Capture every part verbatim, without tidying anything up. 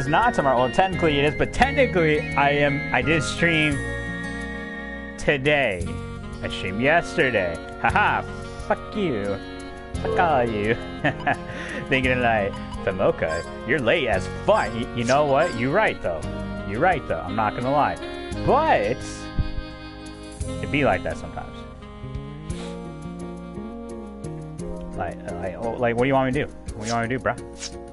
It's not tomorrow. Well, technically it is, but technically I am. I did stream today. I streamed yesterday. Haha. Fuck you. Fuck all you. Thinking like, Mocha, you're late as fuck. You, you know what? You're right though. You're right though. I'm not gonna lie. But it be like that sometimes. Like, like, oh, like, what do you want me to do? What do you want me to do, bruh?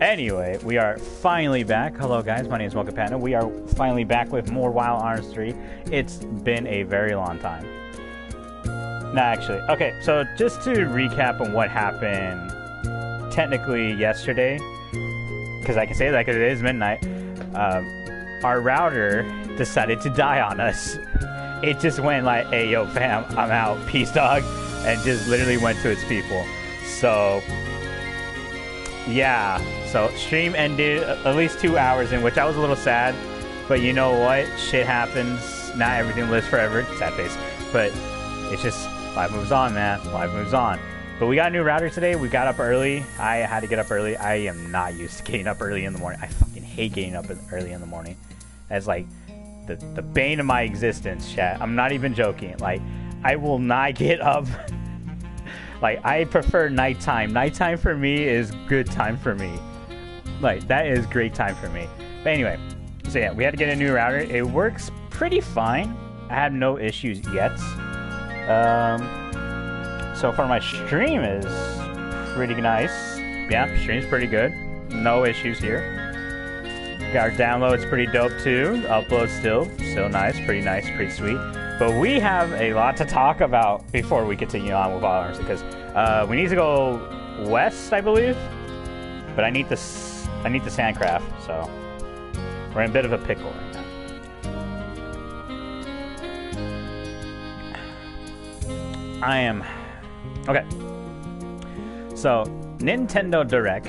Anyway, we are finally back. Hello, guys. My name is Mocha Panda. We are finally back with more Wild Arms three. It's been a very long time. No, actually. Okay, so just to recap on what happened technically yesterday, because I can say that because it is midnight, um, our router decided to die on us. It just went like, hey, yo, fam, I'm out. Peace, dog. And just literally went to its people. So, yeah. So stream ended at least two hours in which I was a little sad, but you know what? Shit happens. Not everything lives forever. Sad face. But it's just life moves on, man. Life moves on. But we got a new router today. We got up early. I had to get up early. I am not used to getting up early in the morning. I fucking hate getting up early in the morning. That's like the the bane of my existence, chat. I'm not even joking. Like, I will not get up. Like, I prefer nighttime. Nighttime for me is good time for me. Like, that is great time for me. But anyway, so yeah, we had to get a new router. It works pretty fine. I have no issues yet. Um, so far my stream is pretty nice. Yeah, stream's pretty good. No issues here. Got our download's pretty dope too. Upload still, still nice, pretty nice, pretty sweet. But we have a lot to talk about before we continue on with Wild Arms because uh, we need to go west, I believe. But I need the I need the sandcraft, so we're in a bit of a pickle right now. I am okay. So Nintendo Direct,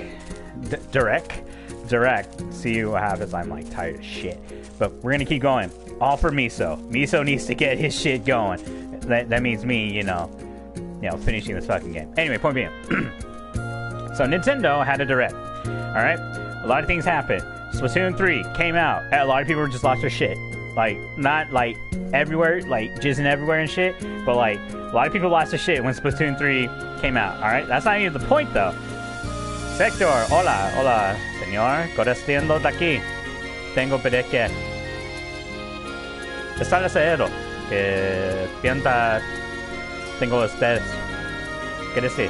D Direct, Direct. See what happens. I'm like tired of shit, but we're gonna keep going. All for Miso. Miso needs to get his shit going. That, that means me, you know, you know, finishing this fucking game. Anyway, point being. So Nintendo had a direct. Alright? A lot of things happened. Splatoon three came out. A lot of people just lost their shit. Like, not, like, everywhere, like, jizzing everywhere and shit, but, like, a lot of people lost their shit when Splatoon three came out. Alright? That's not even the point, though. Sector, hola, hola, señor. Corresciendo de aquí. Tengo pereque. Está el acero que pianta tengo ustedes. ¿Qué decir?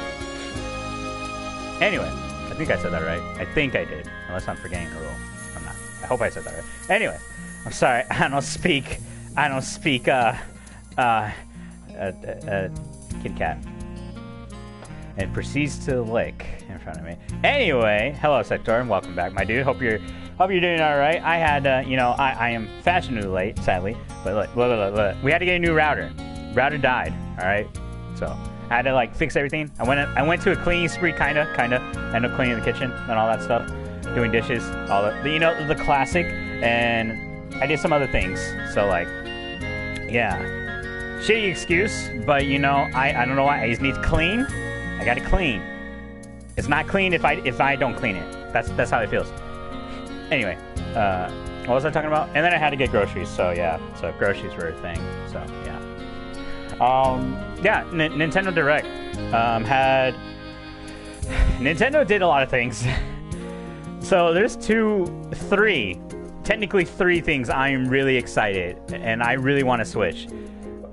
Anyway, I think I said that right. I think I did. Unless I'm forgetting a rule. I'm not. I hope I said that right. Anyway, I'm sorry. I don't speak. I don't speak, uh, uh, uh, uh, Kit Kat. And proceeds to lick in front of me. Anyway, hello, Sector, and welcome back, my dude. Hope you're. Hope you're doing all right. I had, uh, you know, I, I am fashionably late, sadly. But look, look, look, look, we had to get a new router. Router died. All right, so I had to like fix everything. I went, I went to a cleaning spree, kinda, kinda. Ended up cleaning the kitchen and all that stuff, doing dishes, all that, you know, the classic. And I did some other things. So like, yeah, shitty excuse, but you know, I, I don't know why. I just need to clean. I gotta clean. It's not clean if I, if I don't clean it. That's, that's how it feels. Anyway, uh, what was I talking about? And then I had to get groceries, so yeah. So groceries were a thing, so yeah. Um, yeah, N Nintendo Direct um, had... Nintendo did a lot of things. So there's two, three, technically three things I'm really excited, and I really want to Switch.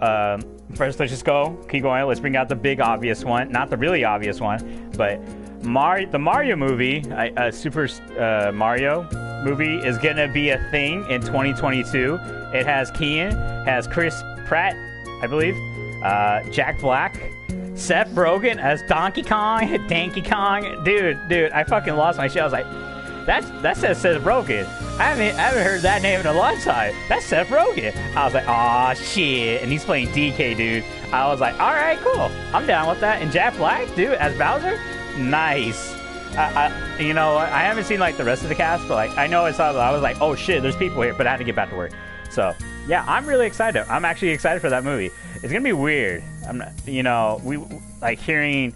Um, first, let's just go, keep going, let's bring out the big obvious one. Not the really obvious one, but... Mario, the Mario movie, a, a Super uh, Mario movie, is gonna be a thing in twenty twenty-two. It has Keanu, has Chris Pratt, I believe, uh, Jack Black, Seth Rogen as Donkey Kong, Donkey Kong, dude, dude, I fucking lost my shit. I was like, that's that says Seth Rogen. I haven't I haven't heard that name in a long time. That's Seth Rogen. I was like, aw shit, and he's playing D K, dude. I was like, all right, cool, I'm down with that. And Jack Black, dude, as Bowser. Nice. I, I, you know, I haven't seen like the rest of the cast, but like I know I saw. I was like, oh shit, there's people here, but I had to get back to work. So yeah, I'm really excited. I'm actually excited for that movie. It's gonna be weird. I'm not, you know, we like hearing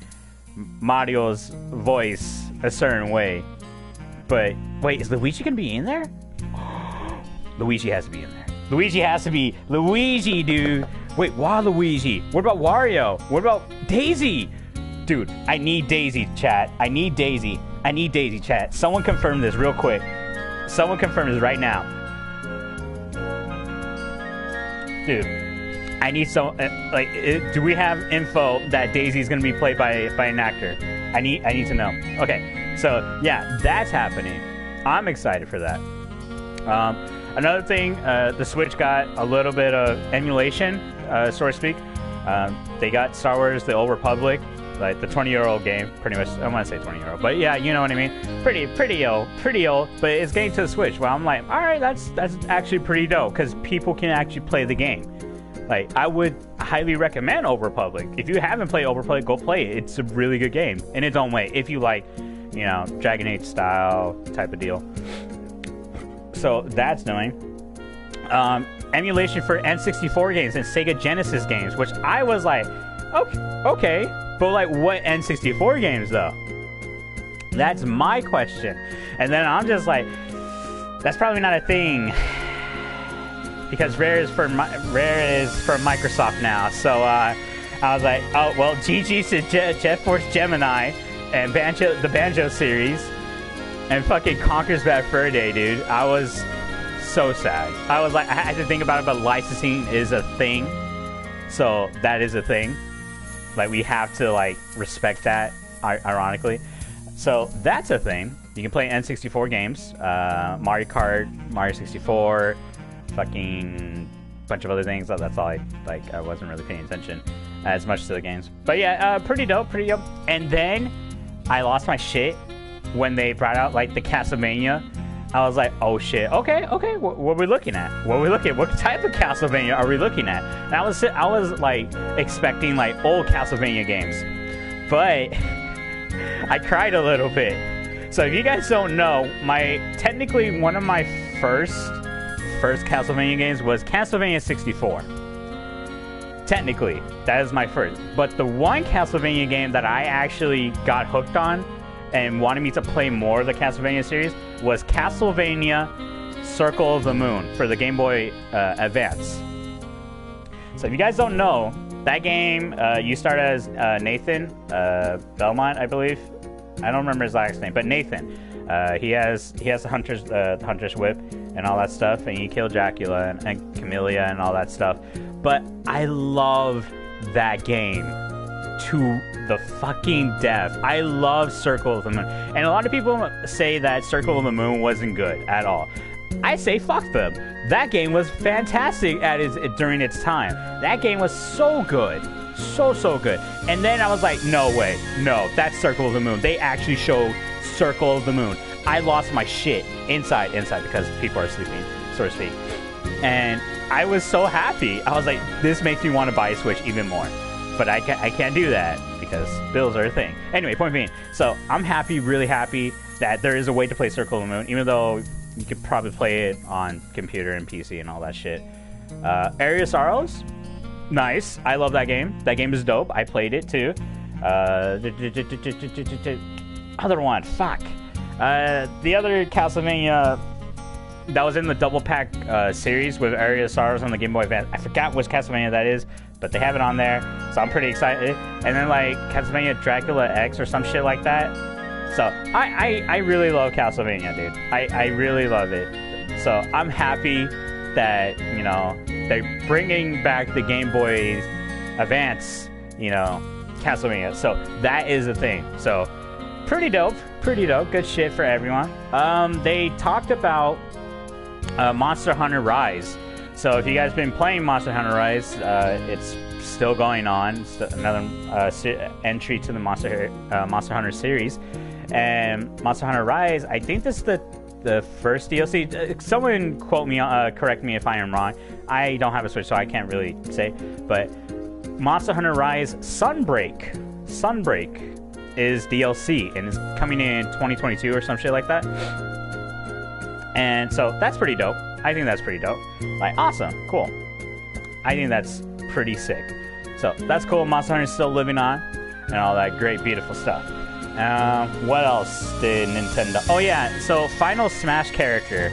Mario's voice a certain way. But wait, is Luigi gonna be in there? Luigi has to be in there. Luigi has to be Luigi, dude. Wait, Waluigi. What about Wario? What about Daisy? Dude, I need Daisy, chat. I need Daisy. I need Daisy, chat. Someone confirm this real quick. Someone confirm this right now. Dude, I need some. Uh, like, it, do we have info that Daisy's gonna be played by by an actor? I need. I need to know. Okay, so yeah, that's happening. I'm excited for that. Um, another thing, uh, the Switch got a little bit of emulation, uh, so to speak. Um, they got Star Wars The Old Republic, like the twenty-year-old game, pretty much. I want to say twenty-year-old, but yeah, you know what I mean. Pretty, pretty old, pretty old. But it's getting to the Switch. Well, I'm like, all right, that's that's actually pretty dope because people can actually play the game. Like, I would highly recommend Old Republic. If you haven't played Old Republic, go play it. It's a really good game in its own way. If you like, you know, Dragon Age style type of deal. So that's annoying. Um, emulation for N sixty-four games and Sega Genesis games, which I was like, okay, okay. But, like, what N sixty-four games, though? That's my question. And then I'm just like, that's probably not a thing. Because Rare is from, Rare is from Microsoft now. So, uh, I was like, oh, well, G G to Je Jet Force Gemini and Banjo, the Banjo series and fucking Conker's Bad Fur Day, dude. I was so sad. I was like, I had to think about it, but licensing is a thing. So, that is a thing. Like, we have to, like, respect that, ironically. So, that's a thing. You can play N sixty-four games. Uh, Mario Kart, Mario sixty-four, fucking bunch of other things. That's all I, like, I wasn't really paying attention as much to the games. But, yeah, uh, pretty dope, pretty dope. And then I lost my shit when they brought out, like, the Castlevania. I was like, oh, shit. Okay, okay, what, what are we looking at? What are we looking at? What type of Castlevania are we looking at? And I was, I was like, expecting, like, old Castlevania games. But I cried a little bit. So if you guys don't know, my, technically one of my first, first Castlevania games was Castlevania sixty-four. Technically, that is my first. But the one Castlevania game that I actually got hooked on and wanted me to play more of the Castlevania series was Castlevania Circle of the Moon for the Game Boy uh, Advance. So if you guys don't know, that game, uh, you start as uh, Nathan uh, Belmont, I believe. I don't remember his last name, but Nathan. Uh, he has he has the hunter's uh, the hunter's whip and all that stuff, and you kill Dracula and, and Camellia and all that stuff. But I love that game to the fucking death. I love Circle of the Moon. And a lot of people say that Circle of the Moon wasn't good at all. I say fuck them. That game was fantastic at its, during its time. That game was so good. So, so good. And then I was like, no way. No, that's Circle of the Moon. They actually showed Circle of the Moon. I lost my shit inside, inside, because people are sleeping, so to speak. And I was so happy. I was like, this makes me want to buy a Switch even more. But I, ca I can't do that because bills are a thing. Anyway, point being, so I'm happy, really happy that there is a way to play Circle of the Moon, even though you could probably play it on computer and P C and all that shit. Uh, Aria of Sorrow, nice. I love that game. That game is dope. I played it too. Uh, other one, fuck. Uh, the other Castlevania that was in the double pack uh, series with Aria of Sorrow on the Game Boy Advance. I forgot which Castlevania that is. But they have it on there, so I'm pretty excited. And then, like, Castlevania Dracula X or some shit like that. So, I, I, I really love Castlevania, dude. I, I really love it. So, I'm happy that, you know, they're bringing back the Game Boy Advance, you know, Castlevania. So, that is the thing. So, pretty dope. Pretty dope. Good shit for everyone. Um, they talked about uh, Monster Hunter Rise. So if you guys have been playing Monster Hunter Rise, uh, it's still going on. It's another uh, entry to the Monster uh, Monster Hunter series, and Monster Hunter Rise. I think this is the the first D L C. Someone quote me, uh, correct me if I am wrong. I don't have a Switch, so I can't really say. But Monster Hunter Rise Sunbreak, Sunbreak is D L C and is coming in twenty twenty-two or some shit like that. And so that's pretty dope. I think that's pretty dope. Like, awesome. Cool. I think that's pretty sick. So, that's cool. Monster Hunter's still living on. and all that great, beautiful stuff. Um, what else did Nintendo... Oh, yeah, so final Smash character.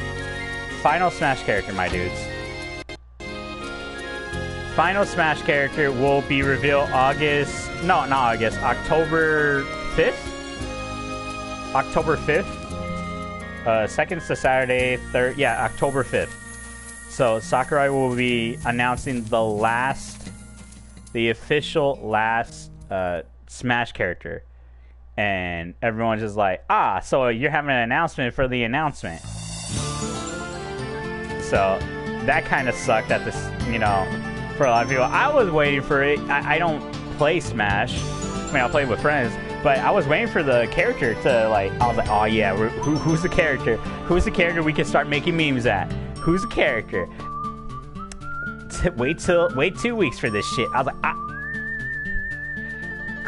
Final Smash character, my dudes. Final Smash character will be revealed August... No, not August. October fifth? October fifth? Uh, second's to Saturday, third... Yeah, October fifth. So, Sakurai will be announcing the last... The official last uh, Smash character. And everyone's just like, ah, so you're having an announcement for the announcement. So that kind of sucked at this, you know, for a lot of people. I was waiting for it. I, I don't play Smash. I mean, I'll play with friends, but I was waiting for the character to, like, I was like, oh yeah, we're, who, who's the character? Who's the character we can start making memes at? Who's the character? T wait till, wait two weeks for this shit. I was like, ah.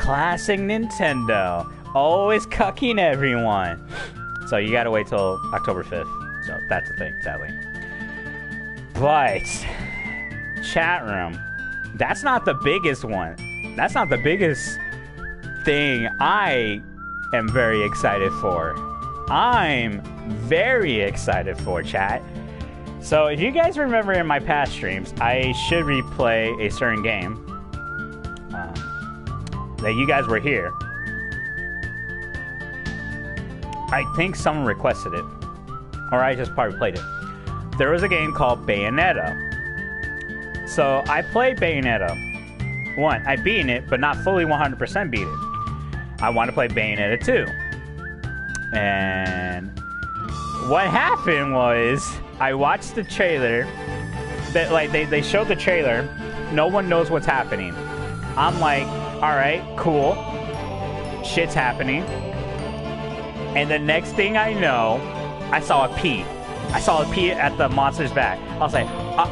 Classic Nintendo, always cucking everyone. So you gotta wait till October fifth. So that's the thing, sadly. But chat room, that's not the biggest one. That's not the biggest thing I am very excited for. I'm very excited for chat. So if you guys remember in my past streams, I should replay a certain game. Um, that you guys were here. I think someone requested it, or I just probably played it. There was a game called Bayonetta. So I played Bayonetta one. I beat it, but not fully one hundred percent beat it. I want to play Bayonetta two. And what happened was I watched the trailer. That like they, they showed the trailer. No one knows what's happening. I'm like, alright, cool. Shit's happening. And the next thing I know, I saw a pea. I saw a pea at the monster's back. I was like, uh,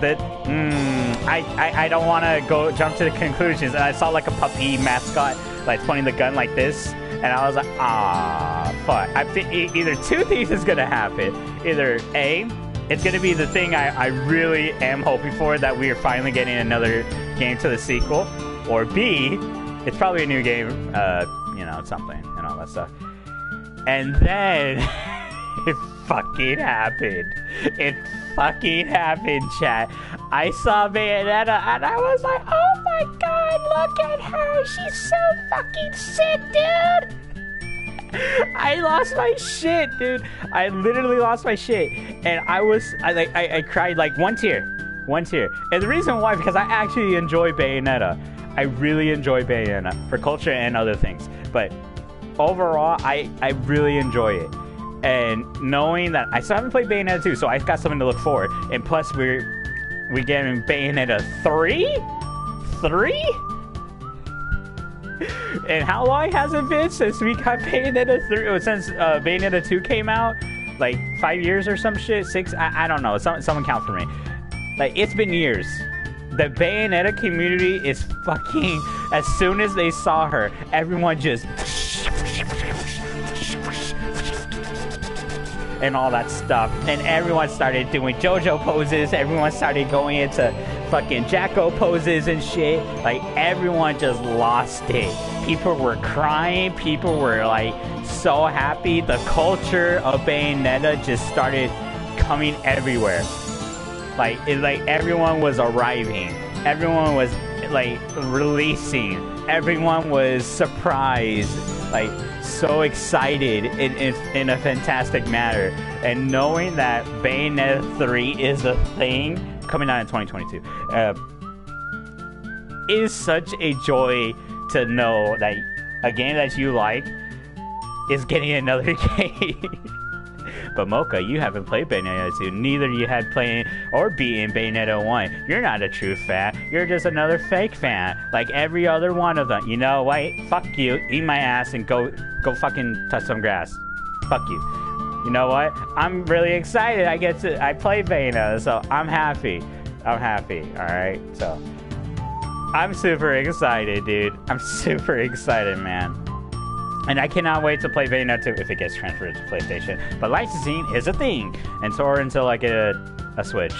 the, mm, I, I, I don't want to go jump to the conclusions. And I saw like a puppy mascot, like pointing the gun like this. And I was like, ah, fuck. I th either two things is going to happen. Either A, it's going to be the thing I, I really am hoping for, that we are finally getting another game to the sequel. Or B, it's probably a new game, uh, you know, something, and all that stuff. And then, it fucking happened. It fucking happened, chat. I saw Bayonetta, and I was like, oh my god, look at her. She's so fucking sick, dude. I lost my shit, dude. I literally lost my shit. And I was, I, like, I, I cried, like, one tear. One tear. And the reason why, because I actually enjoy Bayonetta. I really enjoy Bayonetta for culture and other things, but overall, I, I really enjoy it. And knowing that I still haven't played Bayonetta two, so I've got something to look forward. And plus, we're we getting Bayonetta three, three. And how long has it been since we got Bayonetta three? Since uh, Bayonetta two came out, like five years or some shit, six. I, I don't know. Some, someone count for me. Like it's been years. The Bayonetta community is fucking... As soon as they saw her, everyone just... And all that stuff. And everyone started doing JoJo poses. Everyone started going into fucking Jacko poses and shit. Like, everyone just lost it. People were crying. People were, like, so happy. The culture of Bayonetta just started coming everywhere. Like, it, like, everyone was arriving. Everyone was, like, releasing. Everyone was surprised. Like, so excited in, in, in a fantastic manner. And knowing that Bayonetta three is a thing, coming out in twenty twenty-two, uh, is such a joy to know that a game that you like is getting another game. But Mocha, you haven't played Bayonetta two. Neither you had playing or beaten Bayonetta one. You're not a true fan. You're just another fake fan, like every other one of them. You know what? Fuck you. Eat my ass and go, go fucking touch some grass. Fuck you. You know what? I'm really excited. I get to. I play Bayonetta, so I'm happy. I'm happy. All right. So I'm super excited, dude. I'm super excited, man. And I cannot wait to play Bayonetta two if it gets transferred to PlayStation. But licensing is a thing. And so or until I get a, a Switch.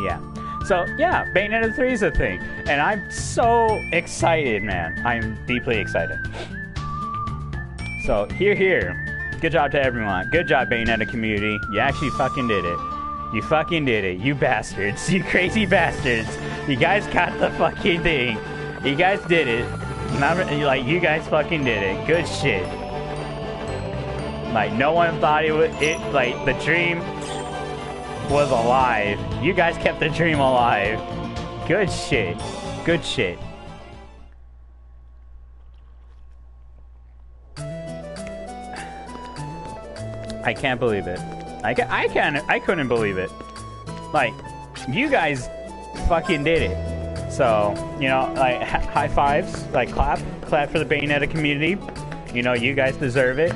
Yeah. So yeah, Bayonetta three is a thing, and I'm so excited, man. I'm deeply excited. So here, here. Good job to everyone. Good job, Bayonetta community. You actually fucking did it. You fucking did it. You bastards. You crazy bastards. You guys got the fucking thing. You guys did it. Not, like, you guys fucking did it. Good shit. Like, no one thought it would, it, like, the dream was alive. You guys kept the dream alive. Good shit. Good shit. I can't believe it. I can, I can, I couldn't believe it. Like, you guys fucking did it. So, you know, like, high fives, like, clap, clap for the Bayonetta community. You know, you guys deserve it.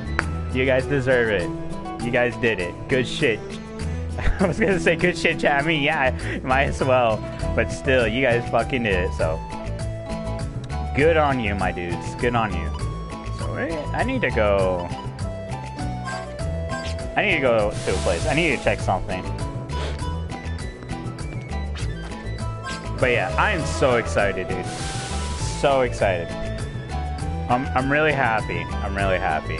You guys deserve it. You guys did it. Good shit. I was gonna say good shit, chat. I mean, yeah, might as well. But still, you guys fucking did it, so. Good on you, my dudes. Good on you. So, I need to go... I need to go to a place. I need to check something. But yeah, I am so excited, dude. So excited. I'm, I'm really happy. I'm really happy.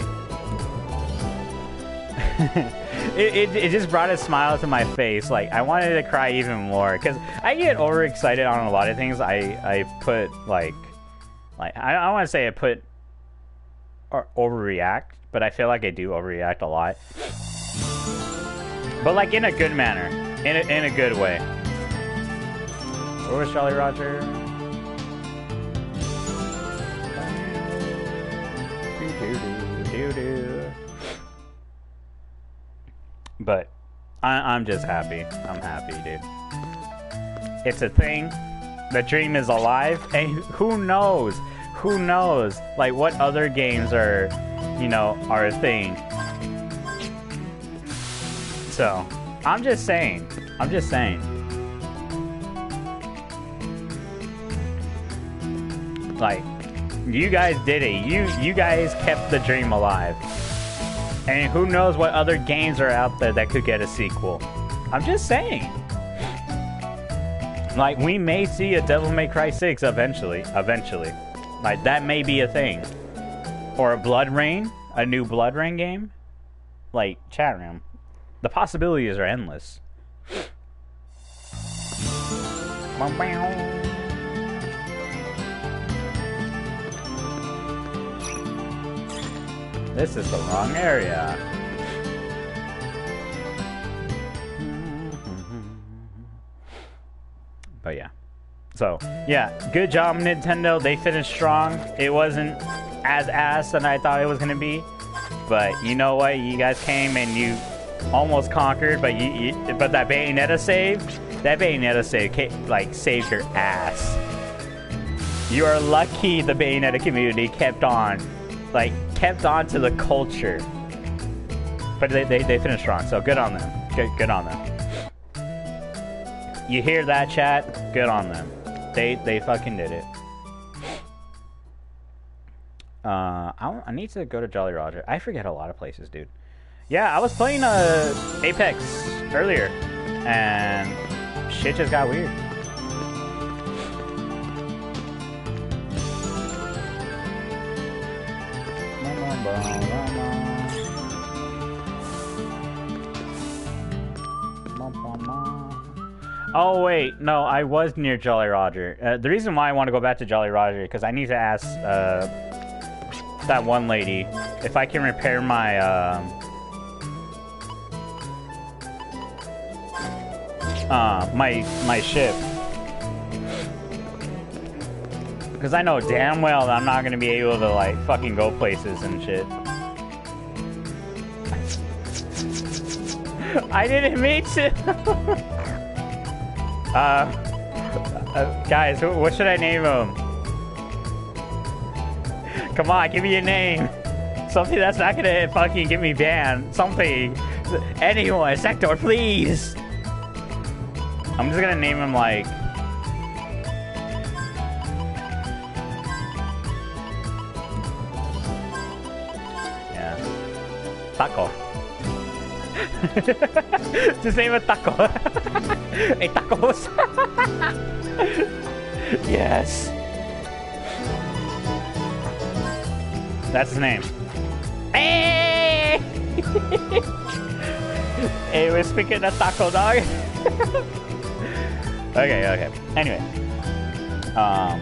It, it, it just brought a smile to my face. Like, I wanted to cry even more because I get overexcited on a lot of things. I I put like like I, I want to say I put or overreact, but I feel like I do overreact a lot. But like in a good manner, in a, in a good way. Where was Jolly Roger? Do do do do. But I, I'm just happy. I'm happy, dude. It's a thing. The dream is alive. And who knows? Who knows? Like, what other games are, you know, are a thing? So, I'm just saying. I'm just saying. Like, you guys did it. You, you guys kept the dream alive. And who knows what other games are out there that could get a sequel. I'm just saying. Like, we may see a Devil May Cry six eventually. Eventually. Like, that may be a thing. Or a Blood Rain. A new Blood Rain game. Like, chat room. The possibilities are endless. This is the wrong area. But yeah. So, yeah. Good job, Nintendo. They finished strong. It wasn't as ass than I thought it was going to be. But you know what? You guys came and you almost conquered. But you, you but that Bayonetta save, that Bayonetta save, like, saved your ass. You are lucky the Bayonetta community kept on. Like, kept on to the culture. But they, they, they finished strong, so good on them. Good, good on them. You hear that, chat? Good on them. They they fucking did it. Uh, I, I need to go to Jolly Roger. I forget a lot of places, dude. Yeah, I was playing uh, Apex earlier, and shit just got weird. Oh wait, no, I was near Jolly Roger. Uh, the reason why I want to go back to Jolly Roger because I need to ask uh, that one lady if I can repair my uh, uh, my my ship. Because I know damn well that I'm not going to be able to, like, fucking go places and shit. I didn't mean to! uh, uh, guys, wh what should I name him? Come on, give me a name. Something that's not going to fucking get me banned. Something. Anyone, Sector, please! I'm just going to name him, like... Taco. It's his name is Taco. Hey, tacos. Yes. That's his name. Hey! Hey, we're speaking of Taco Dog. Okay, okay. Anyway. Um,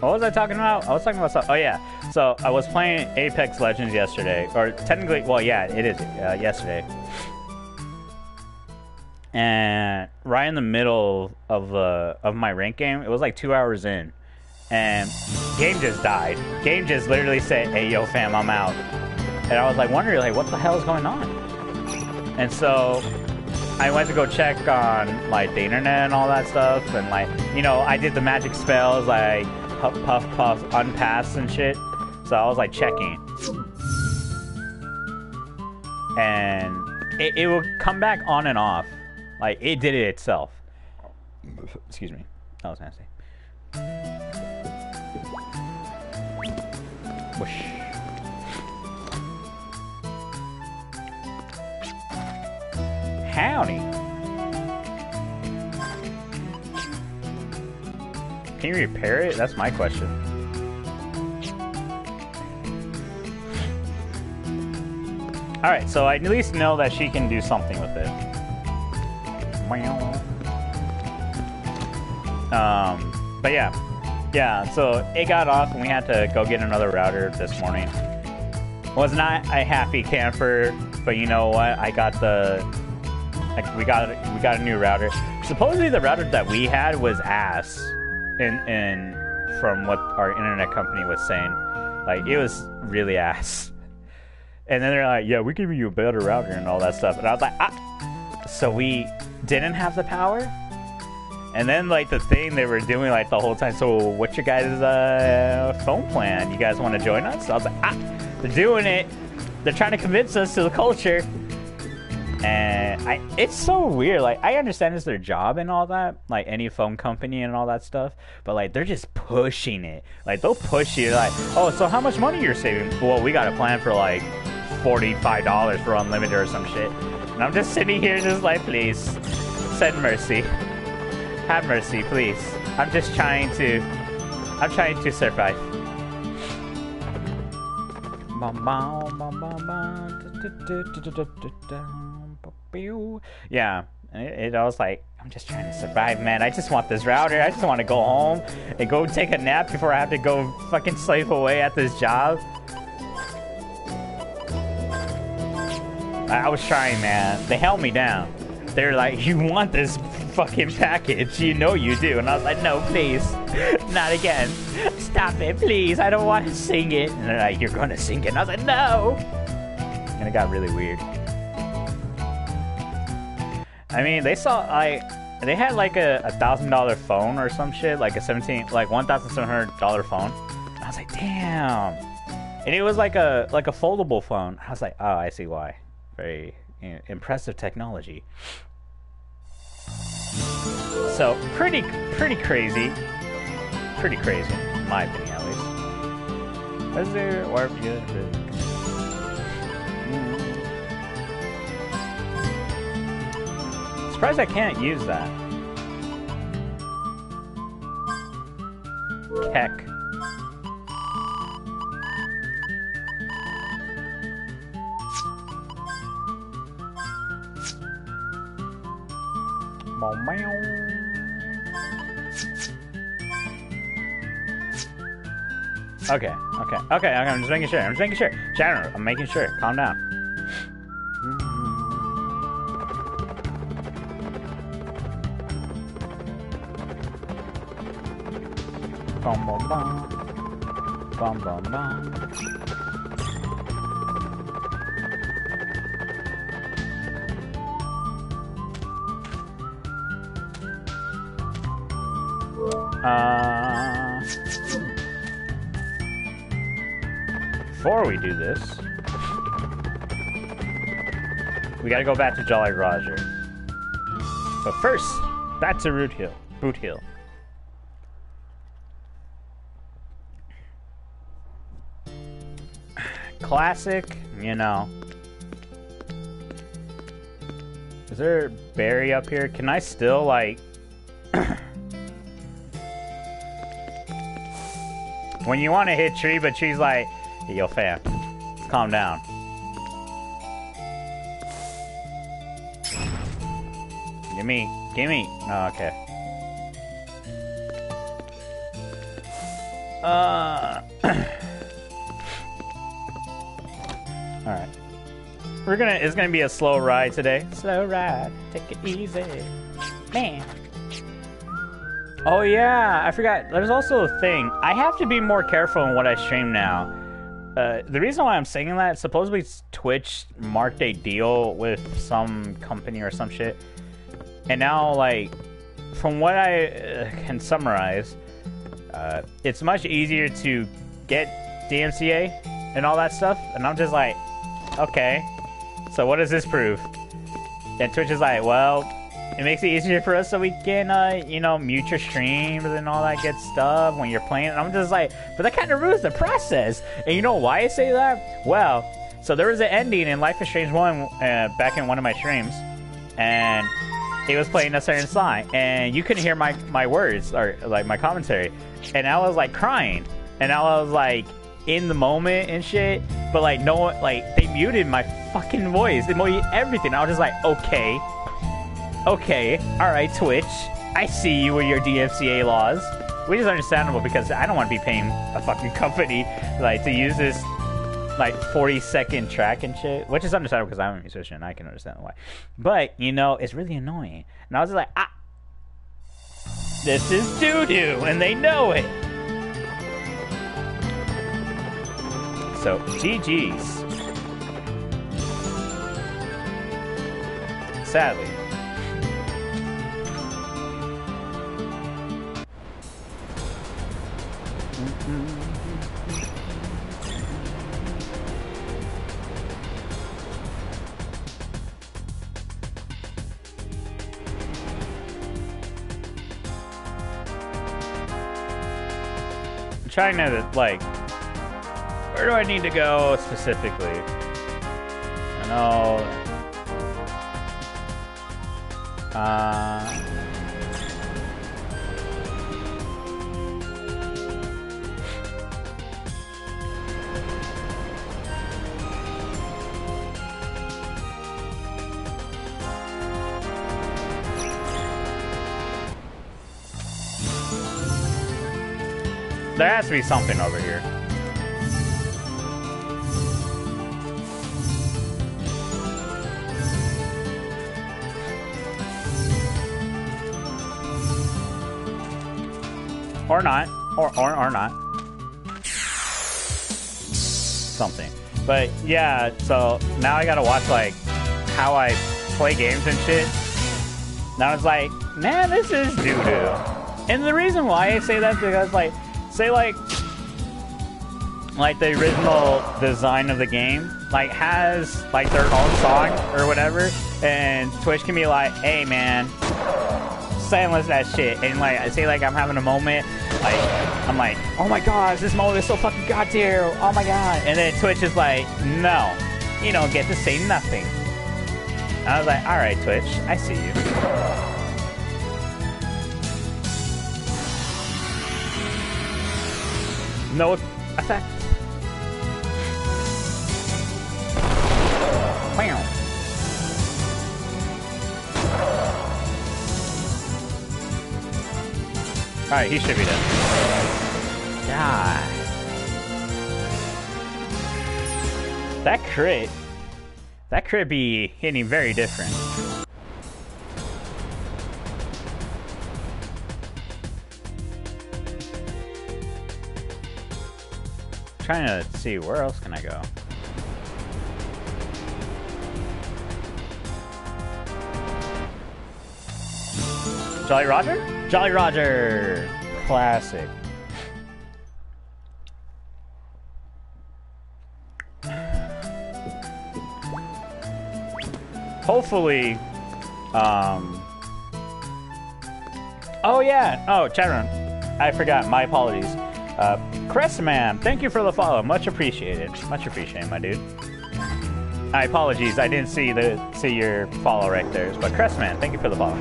what was I talking about? I was talking about something. Oh, yeah. So, I was playing Apex Legends yesterday, or technically, well, yeah, it is uh, yesterday. And right in the middle of uh, of my rank game, it was like two hours in, and game just died. Game just literally said, "Hey, yo, fam, I'm out." And I was like wondering, like, what the hell is going on? And so I went to go check on like the internet and all that stuff, and like, you know, I did the magic spells, like puff, puff, puff, unpass and shit. So I was like checking, and it, it will come back on and off. Like it did it itself. Excuse me, that was nasty. Whoosh. Howdy. Can you repair it? That's my question. All right, so I at least know that she can do something with it. Um, but yeah, yeah. So it got off, and we had to go get another router this morning. Was not a happy camper, but you know what? I got the like we got we got a new router. Supposedly the router that we had was ass, in in from what our internet company was saying, like it was really ass. And then they're like, yeah, we give you a better router and all that stuff. And I was like, ah. So we didn't have the power? And then, like, the thing they were doing, like, the whole time, so what's your guys' uh, phone plan? You guys want to join us? So I was like, ah. They're doing it. They're trying to convince us to the culture. And I, it's so weird. Like, I understand it's their job and all that. Like, any phone company and all that stuff. But, like, they're just pushing it. Like, they'll push you. Like, oh, so how much money you're saving? Well, we got a plan for, like, forty-five dollars for unlimited or some shit. And I'm just sitting here just like, please, send mercy. Have mercy, please. I'm just trying to... I'm trying to survive. Yeah. It, it, I was like, I'm just trying to survive, man. I just want this router. I just want to go home and go take a nap before I have to go fucking slave away at this job. I was trying, man. They held me down. They're like, you want this fucking package. You know you do. And I was like, no, please. Not again. Stop it, please. I don't want to sing it. And they're like, you're going to sing it. And I was like, no. And it got really weird. I mean, they saw, like, they had like a, a one thousand dollar phone or some shit. Like a seventeen, like one thousand seven hundred dollar phone. And I was like, damn. And it was like a, like a foldable phone. I was like, oh, I see why. Very impressive technology. So pretty, pretty crazy, pretty crazy, in my opinion at least. Is there warp good? Mm. Surprised I can't use that. Heck. Okay, okay, okay, I'm just making sure, I'm just making sure. Shadow, I'm making sure, calm down. Bum, bum, bum. Bum, bum, bum. Uh, before we do this, we gotta go back to Jolly Roger. But first, back to Root Hill, Boot Hill. Classic, you know, Is there berry up here? Can I still, like... When you want to hit Tree, but Tree's like, hey, yo, fam, calm down. Gimme, gimme. Oh, okay. Uh... Alright. We're gonna, it's gonna be a slow ride today. Slow ride, take it easy. Man. Oh yeah, I forgot. There's also a thing. I have to be more careful in what I stream now. Uh, the reason why I'm saying that, supposedly Twitch marked a deal with some company or some shit. And now, like, from what I uh, can summarize, uh, it's much easier to get D M C A and all that stuff. And I'm just like, okay, so what does this prove? And Twitch is like, well... It makes it easier for us so we can, uh, you know, mute your streams and all that good stuff when you're playing. And I'm just like, but that kind of ruins the process. And you know why I say that? Well, so there was an ending in Life is Strange one uh, back in one of my streams. And it was playing a certain song. And you couldn't hear my, my words or, like, my commentary. And I was, like, crying. And I was, like, in the moment and shit. But, like, no one, like, they muted my fucking voice. They muted everything. I was just like, okay. Okay, alright, Twitch. I see you with your D M C A laws. Which is understandable because I don't want to be paying a fucking company like to use this like forty second track and shit. Which is understandable because I'm a musician and I can understand why. But, you know, it's really annoying. And I was just like, ah! This is doo-doo and they know it! So, G G's. Sadly. I'm trying to, like, where do I need to go specifically? I know. Uh... There has to be something over here. Or not. Or, or, or not. Something. But, yeah, so now I gotta watch, like, how I play games and shit. Now it's like, man, this is doo-doo. And the reason why I say that is because, like, say, like, like the original design of the game, like, has, like, their own song or whatever, and Twitch can be like, hey, man, silence that shit. And, like, I say, like, I'm having a moment, like, I'm like, oh, my gosh, this moment is so fucking goddamn, oh, my God. And then Twitch is like, no, you don't get to say nothing. And I was like, all right, Twitch, I see you. No effect. Wow. Alright, he should be dead. God. That crit. That crit be hitting very different. Trying to see where else can I go. Jolly Roger? Jolly Roger! Classic. Hopefully, um... oh yeah! Oh, chat room. I forgot, my apologies. Uh, Crestman, thank you for the follow. Much appreciated. Much appreciated, my dude. I apologies, I didn't see the see your follow right there. But Crestman, thank you for the follow.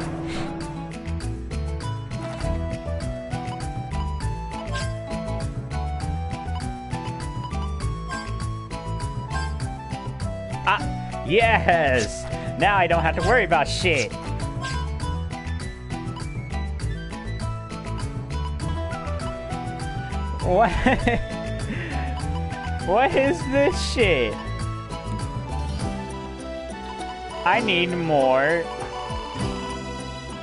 Ah, yes! Now I don't have to worry about shit. What? What is this shit? I need more.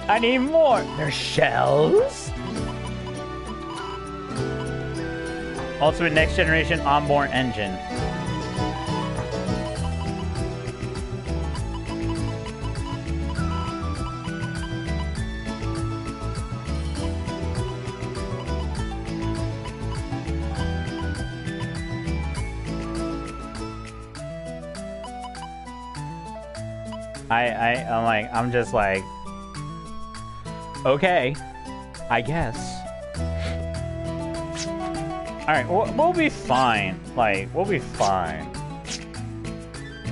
I need more. There's shells? Ultimate Next Generation Onboard Engine. I, I, I'm like, I'm just like, okay, I guess. All right, we'll, we'll be fine. Like, we'll be fine.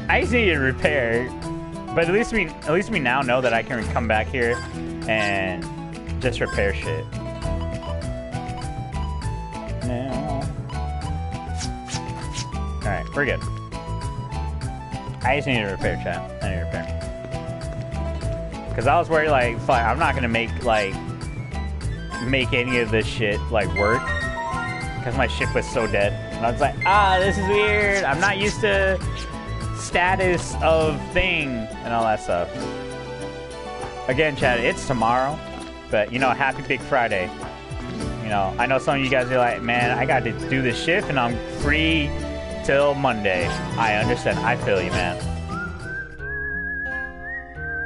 I just need it repaired, but at least we, at least we now know that I can come back here and just repair shit. No. All right, we're good. I just need a repair, chat. I need a repair. Cause I was worried, like, fuck, I'm not gonna make like make any of this shit like work, cause my ship was so dead. And I was like, ah, this is weird. I'm not used to status of thing and all that stuff. Again, chat, it's tomorrow, but you know, happy Big Friday. You know, I know some of you guys are like, man, I got to do this shift and I'm free till Monday. I understand. I feel you, man.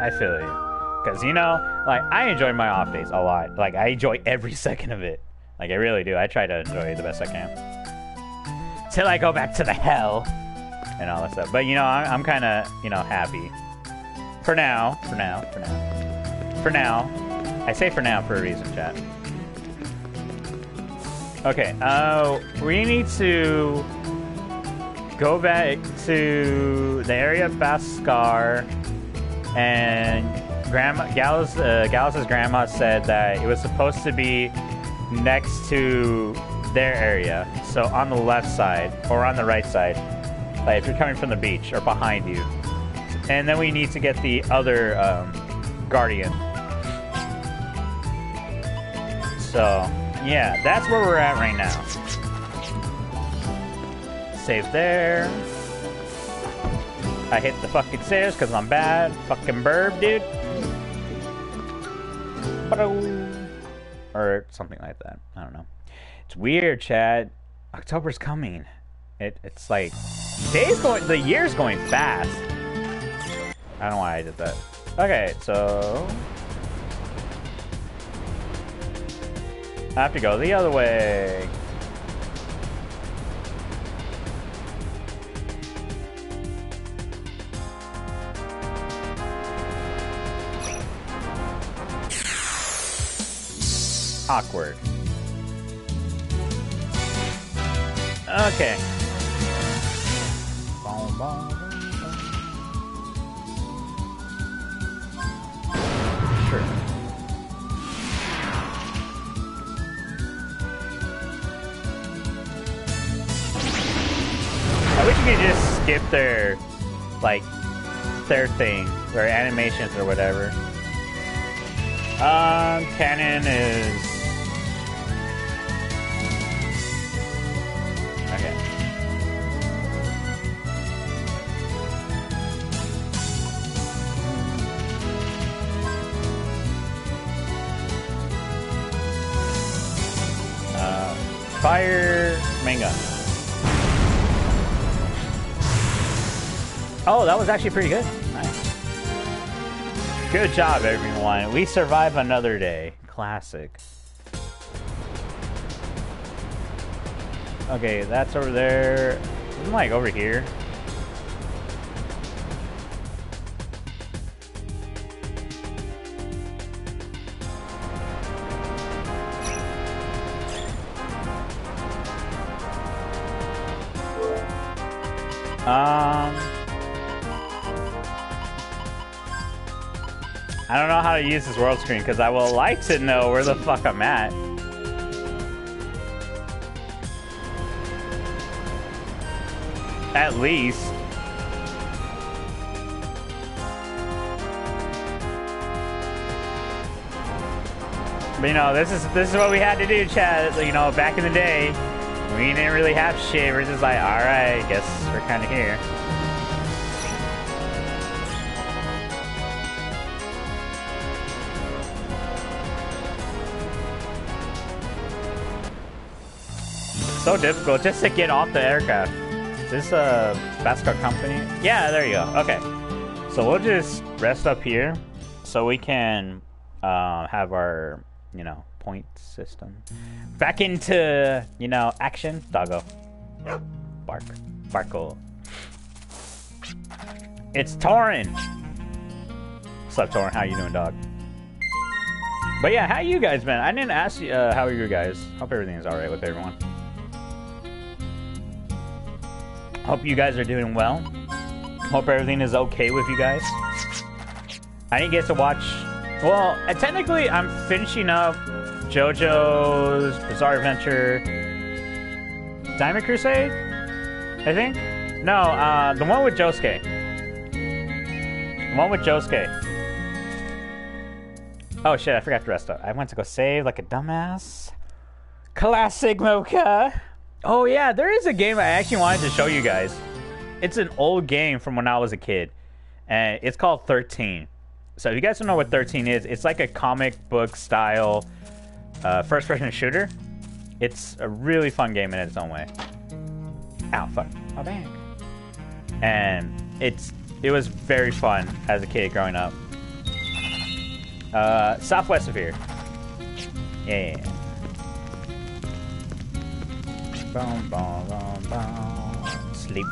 I feel you. Because, you know, like, I enjoy my off days a lot. Like, I enjoy every second of it. Like, I really do. I try to enjoy it the best I can. Till I go back to the hell and all that stuff. But, you know, I'm, I'm kind of, you know, happy. For now. For now. For now. For now. I say for now for a reason, chat. Okay. Uh, we need to go back to the area of Bhaskar. And Grandma Gallows, uh, Gallows' grandma said that it was supposed to be next to their area, so on the left side or on the right side, like if you're coming from the beach or behind you. And then we need to get the other um, guardian. So yeah, that's where we're at right now. Save there. I hit the fucking stairs because I'm bad. Fucking burb, dude. Or something like that. I don't know. It's weird, Chad. October's coming. It It's like days going, the year's going fast. I don't know why I did that. Okay, so I have to go the other way. Awkward. Okay. Sure. I wish you could just skip their, like, their thing, their animations or whatever. Um, canon is. Fire manga. Oh, that was actually pretty good. Nice. Good job, everyone. We survive another day. Classic. Okay, that's over there. I'm like over here. Um, I don't know how to use this world screen because I would like to know where the fuck I'm at. At least. But you know, this is this is what we had to do, Chad. You know, back in the day, we didn't really have shit. We're just like, all right, guess we're kind of here. So difficult just to get off the aircraft. Is this a Bhaskar company? Yeah, there you go. Okay. So we'll just rest up here so we can uh, have our, you know, point system. Back into, you know, action. Doggo. Bark. Barkle. It's Torin. What's up, Torin? How you doing, dog? But yeah, how you guys been? I didn't ask you, uh, how are you guys? Hope everything is alright with everyone. Hope you guys are doing well. Hope everything is okay with you guys. I didn't get to watch... Well, technically, I'm finishing up JoJo's Bizarre Adventure... Diamond Crusade? I think? No, uh, the one with Josuke. The one with Josuke. Oh, shit, I forgot to rest up. I went to go save like a dumbass. Classic Mocha! Oh yeah, there is a game I actually wanted to show you guys. It's an old game from when I was a kid. And it's called thirteen. So if you guys don't know what thirteen is, it's like a comic book style uh, first person shooter. It's a really fun game in its own way. Ow, fuck my back. And it's it was very fun as a kid growing up. Uh, southwest of here. Yeah. Bom, bom, bom, bom. Sleep.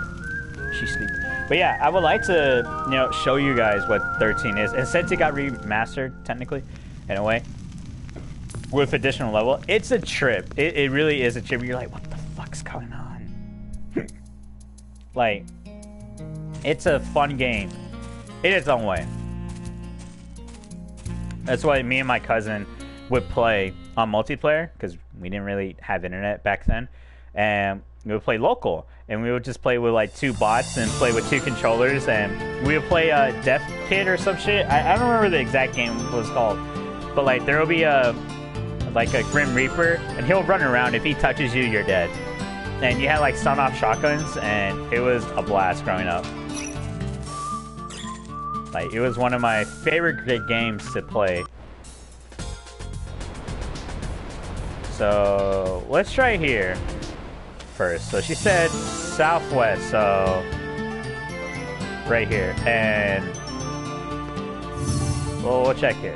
She sleep. But yeah, I would like to, you know, show you guys what thirteen is. And since it got remastered, technically, in a way, with additional level, it's a trip. It, it really is a trip. You're like, what the fuck's going on? Like, it's a fun game in its own way. That's why me and my cousin would play on multiplayer, because we didn't really have internet back then. And we would play local, and we would just play with like two bots and play with two controllers, and we would play a uh, Death Kid or some shit. I, I don't remember the exact game it was called, but like there will be a like a Grim Reaper, and he'll run around. If he touches you, you're dead. And you had like stun-off shotguns, and it was a blast growing up. Like it was one of my favorite games to play. So let's try here. First. So she said southwest, so right here, and we'll, we'll check here.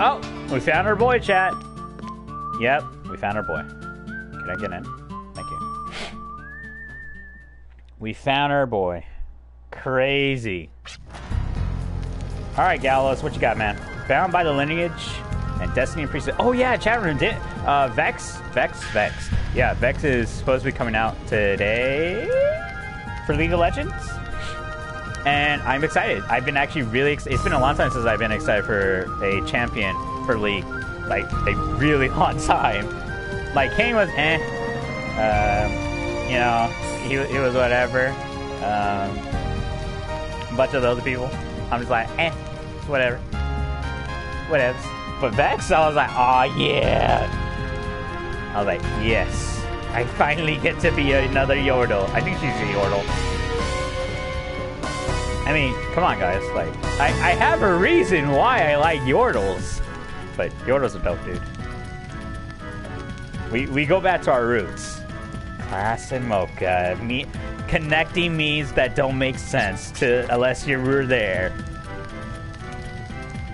Oh, we found our boy, chat. Yep, we found our boy. Can I get in? Thank you. We found our boy. Crazy. All right, Gallows, what you got, man? Bound by the lineage and destiny and priesthood. Oh yeah, chat room did uh, Vex, Vex, Vex. Yeah, Vex is supposed to be coming out today for League of Legends, and I'm excited. I've been actually really. Ex it's been a long time since I've been excited for a champion for League, like a really long time. Like Kane was, eh, um, you know, he he was whatever. Um, a bunch of other people, I'm just like, eh, whatever. Whatever. But Vex, I was like, oh yeah. I was like, yes. I finally get to be another Yordle. I think she's a Yordle. I mean, come on, guys. Like, I, I have a reason why I like Yordles. But Yordle's a dope dude. We we go back to our roots. Classic Mocha. Me connecting means that don't make sense to unless you were there.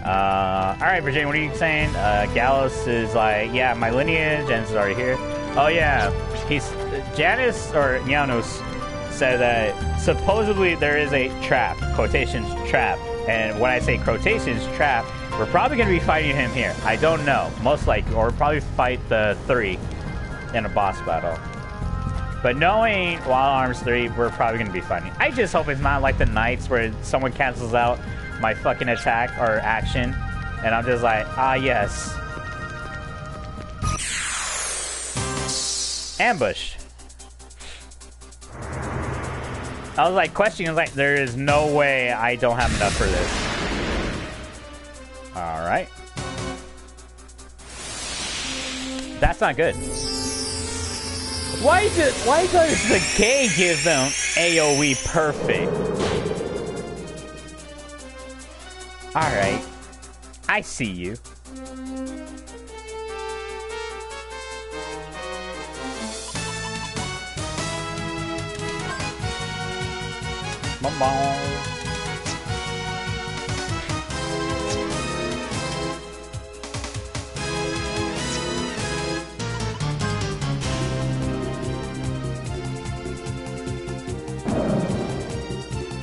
Uh, all right, Virginia, what are you saying? Uh, Gallows is like, yeah, my lineage. Janus is already here. Oh, yeah. He's Janus or Janus said that supposedly there is a trap, quotations trap. And when I say quotations trap, we're probably going to be fighting him here. I don't know. Most likely. Or we'll probably fight the three in a boss battle. But knowing Wild Arms three, we're probably going to be funny. I just hope it's not like the nights where someone cancels out my fucking attack or action, and I'm just like, ah, yes. Ambush. I was like questioning, like, there is no way I don't have enough for this. All right. That's not good. Why does why does the game give them A O E perfect? All right, I see you.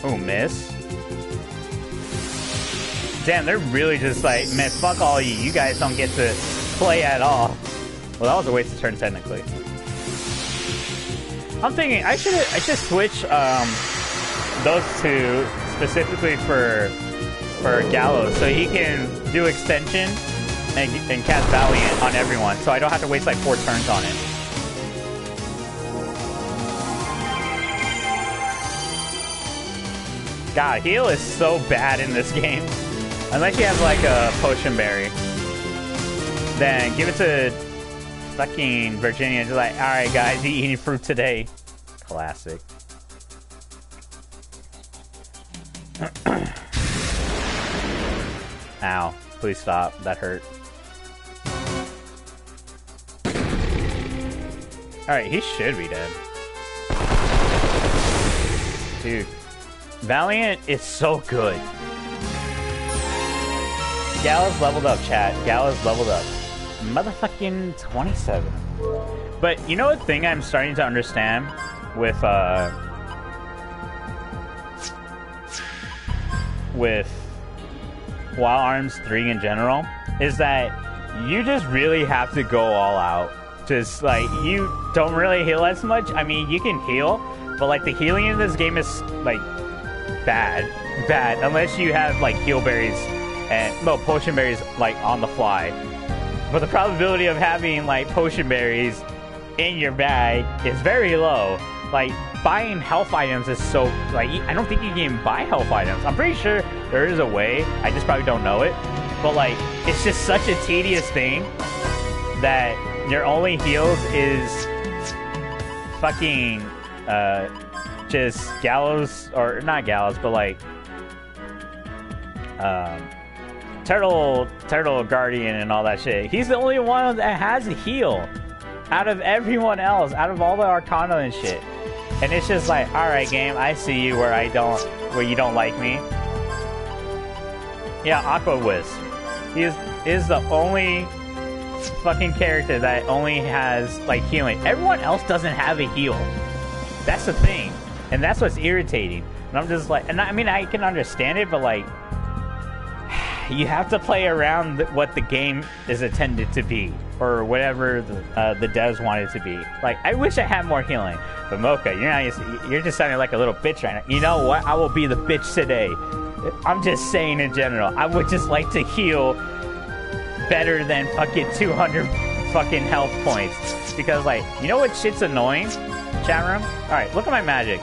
Oh, miss. Damn, they're really just like, man, fuck all you. You guys don't get to play at all. Well, that was a waste of turn, technically. I'm thinking I should I should switch um. those two specifically for for Gallows, so he can do extension and, and cast Valiant on everyone, so I don't have to waste like four turns on it. God, heal is so bad in this game. Unless you have like a potion berry, then give it to fucking Virginia. Just like, all right, guys, eat any fruit today. Classic. Ow, please stop. That hurt. Alright, he should be dead. Dude, Valiant is so good. Gallows leveled up, chat. Gallows leveled up. Motherfucking twenty-seven. But you know what thing I'm starting to understand with, uh... with Wild Arms three in general, is that you just really have to go all out. Just like, you don't really heal as much. I mean, you can heal, but like the healing in this game is like bad, bad, unless you have like heal berries and no potion berries like on the fly. But the probability of having like potion berries in your bag is very low. Like, buying health items is so, like, I don't think you can even buy health items. I'm pretty sure there is a way. I just probably don't know it. But, like, it's just such a tedious thing that your only heals is fucking, uh, just Gallows, or not Gallows, but, like, um, Turtle, Turtle Guardian and all that shit. He's the only one that has a heal out of everyone else, out of all the Arcana and shit. And it's just like, alright game, I see you where I don't, where you don't like me. Yeah, Aqua Wisp. He is, is the only fucking character that only has, like, healing. Everyone else doesn't have a heal. That's the thing. And that's what's irritating. And I'm just like, and I mean, I can understand it, but like, you have to play around what the game is intended to be, or whatever the, uh, the devs wanted to be. Like, I wish I had more healing, but Mocha, you're not. Just, you're just sounding like a little bitch right now. You know what? I will be the bitch today. I'm just saying in general. I would just like to heal better than fucking two hundred fucking health points, because like, you know what shit's annoying? Chat room. All right, look at my magic.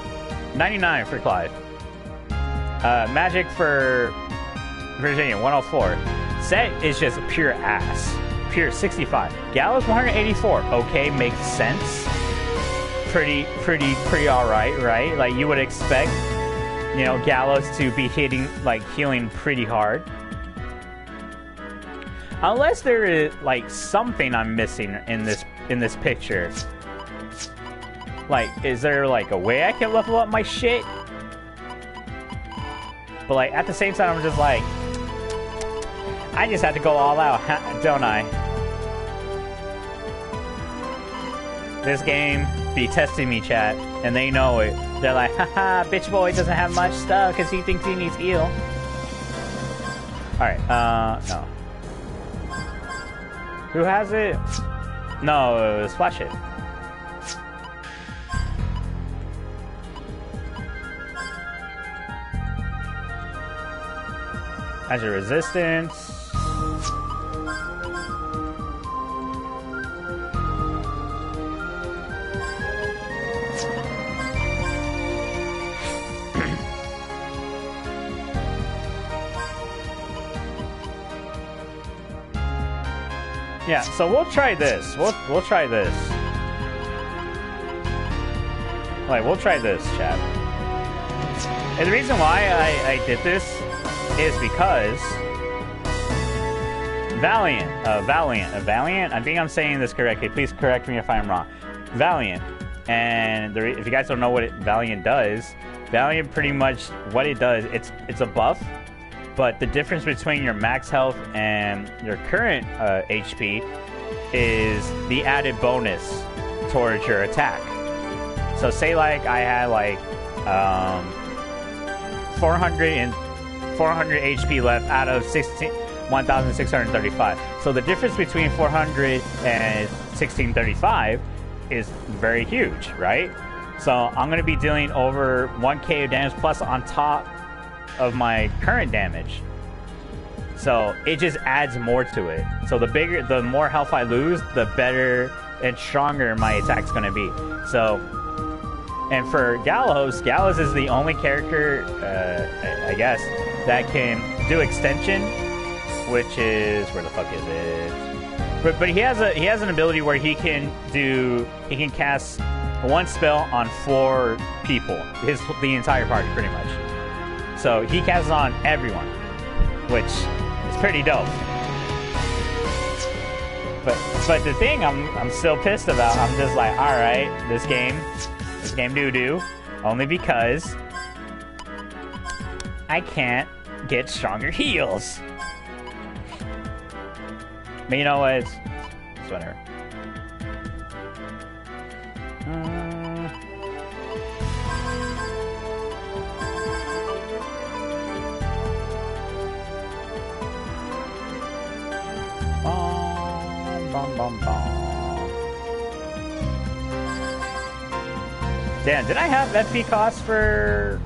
ninety-nine for Clive. Uh, magic for Virginia, one oh four. Set is just pure ass. Pure sixty-five. Gallows one hundred eighty-four. Okay, makes sense. Pretty, pretty, pretty alright, right? Like, you would expect, you know, Gallows to be hitting, like, healing pretty hard. Unless there is, like, something I'm missing in this, in this picture. Like, is there, like, a way I can level up my shit? But, like, at the same time, I'm just like, I just have to go all out, don't I? This game be testing me, chat, and they know it. They're like, haha, bitch boy doesn't have much stuff because he thinks he needs heal. Alright, uh, no. Who has it? No, splash it. Azure Resistance. Yeah, so we'll try this. We'll we'll try this. Like, we'll try this, chat. And the reason why I, I did this is because Valiant, uh, Valiant, uh, Valiant. I think I'm saying this correctly. Please correct me if I'm wrong. Valiant, and the, if you guys don't know what it, Valiant does, Valiant pretty much what it does. It's it's a buff. But the difference between your max health and your current uh, H P is the added bonus towards your attack. So say like I had like um, four hundred and four hundred H P left out of sixteen, one thousand six hundred thirty-five. So the difference between four hundred and sixteen thirty-five is very huge, right? So I'm going to be dealing over one K of damage plus on top of my current damage, so it just adds more to it. So the bigger, the more health I lose, the better and stronger my attack's gonna be. So, and for Gallows, Gallows is the only character, uh, I guess, that can do extension, which is where the fuck is it? But but he has a he has an ability where he can do he can cast one spell on four people, his the entire party pretty much. So he casts on everyone, which is pretty dope. But but the thing I'm I'm still pissed about, I'm just like, all right, this game, this game doo doo, only because I can't get stronger heals. But you know what? It's, it's whatever. Um, Bom, bom, bom. Damn, did I have F P cost for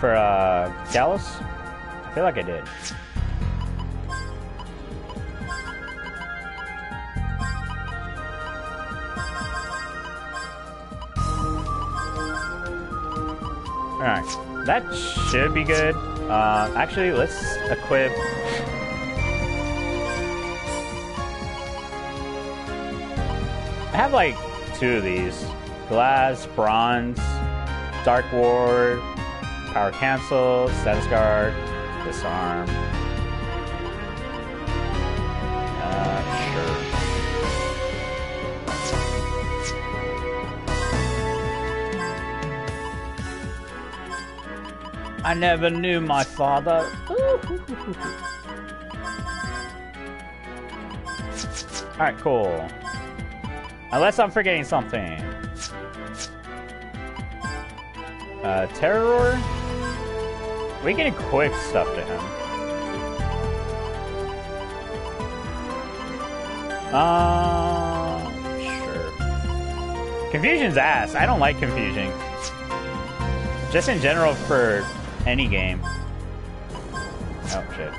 for uh Dallas? I feel like I did. All right, that should be good. Uh, actually, let's equip. I have like two of these: glass, bronze, dark ward, power cancel, status guard, disarm. Uh, sure. I never knew my father. Alright, cool. Unless I'm forgetting something. Uh, Terror? We can equip stuff to him. Uh, sure. Confusion's ass. I don't like confusion. Just in general for any game. Oh, shit.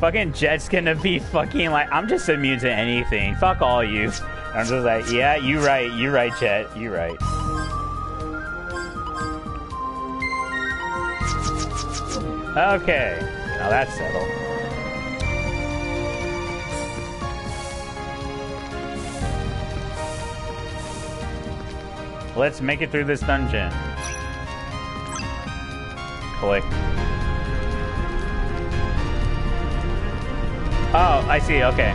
Fucking Jet's gonna be fucking like, I'm just immune to anything. Fuck all you. I'm just like, yeah, you right. You right, Jet. You right. Okay. Now that's settled. Let's make it through this dungeon. Click. Oh, I see, okay.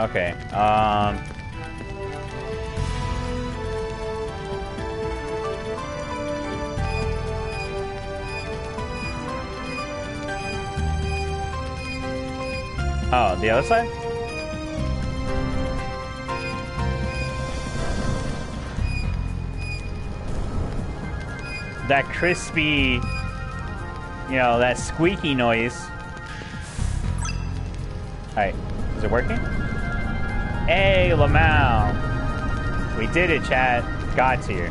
Okay, um... Oh, the other side? That crispy, you know, that squeaky noise. Alright, is it working? Hey, Lamau! We did it, chat. God's here.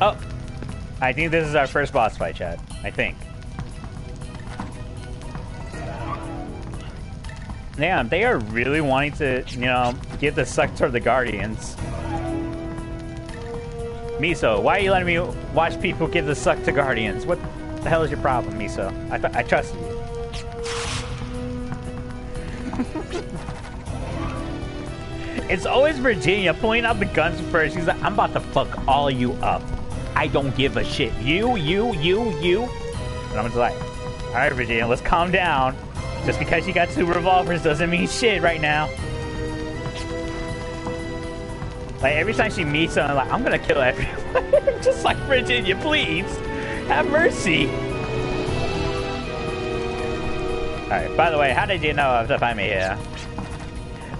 Oh! I think this is our first boss fight, chat. I think. Damn, they are really wanting to, you know, get the Sector of the Guardians. Miso, why are you letting me watch people give the suck to Guardians? What the hell is your problem, Miso? I, th I trust you. It's always Virginia pulling out the guns first. She's like, I'm about to fuck all you up. I don't give a shit. You, you, you, you. And I'm just like, all right, Virginia, let's calm down. Just because you got two revolvers doesn't mean shit right now. Like, every time she meets someone, like, I'm gonna kill everyone. Just like, Virginia, please, have mercy. Alright, by the way, how did you know I was up on me here?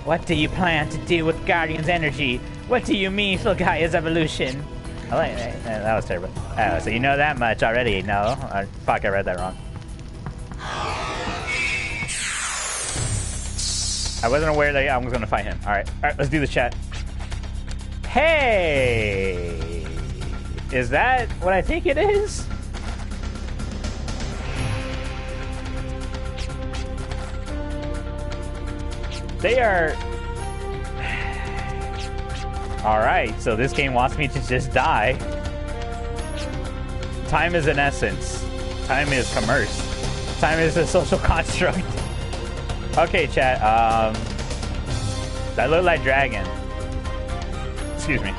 What do you plan to do with Guardian's energy? What do you mean, Gaia's evolution? I like that. That was terrible. Oh, so you know that much already. No, I, fuck, I read that wrong. I wasn't aware that I was gonna fight him. Alright, alright, let's do this, chat. Hey! Is that what I think it is? They are... Alright, so this game wants me to just die. Time is an essence. Time is commerce. Time is a social construct. Okay, chat, um... that looked like dragon. Excuse me.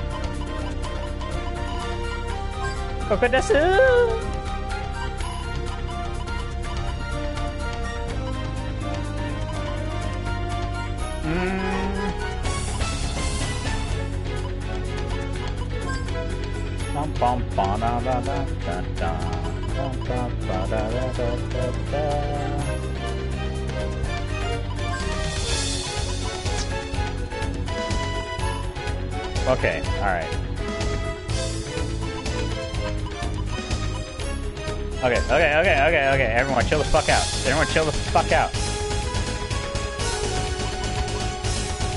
Kokodasu! Mm. Okay, alright. Okay, okay, okay, okay, okay. Everyone chill the fuck out. Everyone chill the fuck out.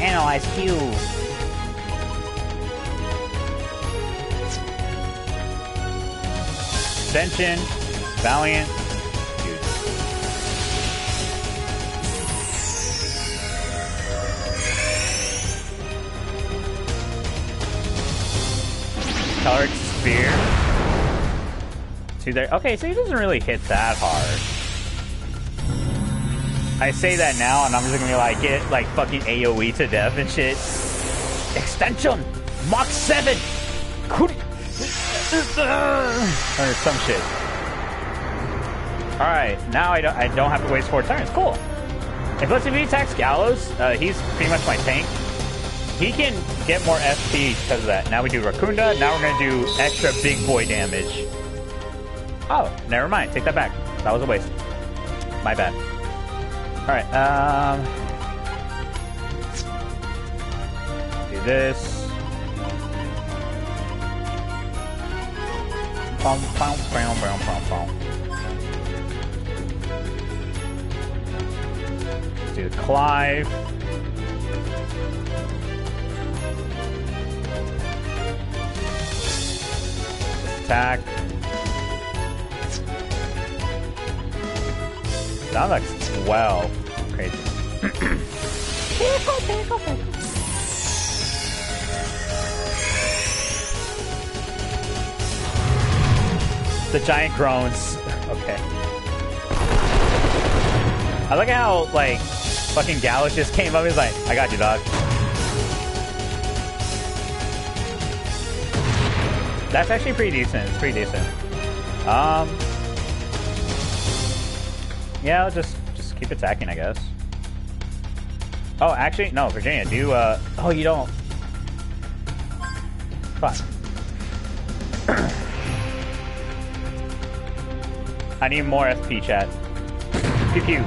Analyze Q. Ascension. Valiant. Colored Spear. Two there. Okay, so he doesn't really hit that hard. I say that now, and I'm just gonna be like, get like fucking AoE to death and shit. Extension! Mach seven! Could. Or some shit. Alright, now I don't, I don't have to waste four turns. Cool. If let's if he attacks Gallows, uh, he's pretty much my tank. He can get more F P because of that. Now we do Rakunda. Now we're going to do extra big boy damage. Oh, never mind. Take that back. That was a waste. My bad. All right. Um, do this. Bum, bum, bum, bum, bum, bum. Let's do Clive. Attack. That looks well crazy. Pickle, pickle, pickle. The giant groans. Okay. I like how like fucking Gallus just came up. He's like, I got you, dog. That's actually pretty decent. It's pretty decent. Um, yeah, I'll just just keep attacking, I guess. Oh, actually, no, Virginia, do you, uh... Oh, you don't. Fuck. I need more S P, chat. Pew pew.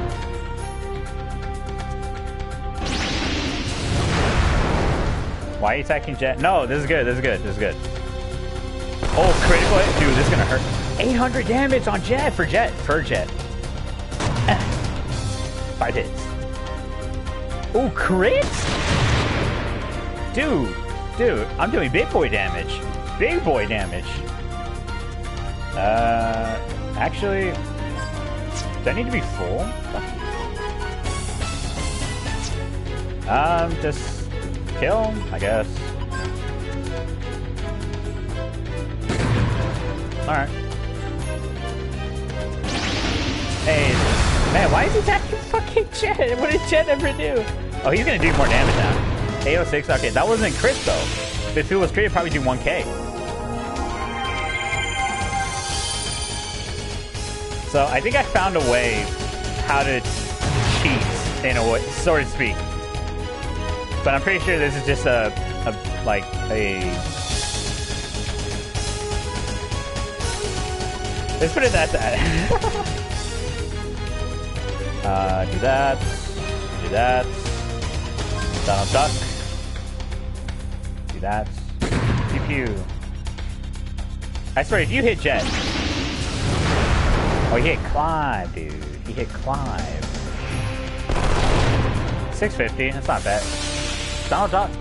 Why are you attacking Jet? No, this is good, this is good, this is good. Oh, critical hit? Dude, this is gonna hurt. eight hundred damage on Jet for Jet. Per Jet. Five hits. Oh, crit? Dude, dude, I'm doing big boy damage. Big boy damage. Uh, actually, do I need to be full? Um, just kill him, I guess. Alright. Hey, man, why is he attacking fucking Jet? What did Jet ever do? Oh, he's gonna do more damage now. eight oh six, okay, that wasn't crit though. If it was crit, it'd probably do one K. So I think I found a way how to cheat in a way, so to speak. But I'm pretty sure this is just a, a like a. Let's put it at that. uh, do that. Do that. Donald Duck. Do that. Pew pew. I swear, if you hit Jet. Oh, he hit Clive, dude. He hit Clive. six fifty, that's not bad. Donald Duck.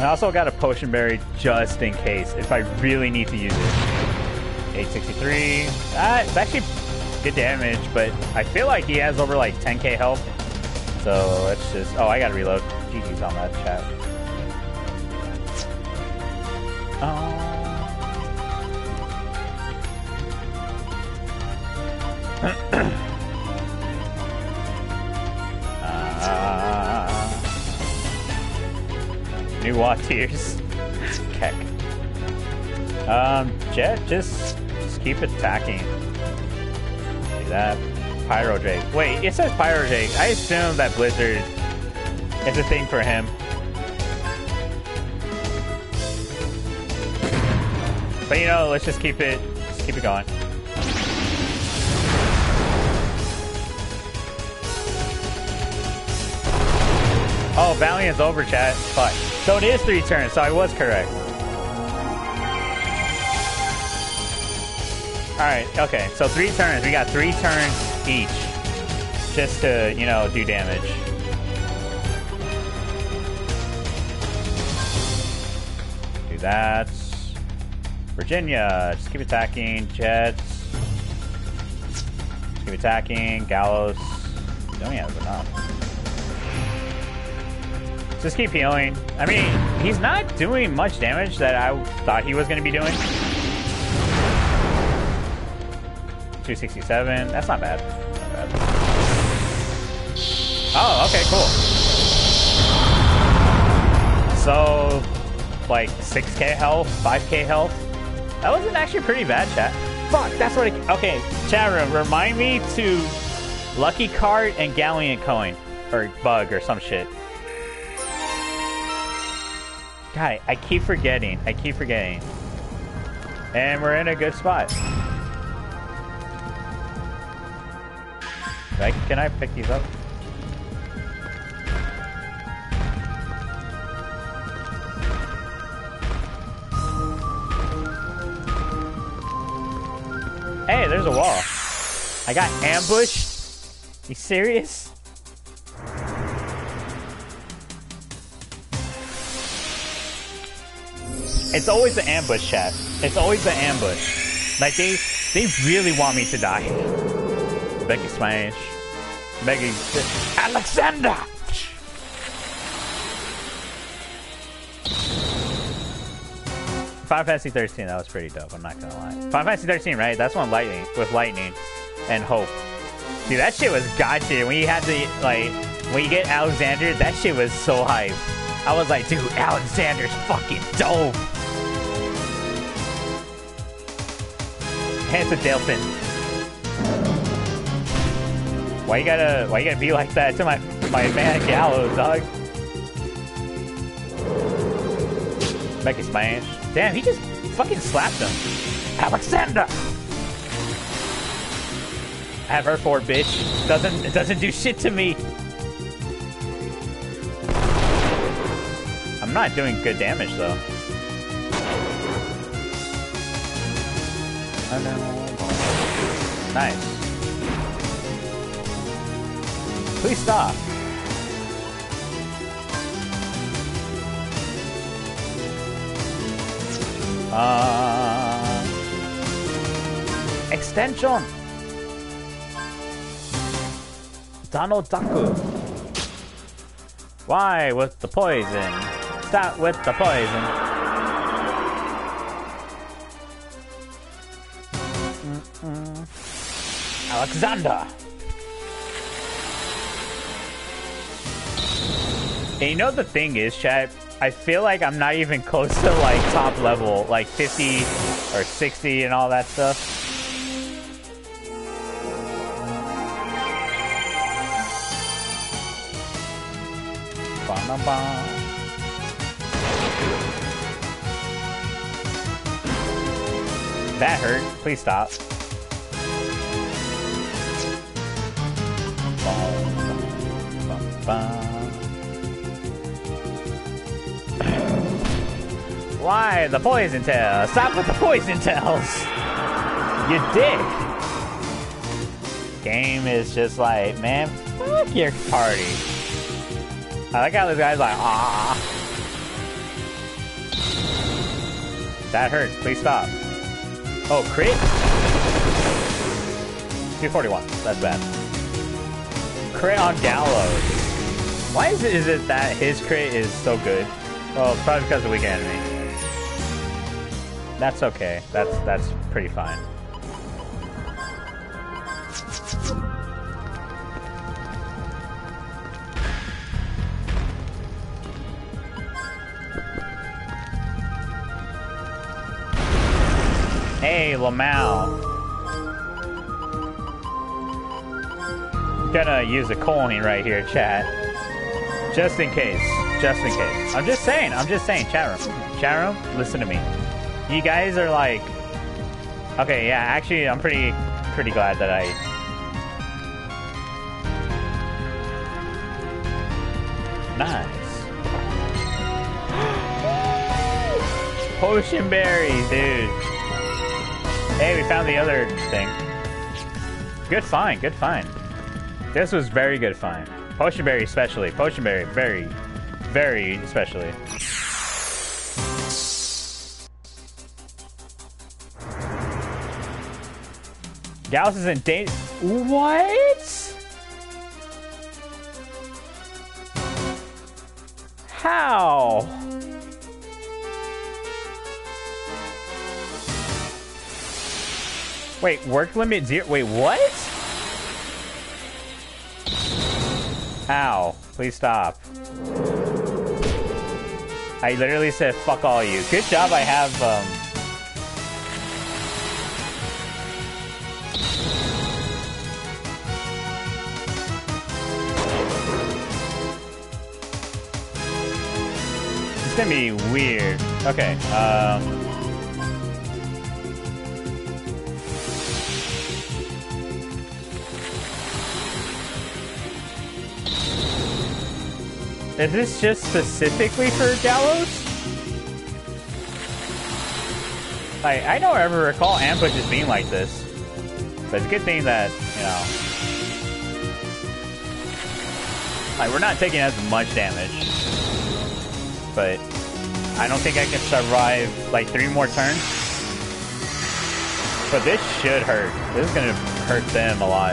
I also got a potion berry just in case, if I really need to use it. eight sixty-three. Ah, it's actually good damage, but I feel like he has over like ten K health. So let's just. Oh, I gotta reload. G G's on that chat. Oh. uh, new watt tears. Keck. Um, Jet, just, just keep attacking. Do that. Pyro Drake. Wait, it says Pyro Drake. I assume that Blizzard is a thing for him. But you know, let's just keep it, just keep it going. Oh, Valiant's over, chat. Fuck. So it is three turns, so I was correct. Alright, okay. So three turns. We got three turns each. Just to, you know, do damage. Do that. Virginia. Just keep attacking. Jets. Just keep attacking. Gallows. Don't even have enough. Just keep healing. I mean, he's not doing much damage that I thought he was going to be doing. two sixty-seven. That's not bad. Not bad. Oh, okay, cool. So, like, six K health, five K health. That wasn't actually pretty bad, chat. Fuck, that's what I... Okay, chat room, remind me to Lucky Card and Galleon Coin. Or Bug or some shit. God, I keep forgetting. I keep forgetting. And we're in a good spot. Can I, can I pick these up? Hey, there's a wall. I got ambushed? You serious? It's always the ambush, chat. It's always the ambush. Like, they they really want me to die. Becky Smash. Becky... Alexander! Final Fantasy thirteen, that was pretty dope, I'm not gonna lie. Final Fantasy thirteen, right? That's one lightning, with lightning and hope. Dude, that shit was gotcha. When you had to, like... When you get Alexander, that shit was so hype. I was like, dude, Alexander's fucking dope. Hands of Delphin. Why you gotta, why you gotta be like that to my, my man Gallows, dog? Becky smash. Damn, he just fucking slapped him. Alexander! Have her for, bitch. Doesn't, it doesn't do shit to me. I'm not doing good damage, though. Nice. Please stop. Uh, extension. Dano Daku. Why with the poison? Stop with the poison. Mm-mm. Alexander. And you know the thing is, chat, I feel like I'm not even close to, like, top level, like, fifty or sixty and all that stuff. That hurt. Please stop. Why the poison tail? Stop with the poison tails! You dick! Game is just like, man, fuck your party. I like how this guy's like, ah. That hurt. Please stop. Oh, crit? two forty-one. That's bad. Crit on Gallows. Why is it, is it that his crit is so good? Well, it's probably because of weak enemy. That's okay. That's that's pretty fine. Hey, Lamau. Gonna use a coin right here, chat. Just in case. Just in case. I'm just saying. I'm just saying. Chat room. Chat room. Listen to me. You guys are like, okay, yeah, actually, I'm pretty, pretty glad that I, nice. Potion berry, dude. Hey, we found the other thing. Good find, good find. This was very good find. Potion berry especially, potion berry, very, very especially. Gallows is in danger. What? How? Wait, work limit zero. Wait, what? Ow. Please stop. I literally said fuck all you. Good job, I have, um... It's gonna be weird. Okay, um... is this just specifically for Gallows? Like, I don't ever recall ambushes being like this. But it's a good thing that, you know... Like, we're not taking as much damage. But I don't think I can survive like three more turns. But this should hurt. This is gonna hurt them a lot.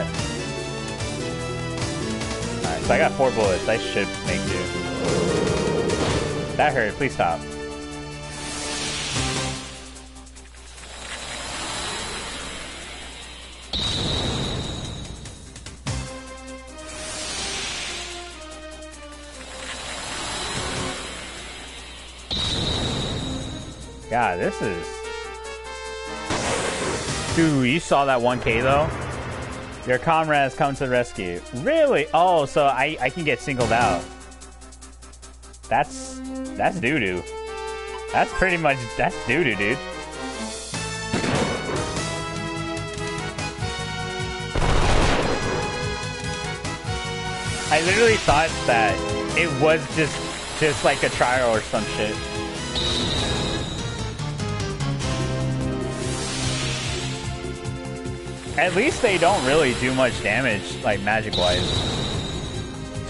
Alright, so I got four bullets. I should make do. That hurt. Please stop. God, this is... Dude, you saw that one K, though? Your comrades come to the rescue. Really? Oh, so I, I can get singled out. That's... that's doo-doo. That's pretty much... that's doo-doo, dude. I literally thought that it was just... just like a trial or some shit. At least they don't really do much damage, like, magic-wise,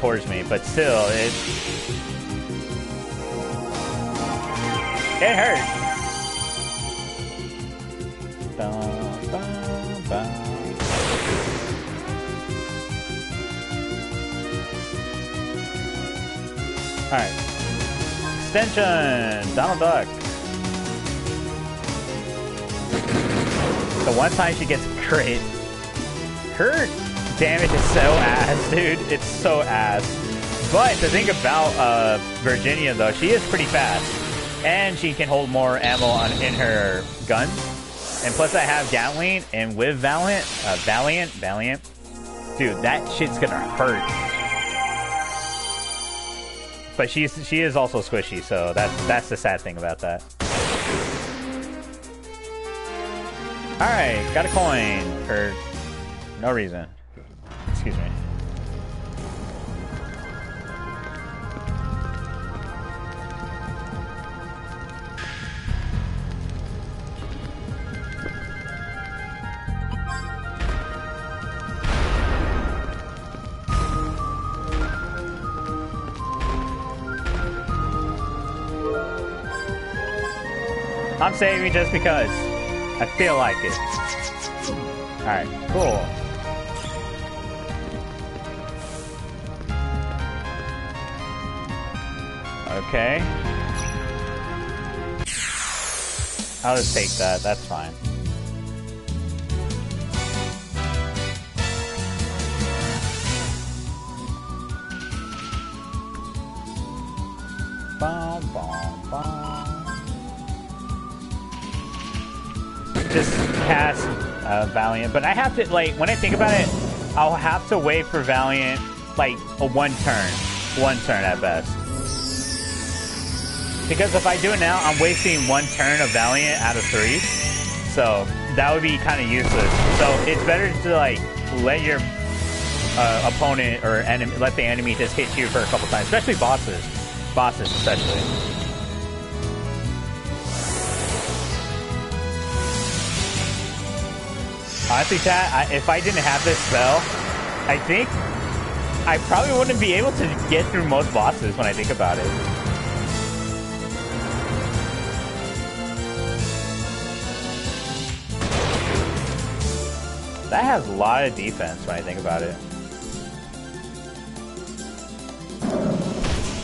towards me, but still, it... it hurts! Dun, dun, dun. Alright. Extension! Donald Duck! The one time she gets crit, her damage is so ass, dude. It's so ass. But the thing about uh, Virginia, though, she is pretty fast. And she can hold more ammo on in her guns. And plus I have Gatling, and with Valiant, uh, Valiant, Valiant, dude, that shit's gonna hurt. But she's, she is also squishy, so that's, that's the sad thing about that. Alright, got a coin for no reason. Excuse me. I'm saving just because. I feel like it. Alright, cool. Okay. I'll just take that, that's fine. Bom, bom, bom. Just cast uh, Valiant, but I have to, like, when I think about it, I'll have to wait for Valiant, like, a one turn. One turn at best. Because if I do it now, I'm wasting one turn of Valiant out of three. So, that would be kind of useless. So, it's better to, like, let your uh, opponent or enemy, let the enemy just hit you for a couple times, especially bosses. Bosses, especially. Honestly, chat, I, if I didn't have this spell, I think I probably wouldn't be able to get through most bosses when I think about it. That has a lot of defense when I think about it.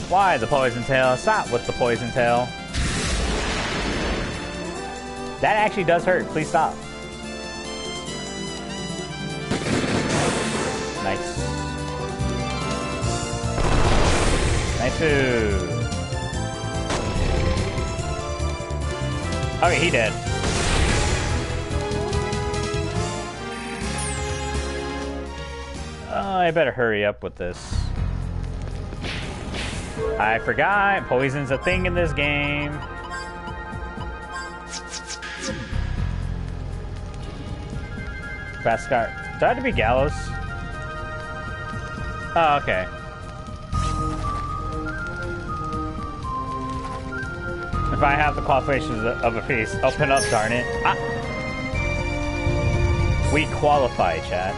Why the poison tail? Stop with the poison tail. That actually does hurt. Please stop. Nice. Nice. Okay, he dead. Uh, I better hurry up with this. I forgot. Poison's a thing in this game. Bhaskar. Do I have to be Gallows? Oh, okay. If I have the qualifications of a feast, open up, darn it. Ah. We qualify, chat.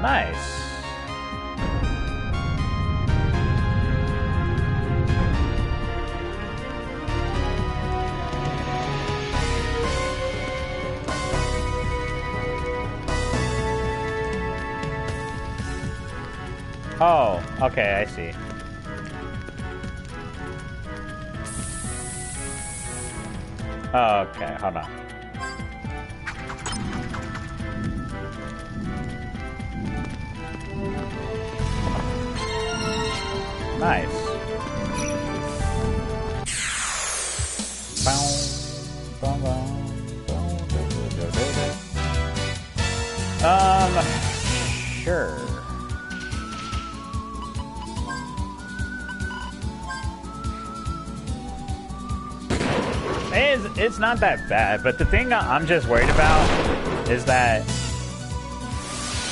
Nice. Oh, okay, I see. Okay, hold on. Nice. Bow, bow, bow. It's, it's not that bad, but the thing I'm just worried about is that...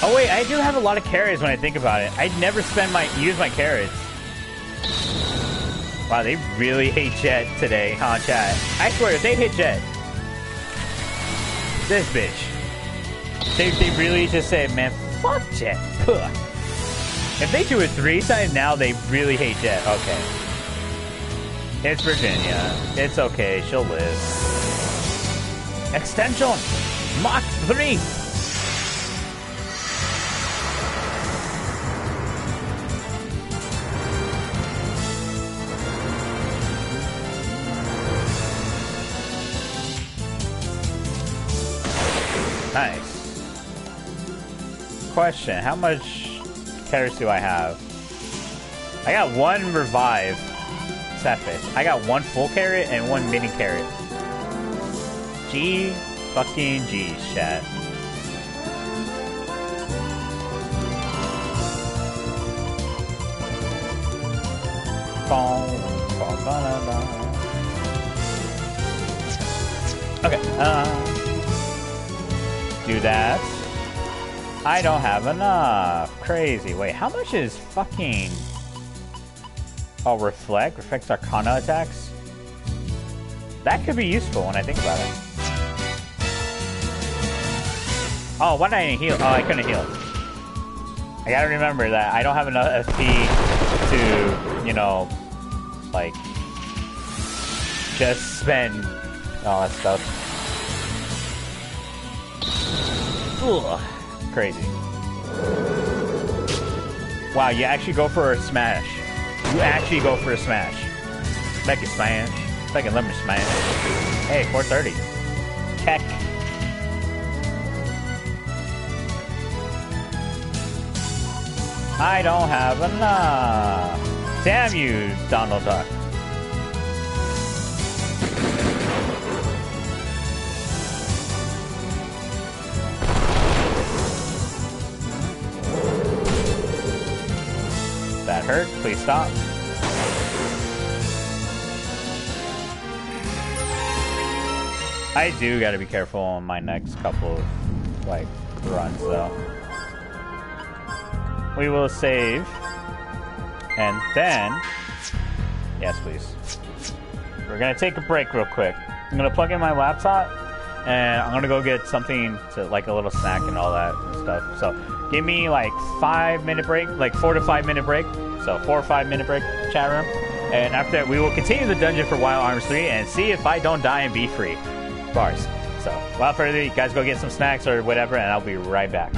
Oh wait, I do have a lot of carries when I think about it. I'd never spend my use my carries. Wow, they really hate Jet today, huh, chat? I swear, if they hit Jet... This bitch. They, they really just say, man, fuck Jet. Puh. If they do a three-side now, they really hate Jet. Okay. It's Virginia. It's okay. She'll live. Extension! Mach three! Nice. Question. How much carries do I have? I got one revive. That fish. I got one full carrot and one mini carrot. G fucking G, chat. Okay, uh, do that. I don't have enough. Crazy. Wait, how much is fucking... Oh, Reflect. Reflect's Arcana attacks. That could be useful when I think about it. Oh, why did I heal? Oh, I couldn't heal. I gotta remember that I don't have enough F P to, you know, like, just spend all that stuff. Ugh. Crazy. Wow, you actually go for a smash. You actually go for a smash. Make it smash. Make it lemon smash. Hey, four thirty. Heck. I don't have enough. Damn you, Donald Duck. That hurt. Please stop. I do gotta be careful on my next couple of, like, runs, though. We will save. And then... Yes, please. We're gonna take a break real quick. I'm gonna plug in my laptop, and I'm gonna go get something to, like, a little snack and all that stuff, so... Give me, like, five minute break, like, four to five minute break. So, four or five minute break, chat room. And after that, we will continue the dungeon for Wild Arms three and see if I don't die and be free. Bars. So, without further ado, you guys go get some snacks or whatever, and I'll be right back.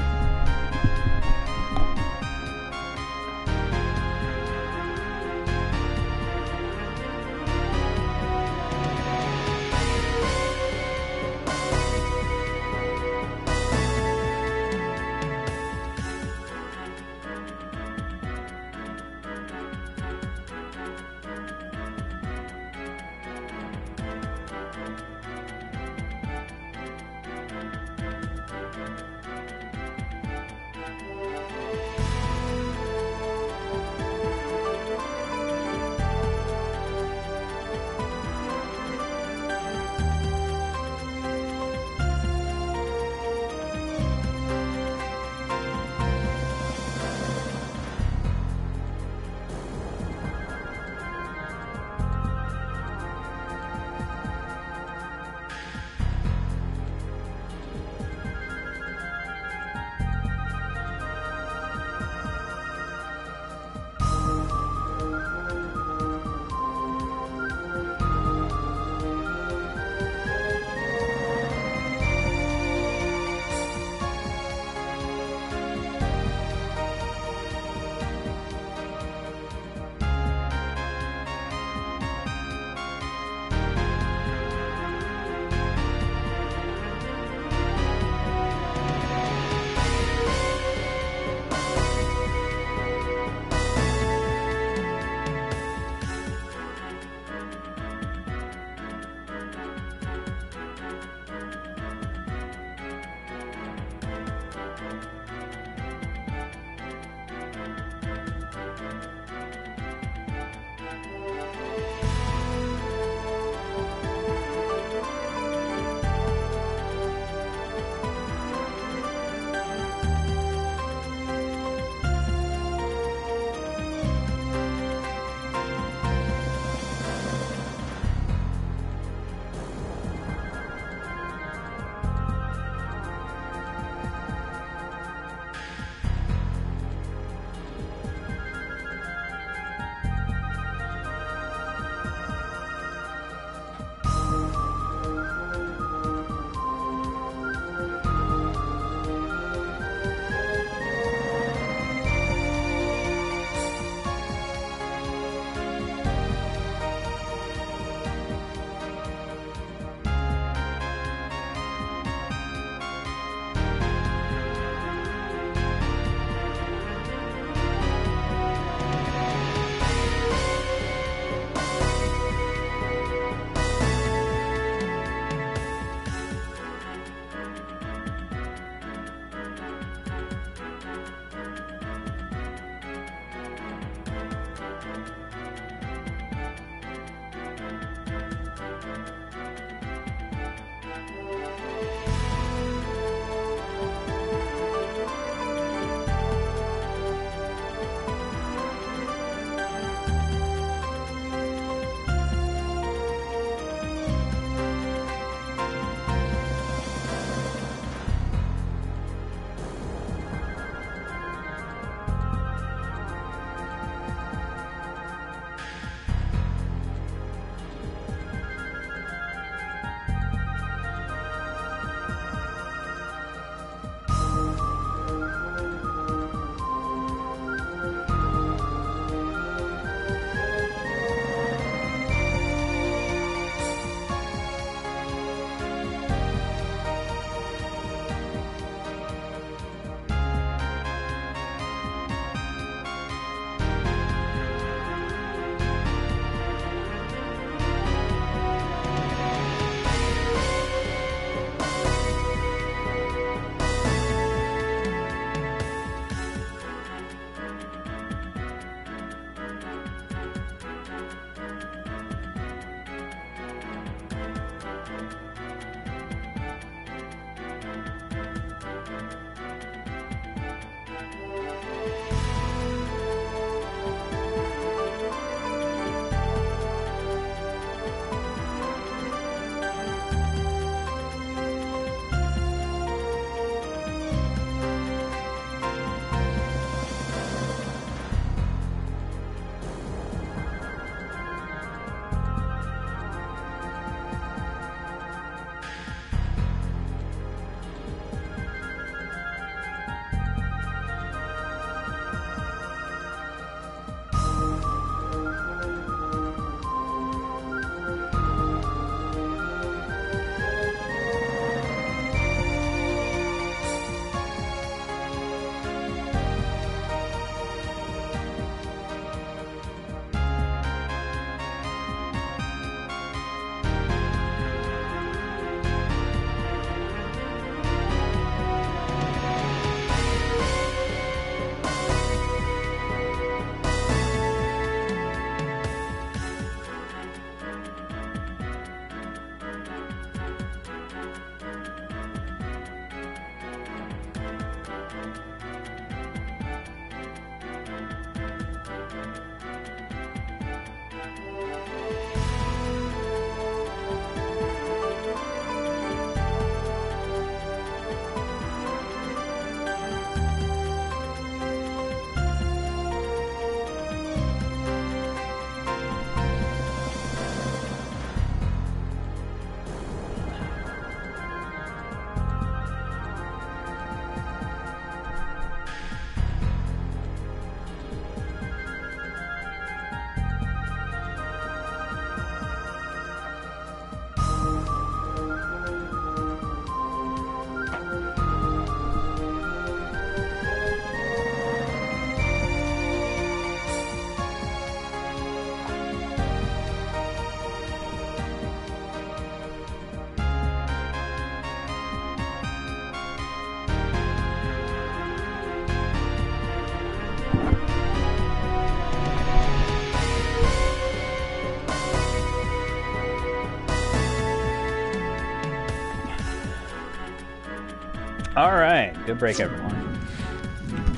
All right, good break, everyone.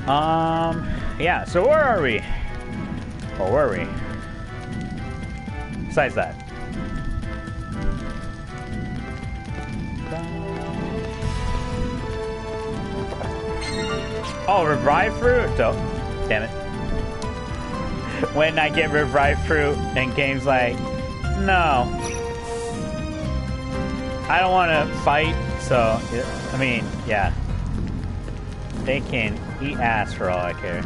Um, yeah. So where are we? Or were we? Besides that. Oh, revived fruit? Dope. Oh, damn it. When I get revived fruit and game's like, no. I don't want to fight, so, I mean, yeah. They can eat ass for all I care.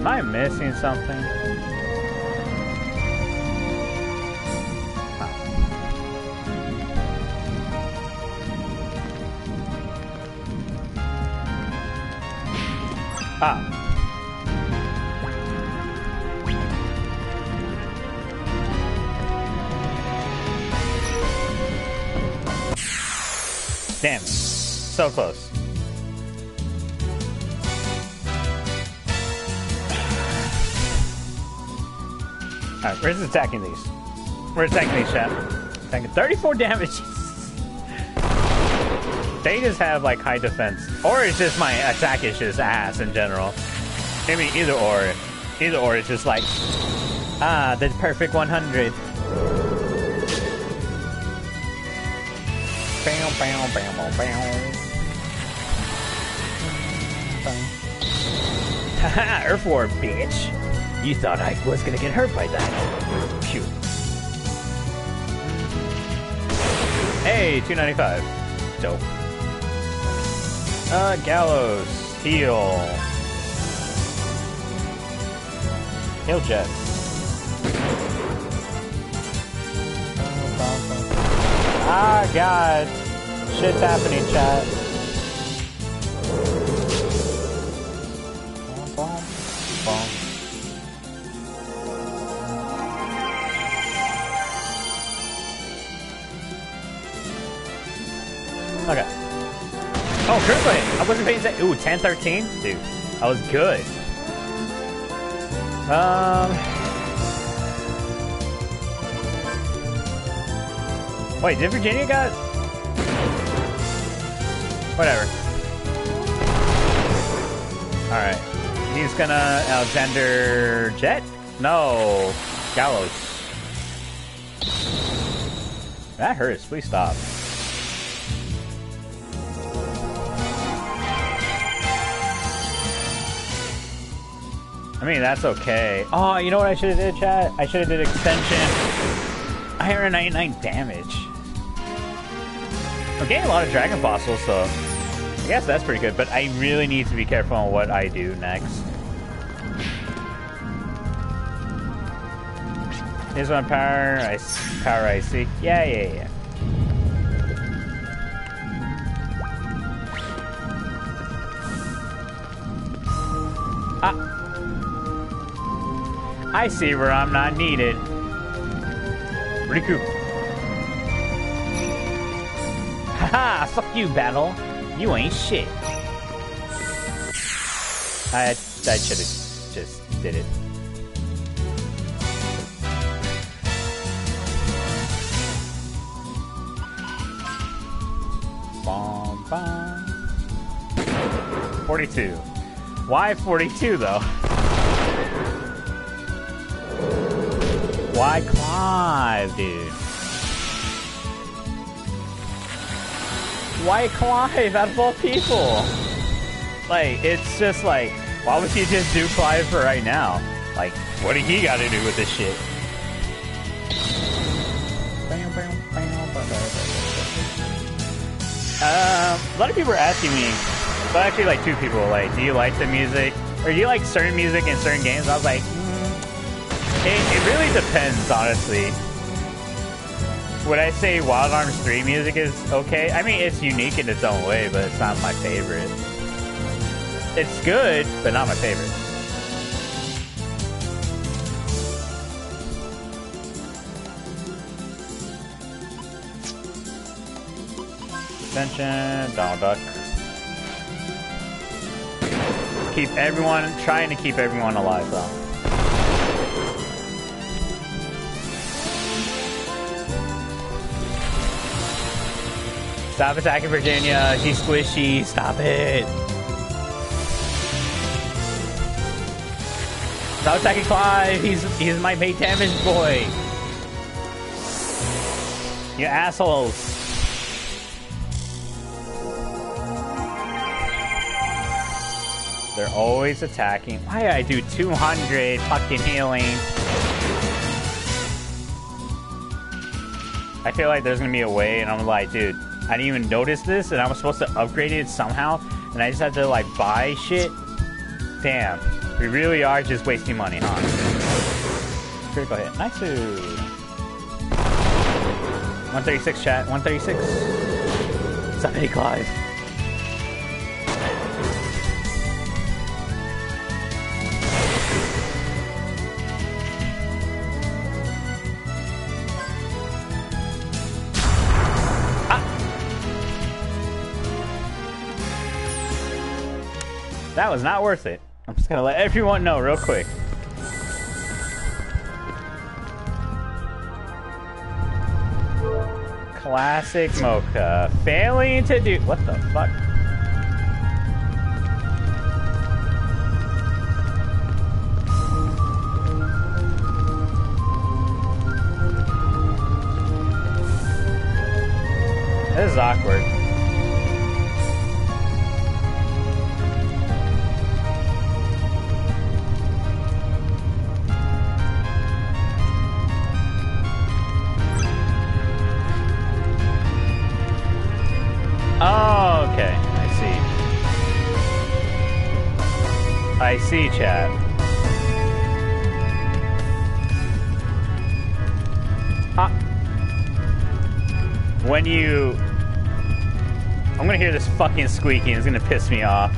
Am I missing something? Ah. ah. Damn. So close. Alright, we're just attacking these. We're attacking these, chat. Attacking thirty-four damage. They just have, like, high defense. Or it's just my attack is just ass in general. I mean, either or. Either or, it's just like, ah, the perfect one hundred. Bam, bam, bam, bam. Haha, Earth War, bitch. You thought I was gonna get hurt by that. Phew. Hey, two ninety-five. Dope. Uh, Gallows. Heal. Heal jet. Ah, God. Shit's happening, chat. Bomb, bomb. Okay. Oh, critically! I wasn't paying that. Ooh, ten thirteen? Dude, I was good. Um. Wait, did Virginia got. Whatever. Alright. He's gonna. Alexander Jet? No. Gallows. That hurts. Please stop. I mean, that's okay. Oh, you know what I should have did, chat? I should have did extension. one ninety-nine damage. I'm getting a lot of dragon fossils, so I guess that's pretty good, but I really need to be careful on what I do next. Here's my power I, power I seek. Yeah, yeah, yeah. Ah! I see where I'm not needed. Recoup. Haha, fuck you, battle. You ain't shit. I, I should have just did it. Bom, bom. forty-two. Why forty-two, though? Why Clive, dude? Why Clive out of all people? Like, it's just like, why would you just do Clive for right now? Like, what do he gotta do with this shit? Um, a lot of people are asking me, well, actually, like, two people, like, do you like the music? Or do you like certain music in certain games? I was like, It, it really depends, honestly. Would I say Wild Arms three music is okay? I mean, it's unique in its own way, but it's not my favorite. It's good, but not my favorite. attention. Donald Duck. Keep everyone, trying to keep everyone alive though. Stop attacking Virginia, she's squishy, stop it. Stop attacking Clive, he's, he's my main damage boy. You assholes. They're always attacking. Why did I do two hundred fucking healing? I feel like there's gonna be a way and I'm like, dude, I didn't even notice this and I was supposed to upgrade it somehow and I just had to like buy shit. Damn. We really are just wasting money, huh? Critical hit. Nice. one thirty-six chat. one thirty-six. Somebody Clive. That was not worth it. I'm just gonna let everyone know real quick. Classic Mocha. Failing to do... What the fuck? This is awkward. I see, chat. Huh. When you... I'm gonna hear this fucking squeaking. It's gonna piss me off.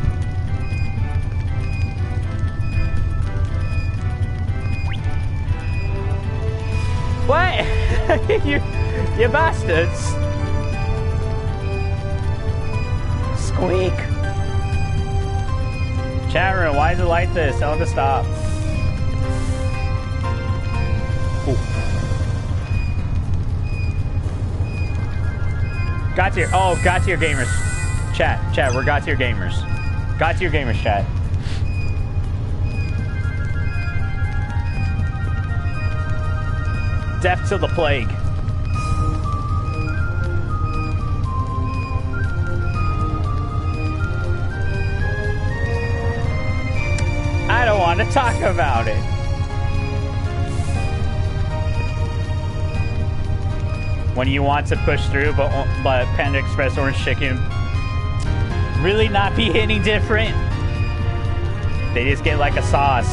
What? you, you bastards. Squeak. Chat room, why is it like this? Tell it to stop. Ooh. Got to your, oh, got to your gamers. Chat, chat, we're got to your gamers. Got to your gamers, chat. Death to the plague. I don't want to talk about it. When you want to push through, but, but Panda Express Orange Chicken really not be any different. They just get like a sauce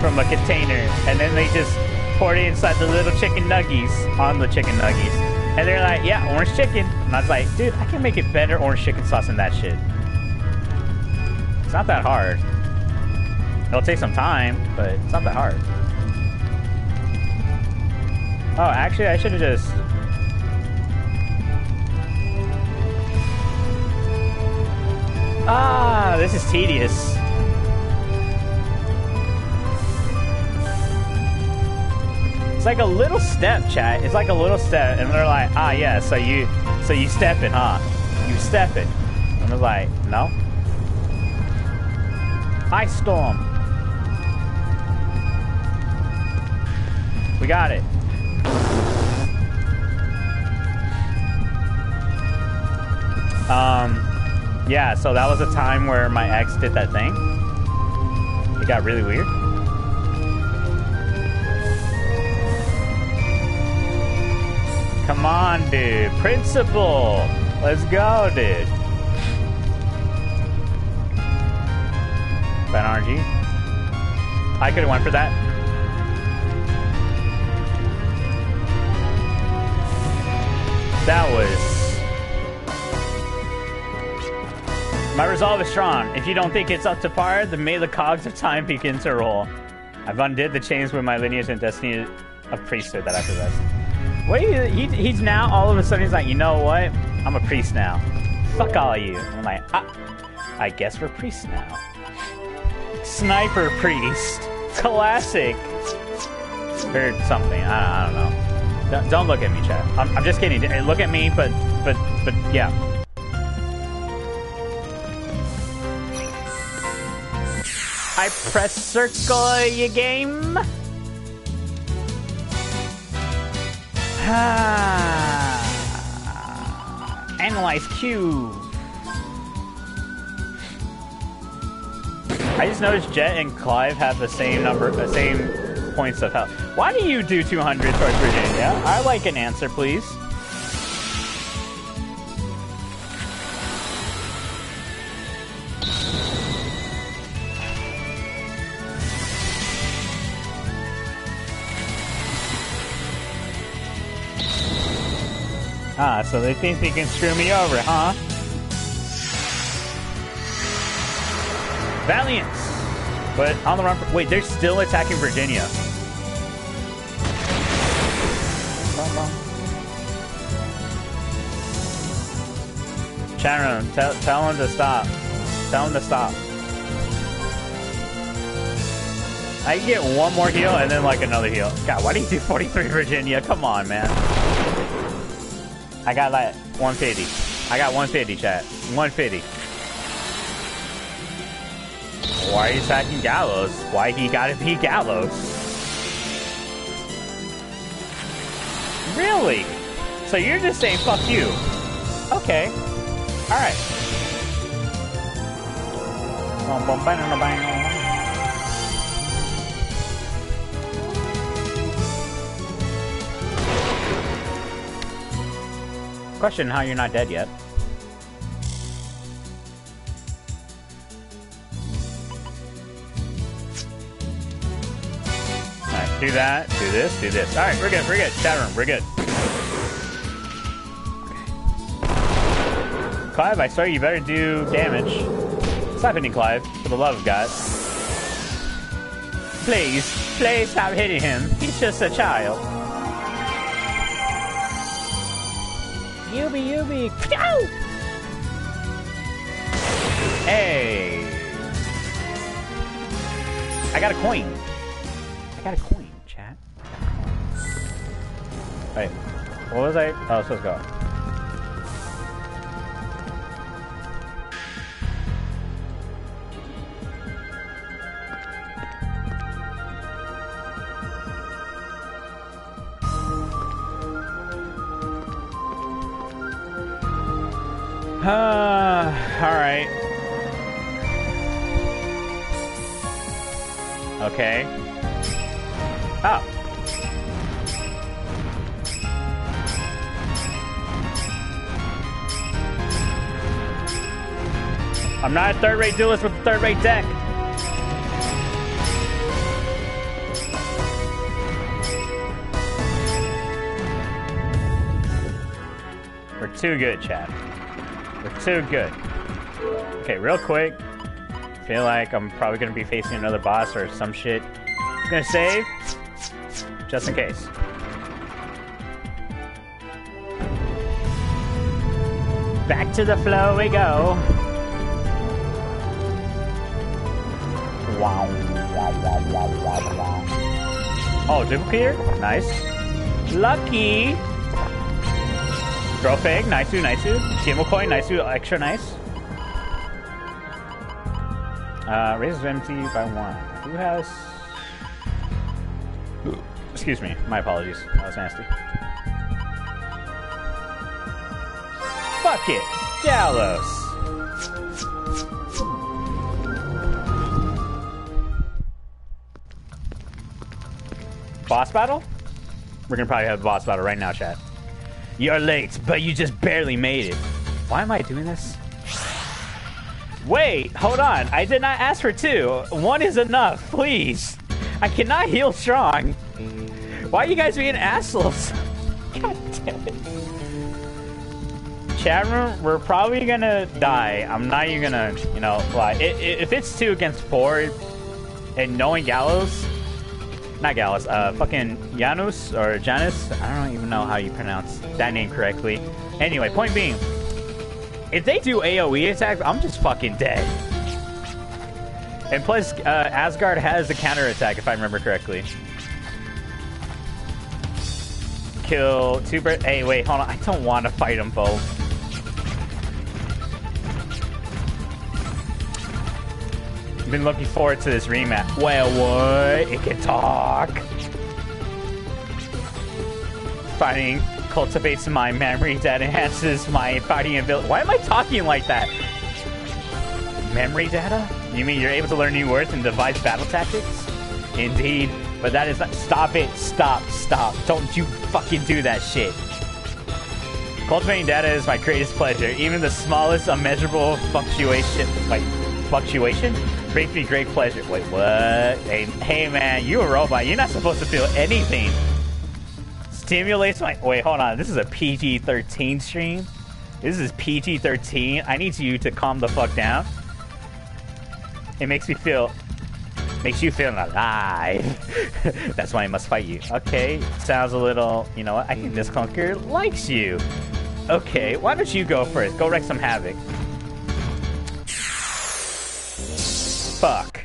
from a container, and then they just pour it inside the little chicken nuggies, on the chicken nuggies. And they're like, yeah, orange chicken. And I was like, dude, I can make it better orange chicken sauce than that shit. It's not that hard. It'll take some time, but it's not that hard. Oh, actually, I should have just... Ah, this is tedious. It's like a little step, chat. It's like a little step, and they're like, ah, yeah, so you, so you step it, huh? You step it. And they're like, no. Ice storm. We got it. Um, yeah, so that was a time where my ex did that thing. It got really weird. Come on, dude. Principal. Let's go, dude. Bad R N G. I could have went for that. That was... My resolve is strong. If you don't think it's up to par, then may the cogs of time begin to roll. I've undid the chains with my lineage and destiny of priesthood that I possess. What are you... He, he's now all of a sudden, he's like, you know what? I'm a priest now. Fuck all you. And I'm like, ah, I guess we're priests now. Sniper priest. Classic. Or something. I don't, I don't know. Don't, don't look at me, chat. I'm, I'm just kidding. Look at me, but, but, but, yeah. I press circle, you game. Ah. Analyze cube. I just noticed Jet and Clive have the same number, the same points of health. Why do you do two hundred towards Virginia? I like an answer, please. Ah, so they think they can screw me over, huh? Valiance! But on the run for- wait, they're still attacking Virginia. Charon, tell, tell him to stop. Tell him to stop. I get one more heal and then like another heal. God, why do you do forty-three Virginia? Come on, man. I got like one fifty. I got one fifty, chat. one fifty. Why are you attacking Gallows? Why he gotta be Gallows? Really? So you're just saying fuck you. Okay. Alright. Question how you're not dead yet. Do that, do this, do this. Alright, we're good, we're good. Chat room, we're good. Clive, I swear you better do damage. Stop hitting Clive, for the love of God. Please, please stop hitting him. He's just a child. Yubi, Yubi. Hey. I got a coin. I got a coin. Wait, what was I? Oh, so let's go. Uh, all right. Okay. Oh. I'm not a third-rate duelist with a third-rate deck. We're too good, chat. We're too good. Okay, real quick. I feel like I'm probably going to be facing another boss or some shit. I'm going to save. Just in case. Back to the flow we go. Wow, wow, wow, wow, wow, wow. Oh, duplicator? Nice. Lucky! Throw fag, nice you, nice you. Gmo coin, nice you, extra nice. Uh, raises empty by one. Who has... Ooh. Excuse me, my apologies. That was nasty. Fuck it! Gallows! Boss battle? We're gonna probably have a boss battle right now, chat. You're late, but you just barely made it. Why am I doing this? Wait, hold on. I did not ask for two. One is enough, please. I cannot heal strong. Why are you guys being assholes? God damn it. Chat room, we're probably gonna die. I'm not even gonna, you know, lie. It, it, if it's two against four and knowing Gallows, Not Gallows, uh, fucking Janus, or Janus, I don't even know how you pronounce that name correctly. Anyway, point being, If they do AoE attacks, I'm just fucking dead. And plus, uh, Asgard has a counterattack, if I remember correctly. Kill two birds. Hey, wait, hold on. I don't want to fight them both. I've been looking forward to this rematch. Well, what? It can talk. Fighting cultivates my memory that enhances my fighting ability. Why am I talking like that? Memory data? You mean you're able to learn new words and devise battle tactics? Indeed. But that is not- Stop it. Stop. Stop. Don't you fucking do that shit. Cultivating data is my greatest pleasure. Even the smallest unmeasurable fluctuation- Wait. Fluctuation? Brings me great pleasure. Wait, what? Hey, hey man, you a robot. You're not supposed to feel anything. Stimulates my- Wait, hold on. This is a P G thirteen stream? This is P G thirteen? I need you to calm the fuck down. It makes me feel... Makes you feel alive. That's why I must fight you. Okay, sounds a little... You know what? I think this conqueror likes you. Okay, why don't you go first? Go wreck some havoc. Fuck.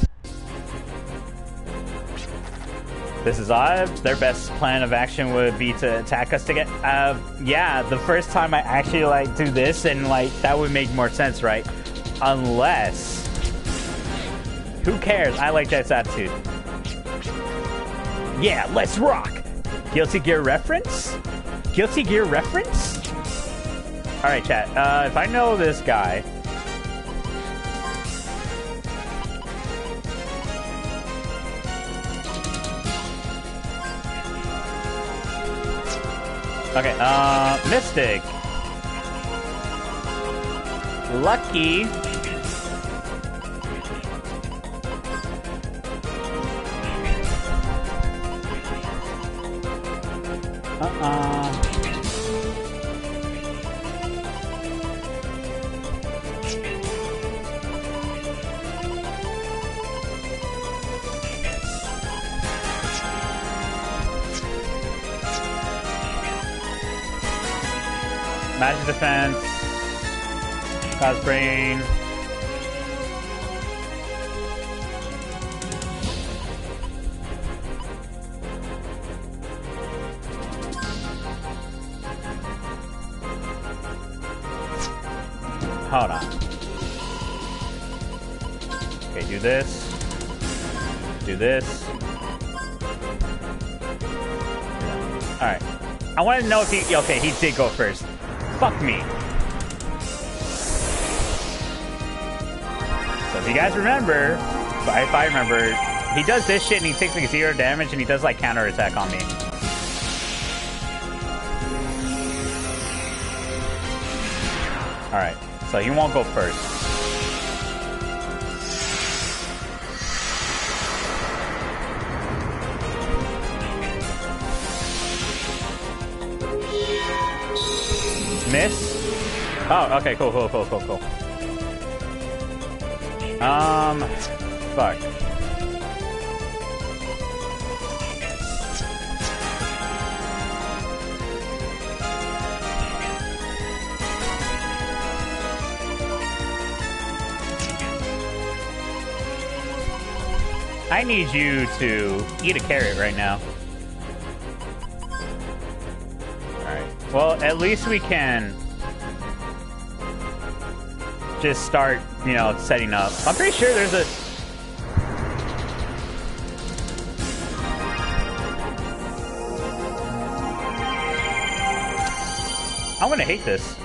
This is odd. Their best plan of action would be to attack us together. Uh, yeah, the first time I actually, like, do this, and, like, that would make more sense, right? Unless... Who cares? I like that attitude. Yeah, let's rock! Guilty Gear reference? Guilty Gear reference? Alright, chat. Uh, if I know this guy... Okay, uh, Mystic. Lucky... Uh, magic defense, cause brain. Hold on. Okay, do this. Do this. Alright. I want to know if he... Okay, he did go first. Fuck me. So if you guys remember... If I remember... He does this shit and he takes like zero damage and he does like counterattack on me. Alright. So you won't go first. Miss? Oh, okay, cool, cool, cool, cool, cool. Um, fuck. I need you to eat a carrot right now. Alright. Well, at least we can just start, you know, setting up. I'm pretty sure there's a... I'm gonna hate this.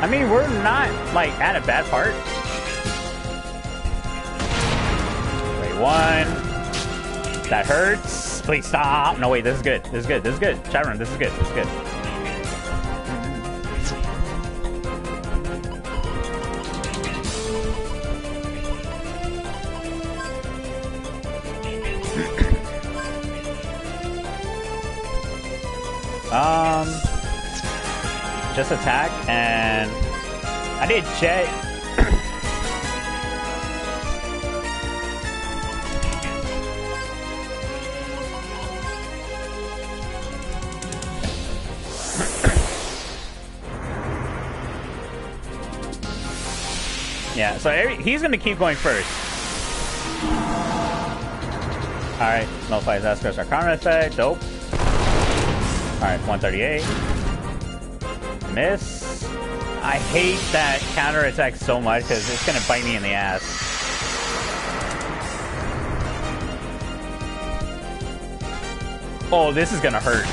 I mean, we're not, like, at a bad part. Wait, one. That hurts. Please stop. No, wait, this is good. This is good. This is good. Chat room, this is good. This is good. um... Just attack, and I did check. Yeah, so every, he's going to keep going first. Alright, no fight, that's our counter attack. Dope. Alright, one thirty-eight. Miss. I hate that counter attack so much because it's going to bite me in the ass. Oh, this is gonna hurt.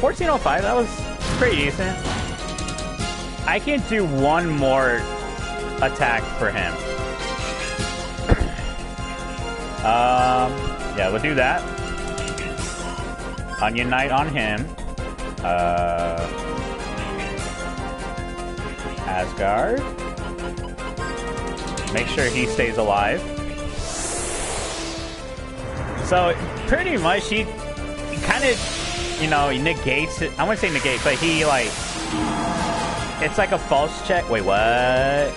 fourteen oh five, that was pretty decent. I can't do one more attack for him. Um, yeah, we'll do that. Onion Knight on him. Uh, Asgard. Make sure he stays alive. So, pretty much, he, he kind of, you know, he negates it. I wouldn't say negate, but he, like, it's like a false check. Wait, what?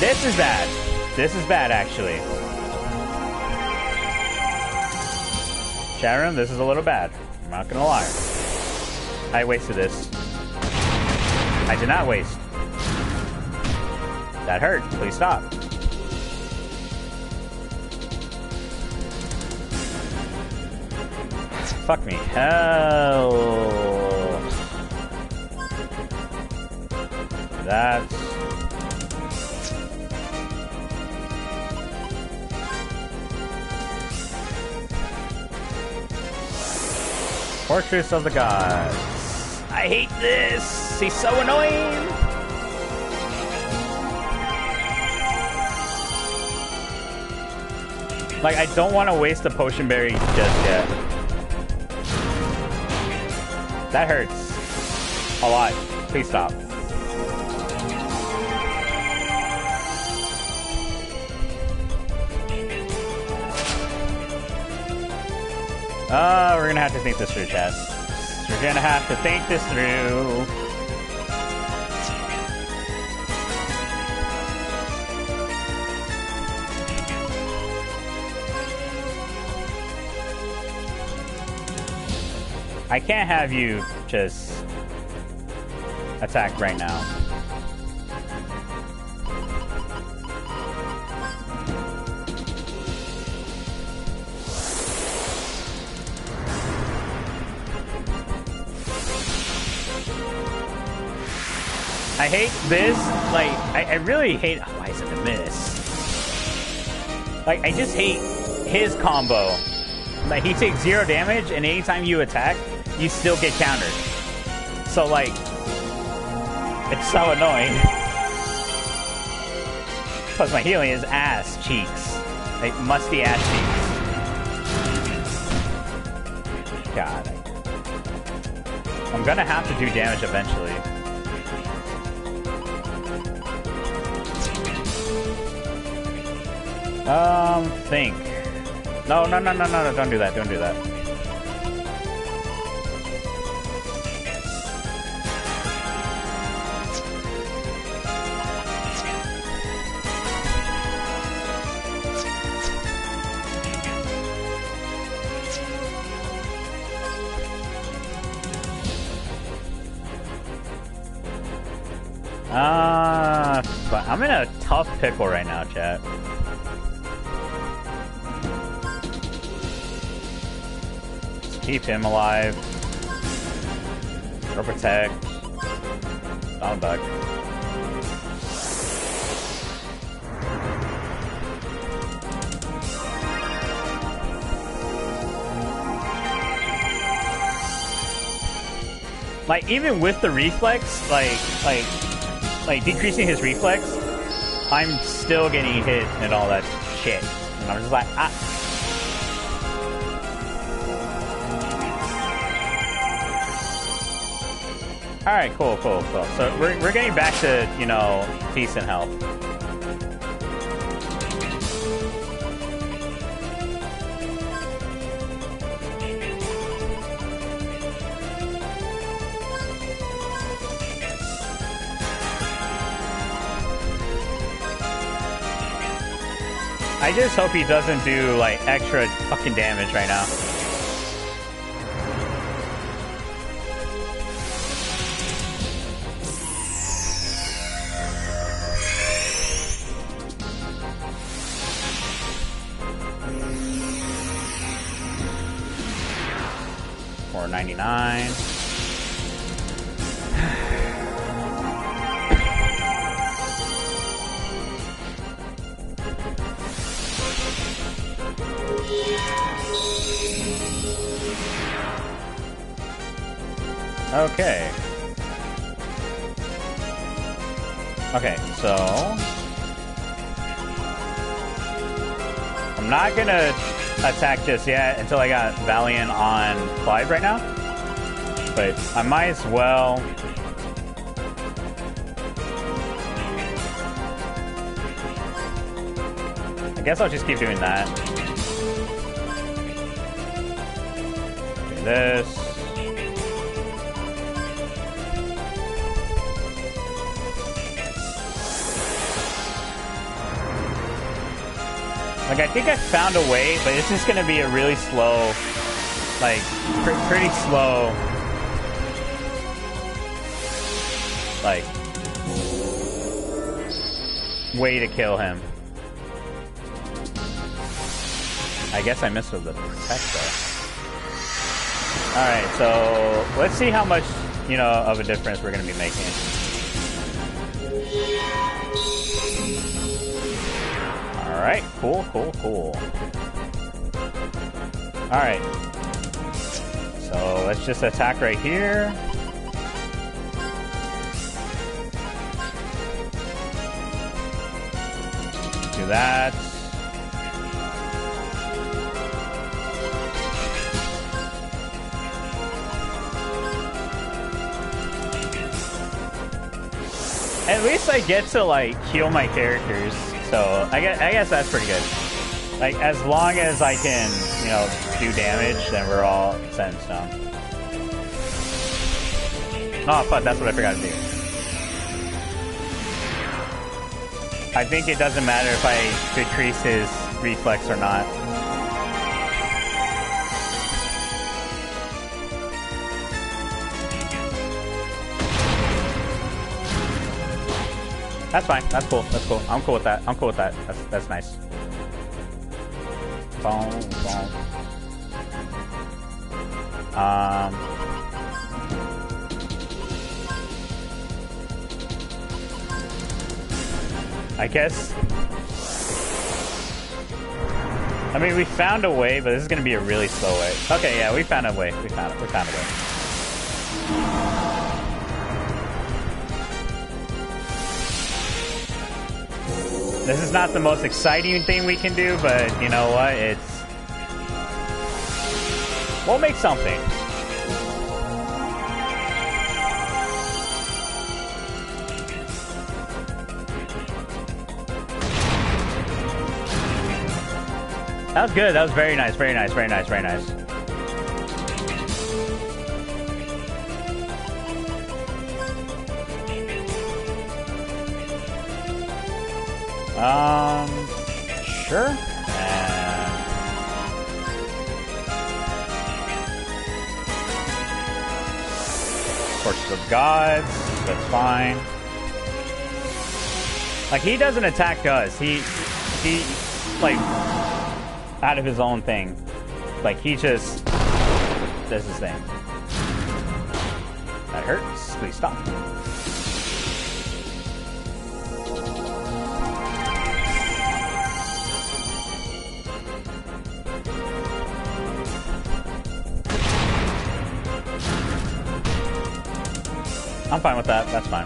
This is bad. This is bad, actually. Chat room, this is a little bad. I'm not gonna lie. I wasted this. I did not waste. That hurt. Please stop. Fuck me. Hell. That's... Fortress of the Gods. I hate this. He's so annoying. Like, I don't want to waste the potion berry just yet. That hurts. A lot. Please stop. Uh, we're gonna have to think this through, chat. We're gonna have to think this through. I can't have you just attack right now. I hate this. Like, I, I really hate... Oh, why is it a miss? Like, I just hate his combo. Like, he takes zero damage, and anytime you attack... you still get countered. So, like, it's so annoying. Plus, my healing is ass cheeks. Like, musty ass cheeks. God. I'm gonna have to do damage eventually. Um, think. No, no, no, no, no, no, don't do that, don't do that. Ah, uh, but I'm in a tough pickle right now, chat. Just keep him alive. Or protect. I'm back. Like, even with the reflex, like, like. Like, decreasing his reflex, I'm still getting hit and all that shit. And I'm just like, ah. Alright, cool, cool, cool. So we're, we're getting back to, you know, decent health. I just hope he doesn't do, like, extra fucking damage right now. four ninety-nine. Okay. Okay, so I'm not gonna attack just yet until I got Valiant on Clive right now. But I might as well. I guess I'll just keep doing that. Do this. Like, I think I found a way, but it's just going to be a really slow, like, pr pretty slow, like, way to kill him. I guess I missed with the tech, though. Alright, so let's see how much, you know, of a difference we're going to be making. Alright, cool, cool, cool. Alright. So let's just attack right here. Do that. At least I get to, like, heal my characters. So I guess, I guess that's pretty good. Like, as long as I can, you know, do damage, then we're all set in stone. Oh, fuck, that's what I forgot to do. I think it doesn't matter if I decrease his reflex or not. That's fine. That's cool. That's cool. I'm cool with that. I'm cool with that. That's that's nice. Boom, boom. Um. I guess. I mean, we found a way, but this is gonna be a really slow way. Okay, yeah, we found a way. We found it. We found a way. This is not the most exciting thing we can do, but you know what? It's... We'll make something. That was good. That was very nice, very nice, very nice, very nice. Um, sure. And... Forces of Gods, that's fine. Like, he doesn't attack us. He, he, like, out of his own thing. Like, he just does his thing. That hurts. Please stop. I'm fine with that, that's fine.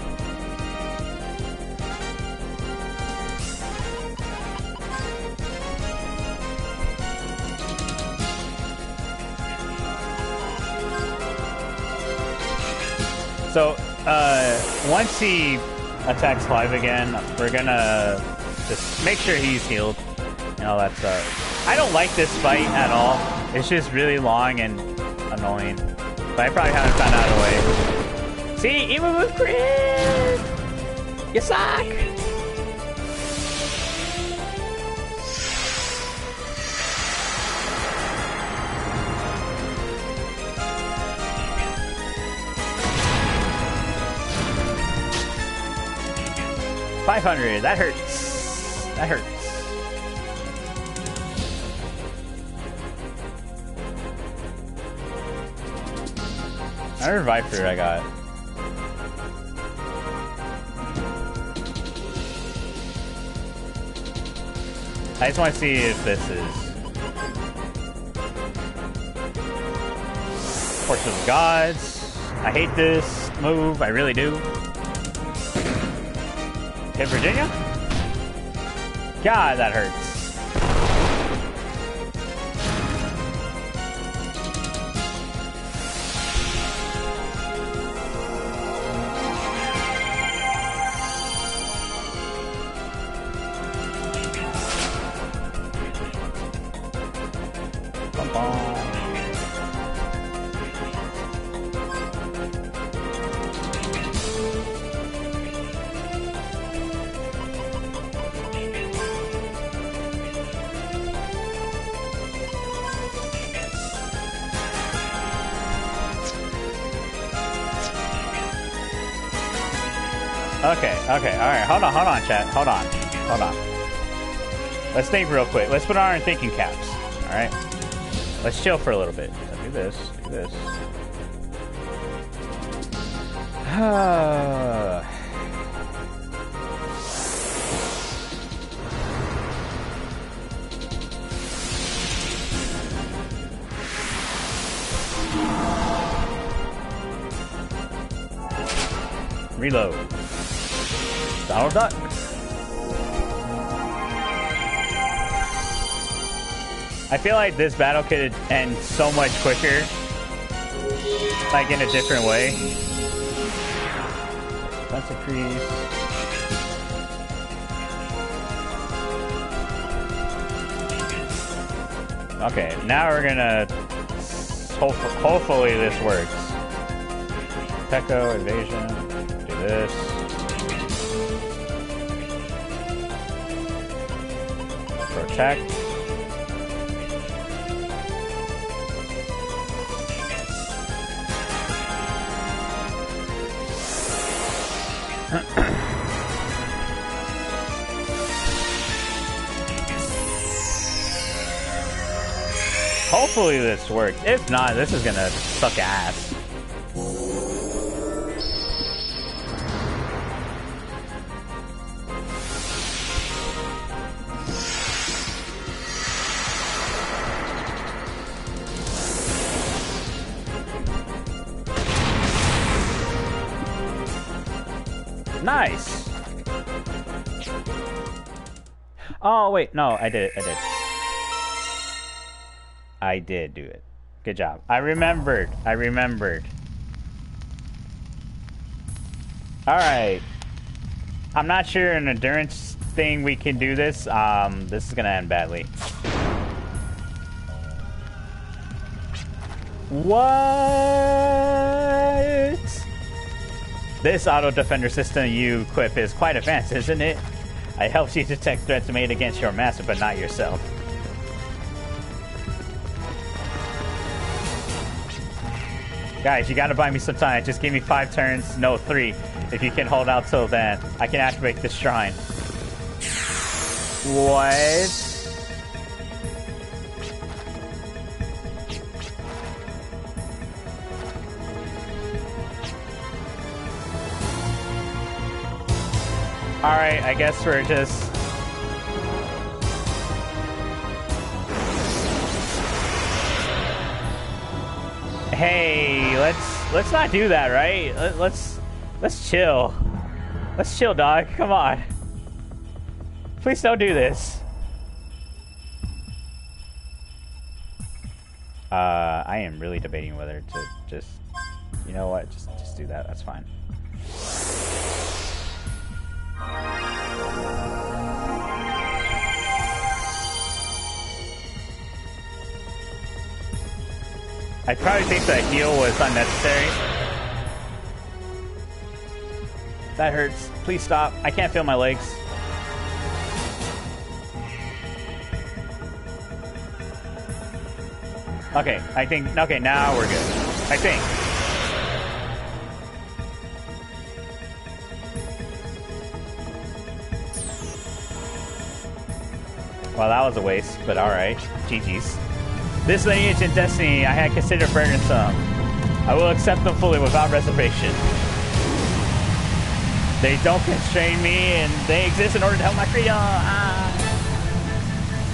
So, uh, once he attacks Clive again, we're gonna just make sure he's healed. You know, that's, uh, I don't like this fight at all. It's just really long and annoying. But I probably haven't found out a way. See, even with Chris, you suck. Five hundred. That hurts. That hurts. Another Viper I got. I just want to see if this is... Force of Gods. I hate this move. I really do. Hit Virginia? God, that hurts. Okay, alright, hold on, hold on, chat. Hold on, hold on. Let's think real quick. Let's put on our thinking caps, alright? Let's chill for a little bit. Do this, do this. Reload. Down duck. I feel like this battle could end so much quicker, like in a different way. That's a freeze. Okay, now we're gonna. Hope hopefully this works. Peko evasion. Do this. Check. Hopefully this works. If not, this is gonna suck ass. Nice. Oh wait, no, I did it. I did. I did do it. Good job. I remembered. I remembered. All right. I'm not sure an endurance thing we can do this. Um, this is gonna end badly. What? This auto-defender system you equip is quite advanced, isn't it? It helps you detect threats made against your master, but not yourself. Guys, you gotta buy me some time. Just give me five turns. No, three. If you can hold out till then, I can activate this shrine. What? Alright, I guess we're just... Hey, let's let's not do that, right? Let's let's chill. Let's chill, dog. Come on. Please don't do this. Uh, I am really debating whether to just... You know what? Just just do that. That's fine. I probably think that heal was unnecessary. That hurts. Please stop. I can't feel my legs. Okay, I think... Okay, now we're good. I think. Well, that was a waste, but alright. G G's. This lineage in Destiny I had considered burdensome. I will accept them fully without reservation. They don't constrain me, and they exist in order to help my freedom. Ah.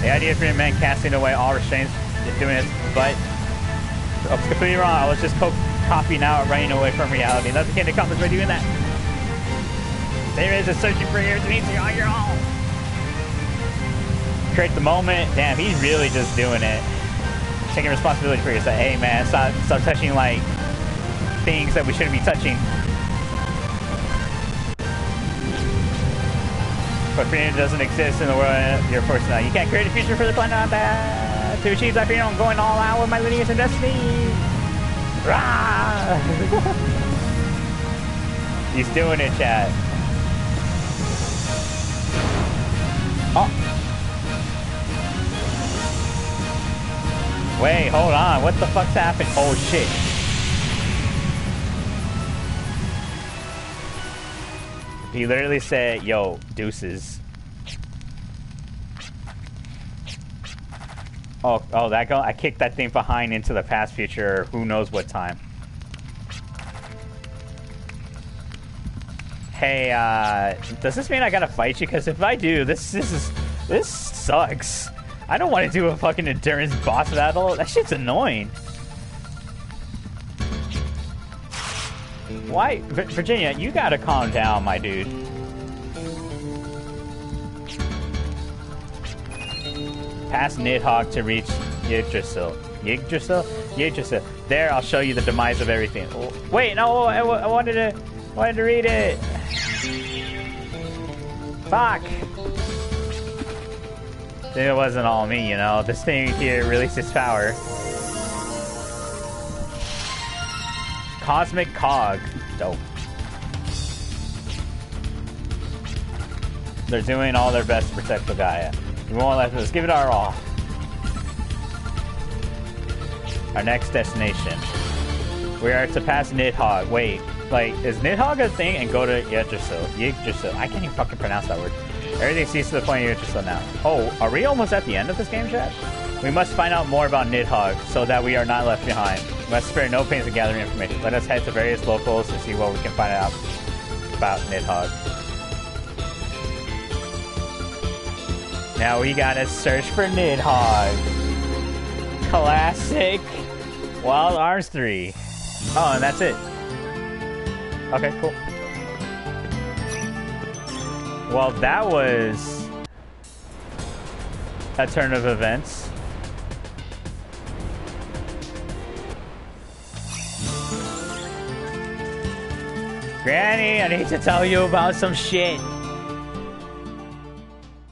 The idea of being a man casting away all restraints is doing it, but I was completely wrong. I was just copying out and running away from reality. Nothing can accomplish by doing that. There is a searching for your dreams on your own. Create the moment. Damn, he's really just doing it. Taking responsibility for yourself. Hey, man, stop, stop touching, like, things that we shouldn't be touching. But freedom doesn't exist in the world you're forced to know. You can't create a future for the planet uh, to achieve that freedom. I'm going all out with my lineage and destiny. Rah! He's doing it, chat. Oh. Wait, hold on. What the fuck's happened? Oh, shit. He literally said, yo, deuces. Oh, oh, that go. I kicked that thing behind into the past future. Who knows what time. Hey, uh, does this mean I gotta fight you? Because if I do, this, this is, this sucks. I don't want to do a fucking endurance boss battle. That shit's annoying. Why, Virginia, you gotta calm down, my dude. Pass Nidhogg to reach Yggdrasil. Yggdrasil? Yggdrasil. There, I'll show you the demise of everything. Wait, no, I, I wanted to, wanted to read it. Fuck. It wasn't all me, you know. This thing here releases power. Cosmic Cog. Dope. They're doing all their best to protect the Gaia. We won't let us. Give it our all. Our next destination. We are to pass Nidhogg. Wait. Like, is Nidhogg a thing? And go to Yggdrasil. Yggdrasil. I can't even fucking pronounce that word. Everything ceases to the point of Yggdrasil now. Oh, are we almost at the end of this game, chat? We must find out more about Nidhogg so that we are not left behind. We must spare no pains in gathering information. Let us head to various locals to see what we can find out about Nidhogg. Now we gotta search for Nidhogg. Classic Wild Arms three. Oh, and that's it. Okay, cool. Well, that was a turn of events. Granny, I need to tell you about some shit.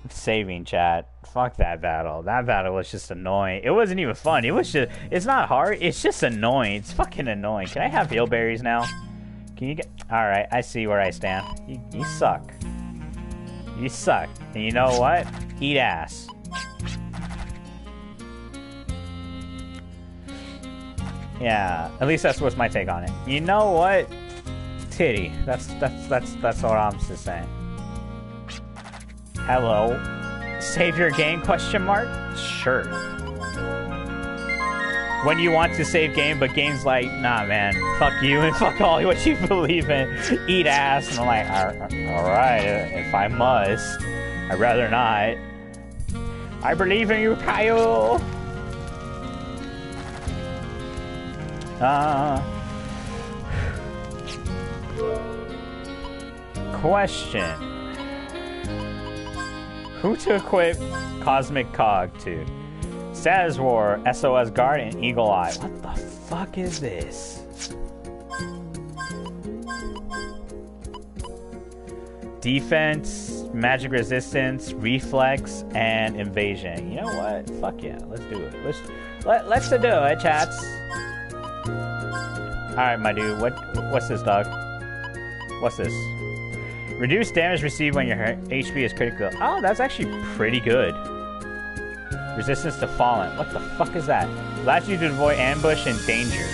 Saving chat. Fuck that battle. That battle was just annoying. It wasn't even fun. It was just, it's not hard. It's just annoying. It's fucking annoying. Can I have hillberries now? Can you get, alright, I see where I stand. You, you suck. You suck. And you know what? Eat ass. Yeah, at least that's what's my take on it. You know what? Titty. That's that's that's that's all I'm just saying. Hello. Save your game question mark? Sure. When you want to save game, but game's like, nah man, fuck you and fuck all what you believe in. Eat ass. And I'm like, alright, if I must. I'd rather not. I believe in you, Kyle. Uh Question. Who to equip Cosmic Cog to? Status War, S O S Guard, and Eagle Eye. What the fuck is this? Defense, Magic Resistance, Reflex, and Invasion. You know what? Fuck yeah. Let's do it. Let's, let, let's do it, chats. Alright, my dude. What? What's this, dog? What's this? Reduce damage received when your H P is critical. Oh, that's actually pretty good. Resistance to Fallen. What the fuck is that? Allows you to avoid ambush and danger.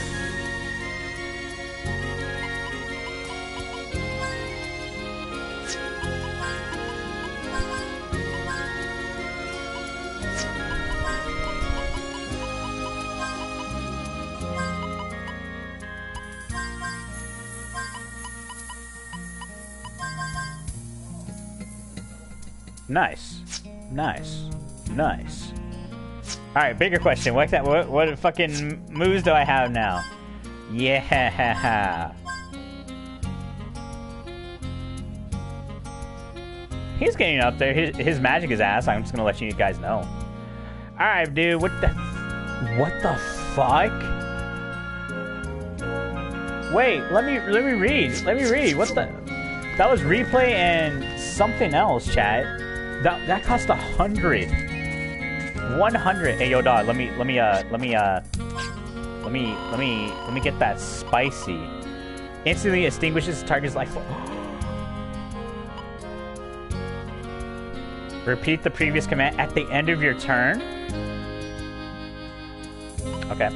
Nice. Nice. Nice. Alright, bigger question. What, what, what fucking moves do I have now? Yeah. He's getting up there. His, his magic is ass. I'm just gonna let you guys know. Alright, dude. What the... What the fuck? Wait. Let me... Let me read. Let me read. What the... That was replay and something else, chat. That that cost a hundred. One hundred. Hey, yo, dog. Let me let me uh let me uh let me let me let me get that spicy. Instantly extinguishes target's life. Repeat the previous command at the end of your turn. Okay.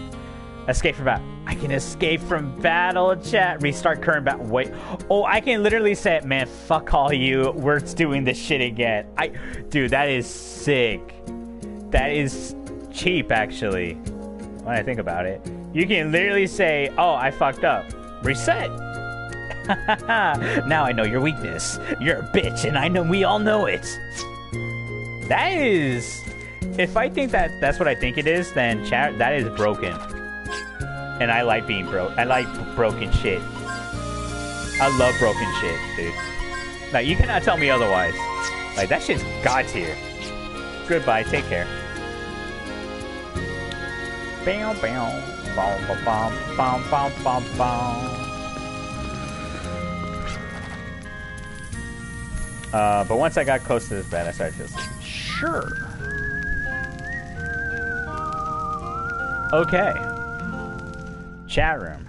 Escape from battle. I can escape from battle, chat. Restart current battle. Wait. Oh, I can literally say, man, fuck all you. We're doing this shit again. I, dude, that is sick. That is cheap, actually, when I think about it. You can literally say, oh, I fucked up. Reset. Now I know your weakness. You're a bitch, and I know we all know it. That is... If I think that that's what I think it is, then chat, that is broken. And I like being broke. I like broken shit. I love broken shit, dude. Like, you cannot tell me otherwise. Like, that shit's god tier. Goodbye. Take care. Bam, bam, bam, bam, bam, bam, bam, bam. Uh, but once I got close to this bed, I started just like, sure. Okay. Chat room.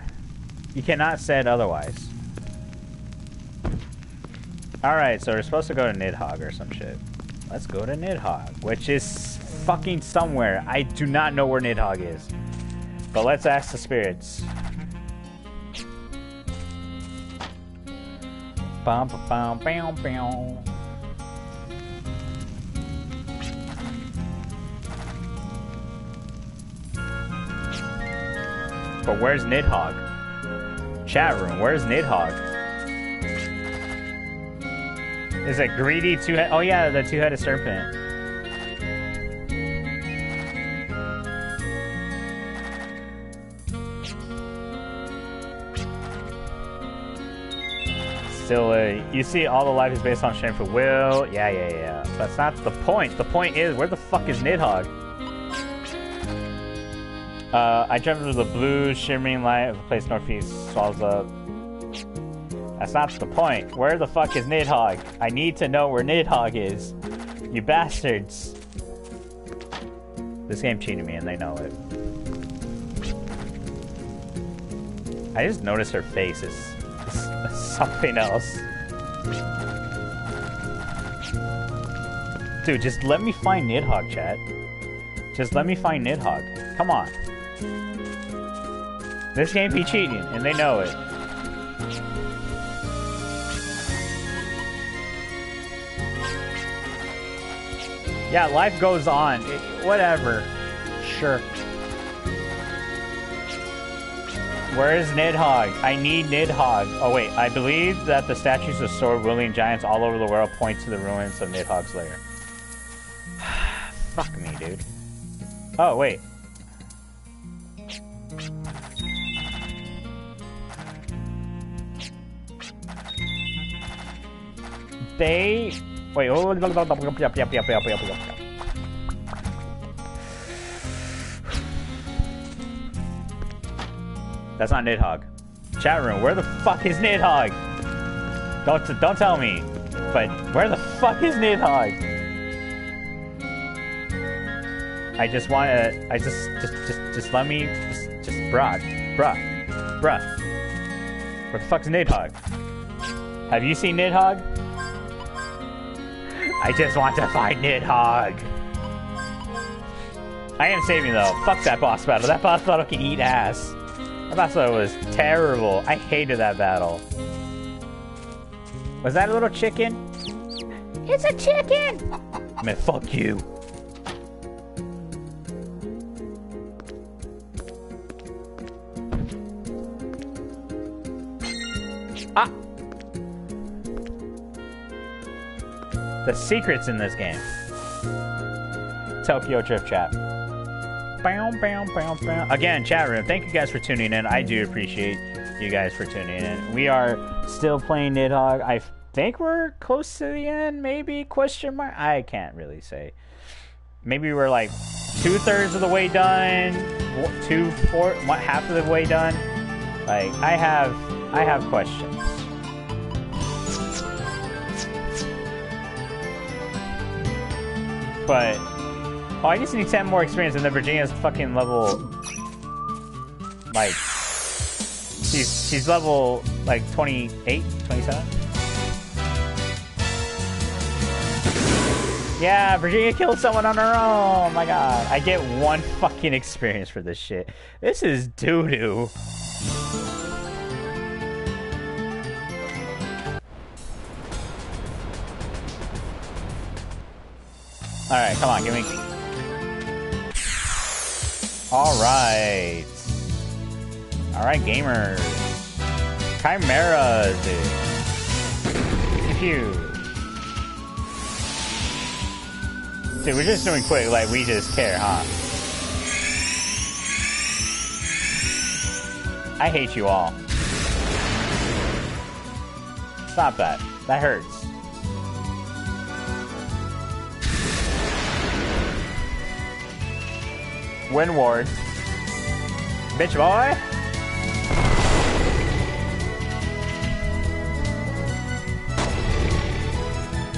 You cannot say it otherwise. Alright, so we're supposed to go to Nidhogg or some shit. Let's go to Nidhogg, which is fucking somewhere. I do not know where Nidhogg is. But let's ask the spirits. Bum, bum, bum, bum, bum. But where's Nidhogg? Chat room, where's Nidhogg? Is it greedy two-headed? Oh yeah, the two-headed serpent. Still, uh, you see all the life is based on strength of will. Yeah, yeah, yeah. That's not the point. The point is, where the fuck is Nidhogg? Uh, I dreamt of the blue shimmering light of the place northeast swallows up. That's not the point. Where the fuck is Nidhogg? I need to know where Nidhogg is. You bastards. This game cheated me and they know it. I just noticed her face is something else. Dude, just let me find Nidhogg, chat. Just let me find Nidhogg. Come on. This game be cheating, and they know it. Yeah, life goes on. It, whatever. Sure. Where is Nidhogg? I need Nidhogg. Oh, wait. I believe that the statues of sword-wielding giants all over the world point to the ruins of Nidhogg's lair. Fuck me, dude. Oh, wait. They wait. Oh, that's not Nidhogg. Chat room, where the fuck is Nidhogg? Don't don't tell me. But where the fuck is Nidhogg? I just want to. I just just just just let me just just bruh bruh bruh. Where the fuck's Nidhogg? Have you seen Nidhogg? I just want to find Nidhogg. I am saving though. Fuck that boss battle. That boss battle can eat ass. That boss battle was terrible. I hated that battle. Was that a little chicken? It's a chicken! Man, fuck you. the secrets in this game. Tokyo Drift Chat. Bow, bow, bow, bow. Again, chat room, thank you guys for tuning in. I do appreciate you guys for tuning in. We are still playing Nidhogg. I think we're close to the end, maybe? Question mark? I can't really say. Maybe we're like two-thirds of the way done, two, four, one, half of the way done. Like, I have, I have questions. But, oh, I just need ten more experience and then Virginia's fucking level, like, she's, she's level, like, twenty-eight, twenty-seven? Yeah, Virginia killed someone on her own. Oh my god. I get one fucking experience for this shit. This is doo-doo. Alright, come on, give me... Alright. Alright, gamers. Chimera, dude. Pew. Dude, we're just doing quick, like, we just care, huh? I hate you all. Stop that. That hurts. Windward. Bitch boy!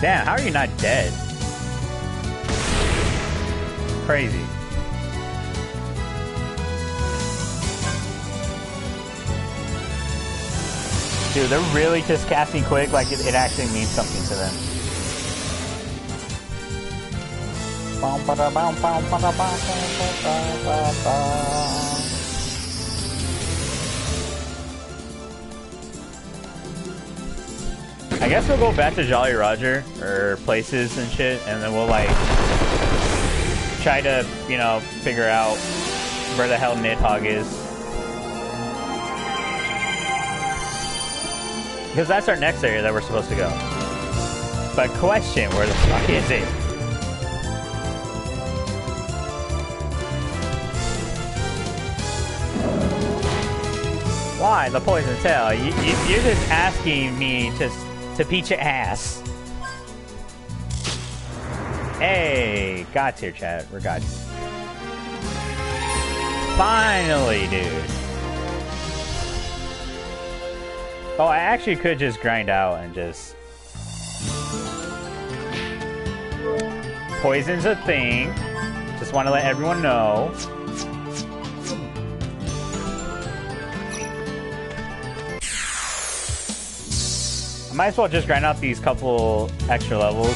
Damn, how are you not dead? Crazy. Dude, they're really just casting quick, like it, it actually means something to them. I guess we'll go back to Jolly Roger or places and shit, and then we'll like try to, you know, figure out where the hell Nidhogg is. Because that's our next area that we're supposed to go. But question, where the fuck is it? Why the poison tail? You, you, you're just asking me to, to beat your ass. Hey, gots here, chat. We're gots. Finally, dude. Oh, I actually could just grind out and just... Poison's a thing. Just want to let everyone know. I might as well just grind out these couple extra levels.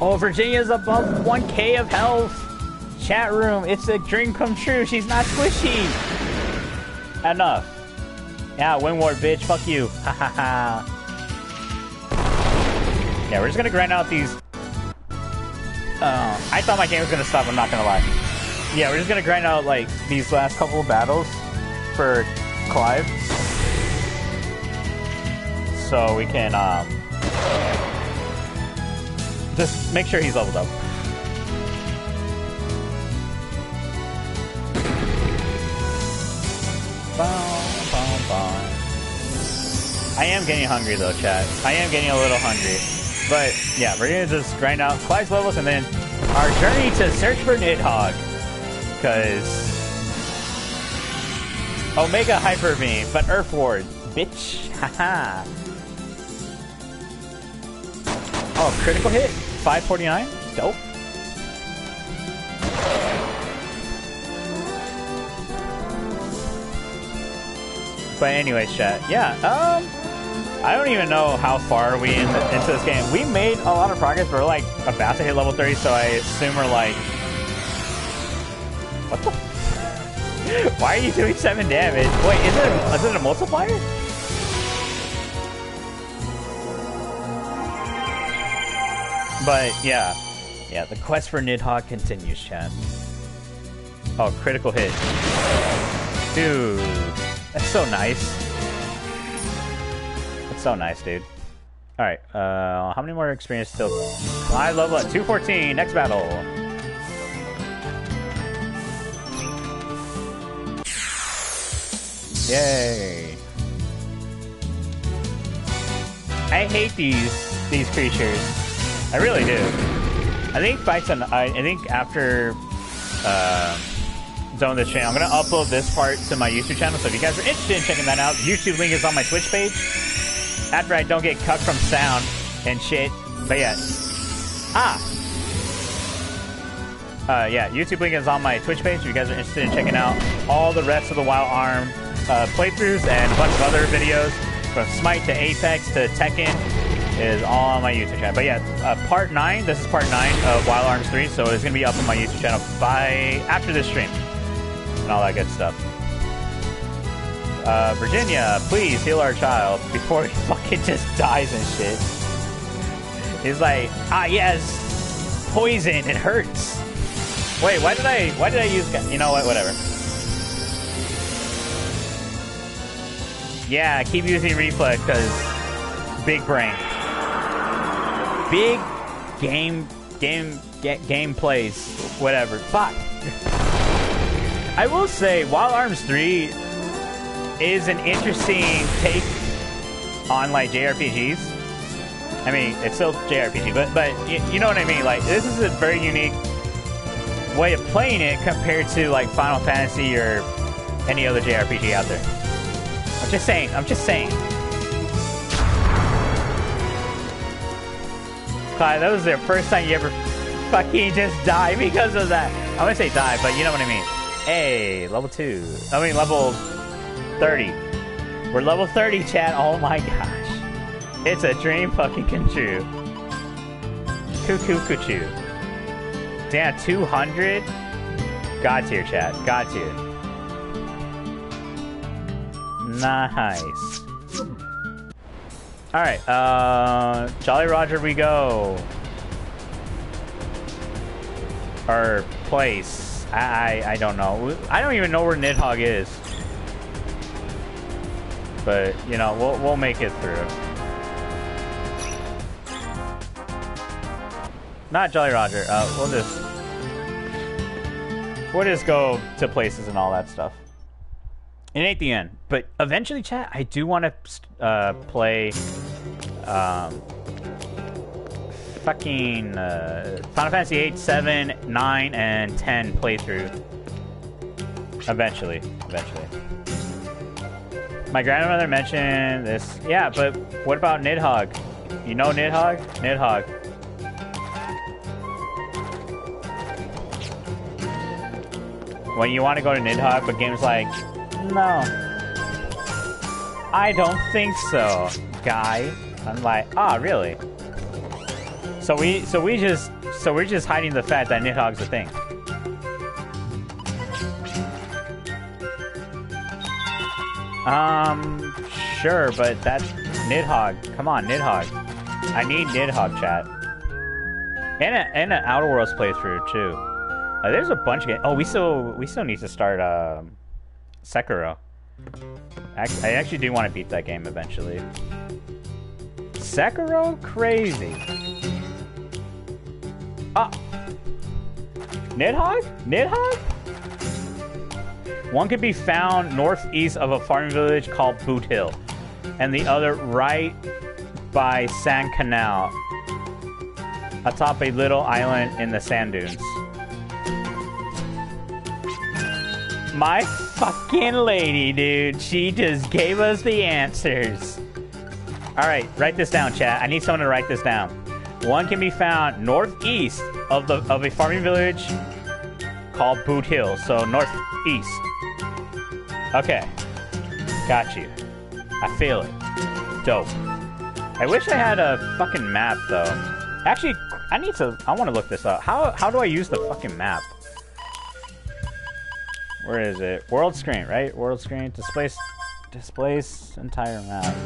Oh, Virginia's above one K of health. Chat room, it's a dream come true. She's not squishy. Enough. Yeah, Windward, bitch. Fuck you. Ha ha ha. Yeah, we're just gonna grind out these. Oh, I thought my game was gonna stop. I'm not gonna lie. Yeah, we're just gonna grind out like these last couple of battles for Clive, so we can um. Just make sure he's leveled up. I am getting hungry though, chat. I am getting a little hungry. But yeah, we're gonna just grind out Clive's levels and then our journey to search for Nidhogg. Cause Omega Hyper Beam, but Earth Ward, bitch. Haha. Oh, critical hit, five forty-nine, dope. But anyways, chat, yeah, um, I don't even know how far we in the, into this game. We made a lot of progress, but we're like about to hit level thirty, so I assume we're like, what the? Why are you doing seven damage? Wait, is it a, is it a multiplier? But yeah, yeah, the quest for Nidhogg continues, chat. Oh, critical hit. Dude, that's so nice. So nice, dude. Alright, uh, how many more experience till I level up? two fourteen, next battle. Yay. I hate these these creatures. I really do. I think Bison, I, I think after uh, Zone this channel, I'm gonna upload this part to my YouTube channel, so if you guys are interested in checking that out, YouTube link is on my Twitch page. After I don't get cut from sound and shit. But yeah. Ah! Uh, yeah, YouTube link is on my Twitch page if you guys are interested in checking out all the rest of the Wild Arm uh, playthroughs and a bunch of other videos from Smite to Apex to Tekken is all on my YouTube channel. But yeah, uh, part nine, this is part nine of Wild Arms three, so it's gonna be up on my YouTube channel by after this stream and all that good stuff. Uh, Virginia, please heal our child before he fucking just dies and shit. He's like, ah, yes, poison, it hurts. Wait, why did I, why did I use, you know what, whatever. Yeah, keep using reflex, because big brain. Big game, game, get game plays, whatever. Fuck. I will say, Wild Arms three is an interesting take on like J R P Gs. I mean, it's still J R P G, but but you, you know what I mean. Like, this is a very unique way of playing it compared to like Final Fantasy or any other J R P G out there. I'm just saying. I'm just saying. Clive, that was their first time you ever fucking just die because of that. I wouldn't say die, but you know what I mean. Hey, level two. I mean, level thirty. We're level thirty, chat. Oh my gosh. It's a dream fucking come true. Cuckoo cuckoo. Damn, two hundred? God tier, chat. God tier. Nice. Alright, uh... Jolly Roger we go. Our place. I, I, I don't know. I don't even know where Nidhogg is. But, you know, we'll, we'll make it through. Not Jolly Roger. Uh, we'll just... We'll just go to places and all that stuff. It ain't the end. But eventually, chat, I do want to uh, play... Um, fucking... Uh, Final Fantasy eight, seven, nine, and ten playthrough. Eventually. Eventually. My grandmother mentioned this. Yeah, but what about Nidhogg? You know Nidhogg? Nidhogg. When you want to go to Nidhogg, but game's like, no. I don't think so, guy. I'm like, ah, really? So we, so we just, so we're just hiding the fact that Nidhogg's a thing. Um, sure, but that's Nidhogg. Come on, Nidhogg. I need Nidhogg, chat. And a, and an Outer Worlds playthrough too. Uh, there's a bunch of games. Oh, we still we still need to start um Sekiro. I, I actually do want to beat that game eventually. Sekiro, crazy. Ah, Nidhogg, Nidhogg. One could be found northeast of a farming village called Boot Hill, and the other right by Sand Canal, atop a little island in the sand dunes. My fucking lady, dude. She just gave us the answers. Alright, write this down, chat. I need someone to write this down. One can be found northeast of, the, of a farming village called Boot Hill, so northeast. Okay, got you. I feel it. Dope. I wish I had a fucking map though. Actually, I need to. I want to look this up. How how do I use the fucking map? Where is it? World screen, right? World screen. Displace. Displace entire map.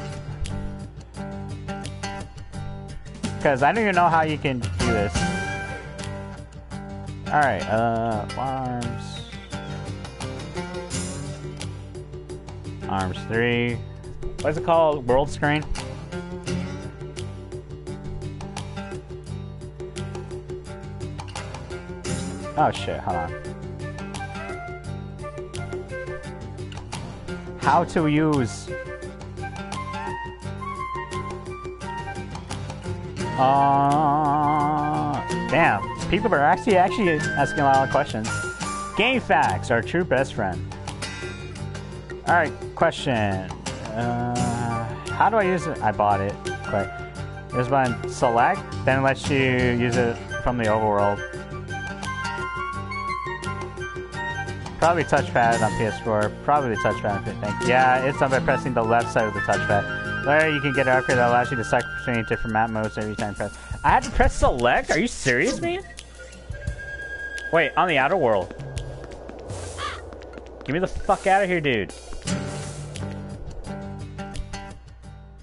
Because I don't even know how you can do this. All right. Uh, arms. Arms three. What's it called? World screen? Oh shit, hold on. How to use... Uh, damn, people are actually actually asking a lot of questions. Game facts, our true best friend. Alright, question. Uh, how do I use it? I bought it. Quick. This button, select, then it lets you use it from the overworld. Probably touchpad on P S four. Probably touchpad on P S four. Yeah, it's done by pressing the left side of the touchpad. There, you can get an upgrade that allows you to cycle between different map modes every time press. I had to press select? Are you serious, man? Wait, on the outer world. Get me the fuck out of here, dude.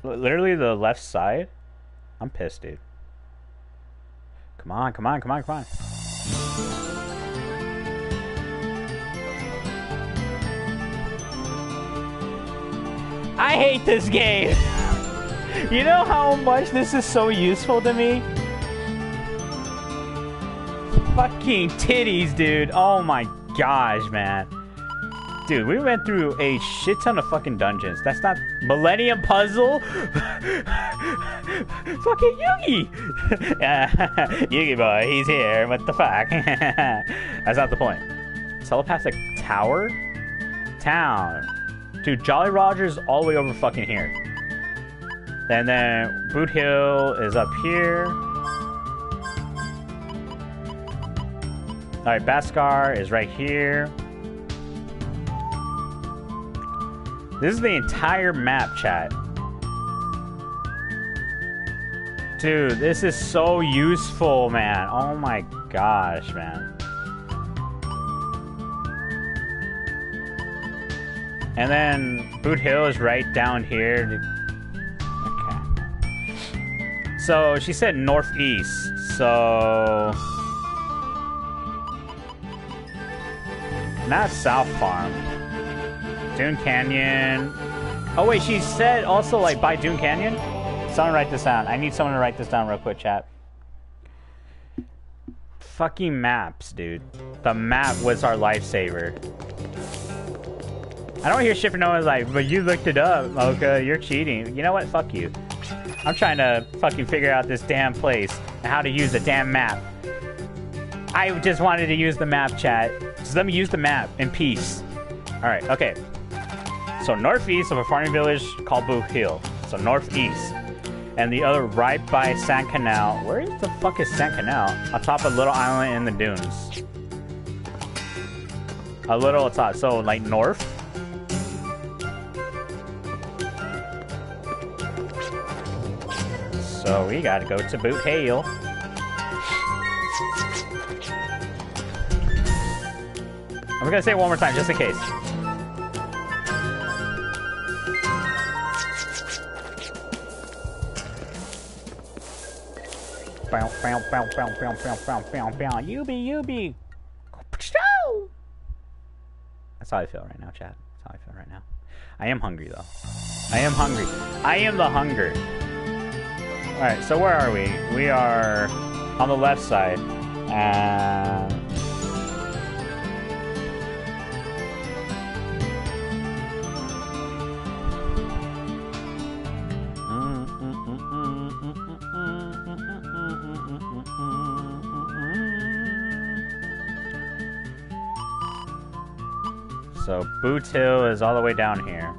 L- literally the left side? I'm pissed, dude. Come on, come on, come on, come on. I hate this game! You know how much this is so useful to me? Fucking titties, dude. Oh my gosh, man. Dude, we went through a shit ton of fucking dungeons. That's not... Millennium Puzzle? Fucking Yugi! uh, Yugi boy, he's here. What the fuck? That's not the point. Telepathic Tower? Town. Dude, Jolly Roger's all the way over fucking here. And then Boot Hill is up here. Alright, Bhaskar is right here. This is the entire map, chat. Dude, this is so useful, man. Oh my gosh, man. And then Boot Hill is right down here. Okay. So she said northeast. So not South Farm. Dune Canyon. Oh wait, she said also like by Dune Canyon. Someone write this down. I need someone to write this down real quick, chat. Fucking maps, dude. The map was our lifesaver. I don't hear shit from no one's like, but you looked it up, Mocha, you're cheating. You know what? Fuck you. I'm trying to fucking figure out this damn place and how to use the damn map. I just wanted to use the map, chat. Just let me use the map in peace. Alright, okay. So northeast of a farming village called Boot Hill. So northeast. And the other right by Sand Canal. Where the fuck is Sand Canal? Atop a little island in the dunes. A little atop. So like north? So we gotta go to Boot Hill. I'm gonna say it one more time, just in case. Bow, bow, bow, bow, bow, bow, bow, bow, bow. Yubi, yubi. That's how I feel right now, chat. That's how I feel right now. I am hungry, though. I am hungry. I am the hunger. Alright, so where are we? We are on the left side. Uh... So Boot Hill is all the way down here.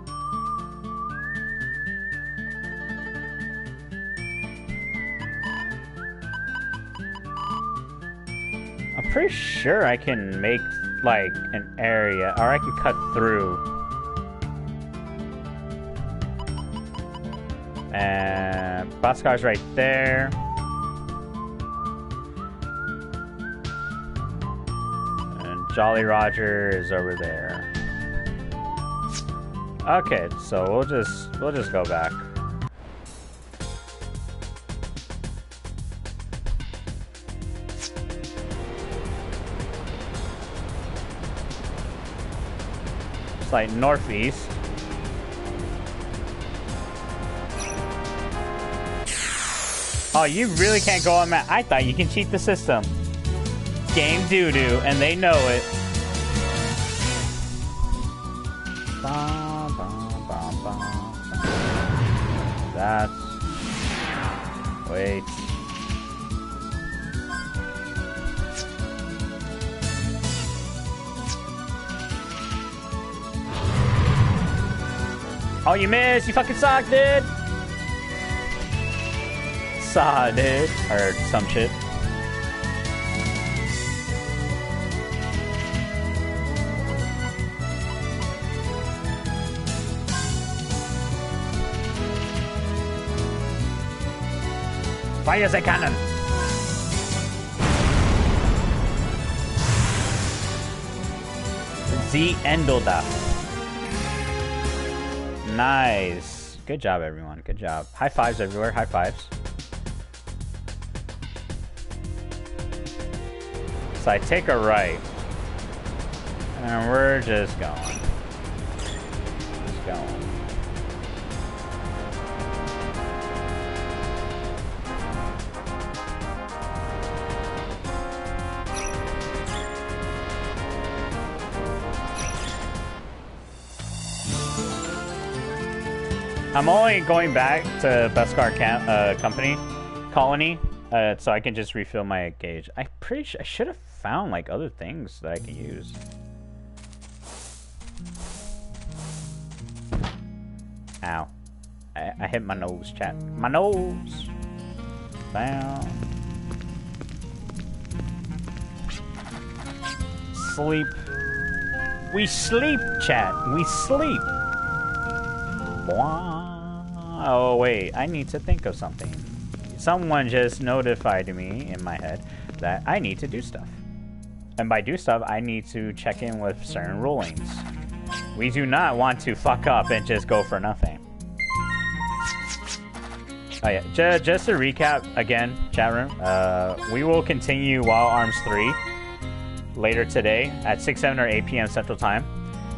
Pretty sure I can make like an area, or I can cut through. And Bhaskar's right there. And Jolly Roger is over there. Okay, so we'll just we'll just go back. Like northeast. Oh, you really can't go on map. I thought you can cheat the system. game doo-doo, and they know it. Ba, ba, ba, ba. That's... Wait. Oh, you missed! You fucking suck, dude! Saw, dude. Or some shit. Fire as a cannon! The Endolda. Nice. Good job, everyone. Good job. High fives everywhere. High fives. So I take a right. And we're just going. Just going. I'm only going back to Bhaskar camp, uh, company, colony, uh, so I can just refill my gauge. I pretty sure I should have found like other things that I could use. Ow! I, I hit my nose, chat. My nose. Down. Sleep. We sleep, chat. We sleep. Blah. Oh wait, I need to think of something. Someone just notified me in my head that I need to do stuff. And by do stuff, I need to check in with certain rulings. We do not want to fuck up and just go for nothing. Oh yeah, J just to recap again, chat room, uh, we will continue Wild Arms three later today at six, seven, or eight P M Central Time.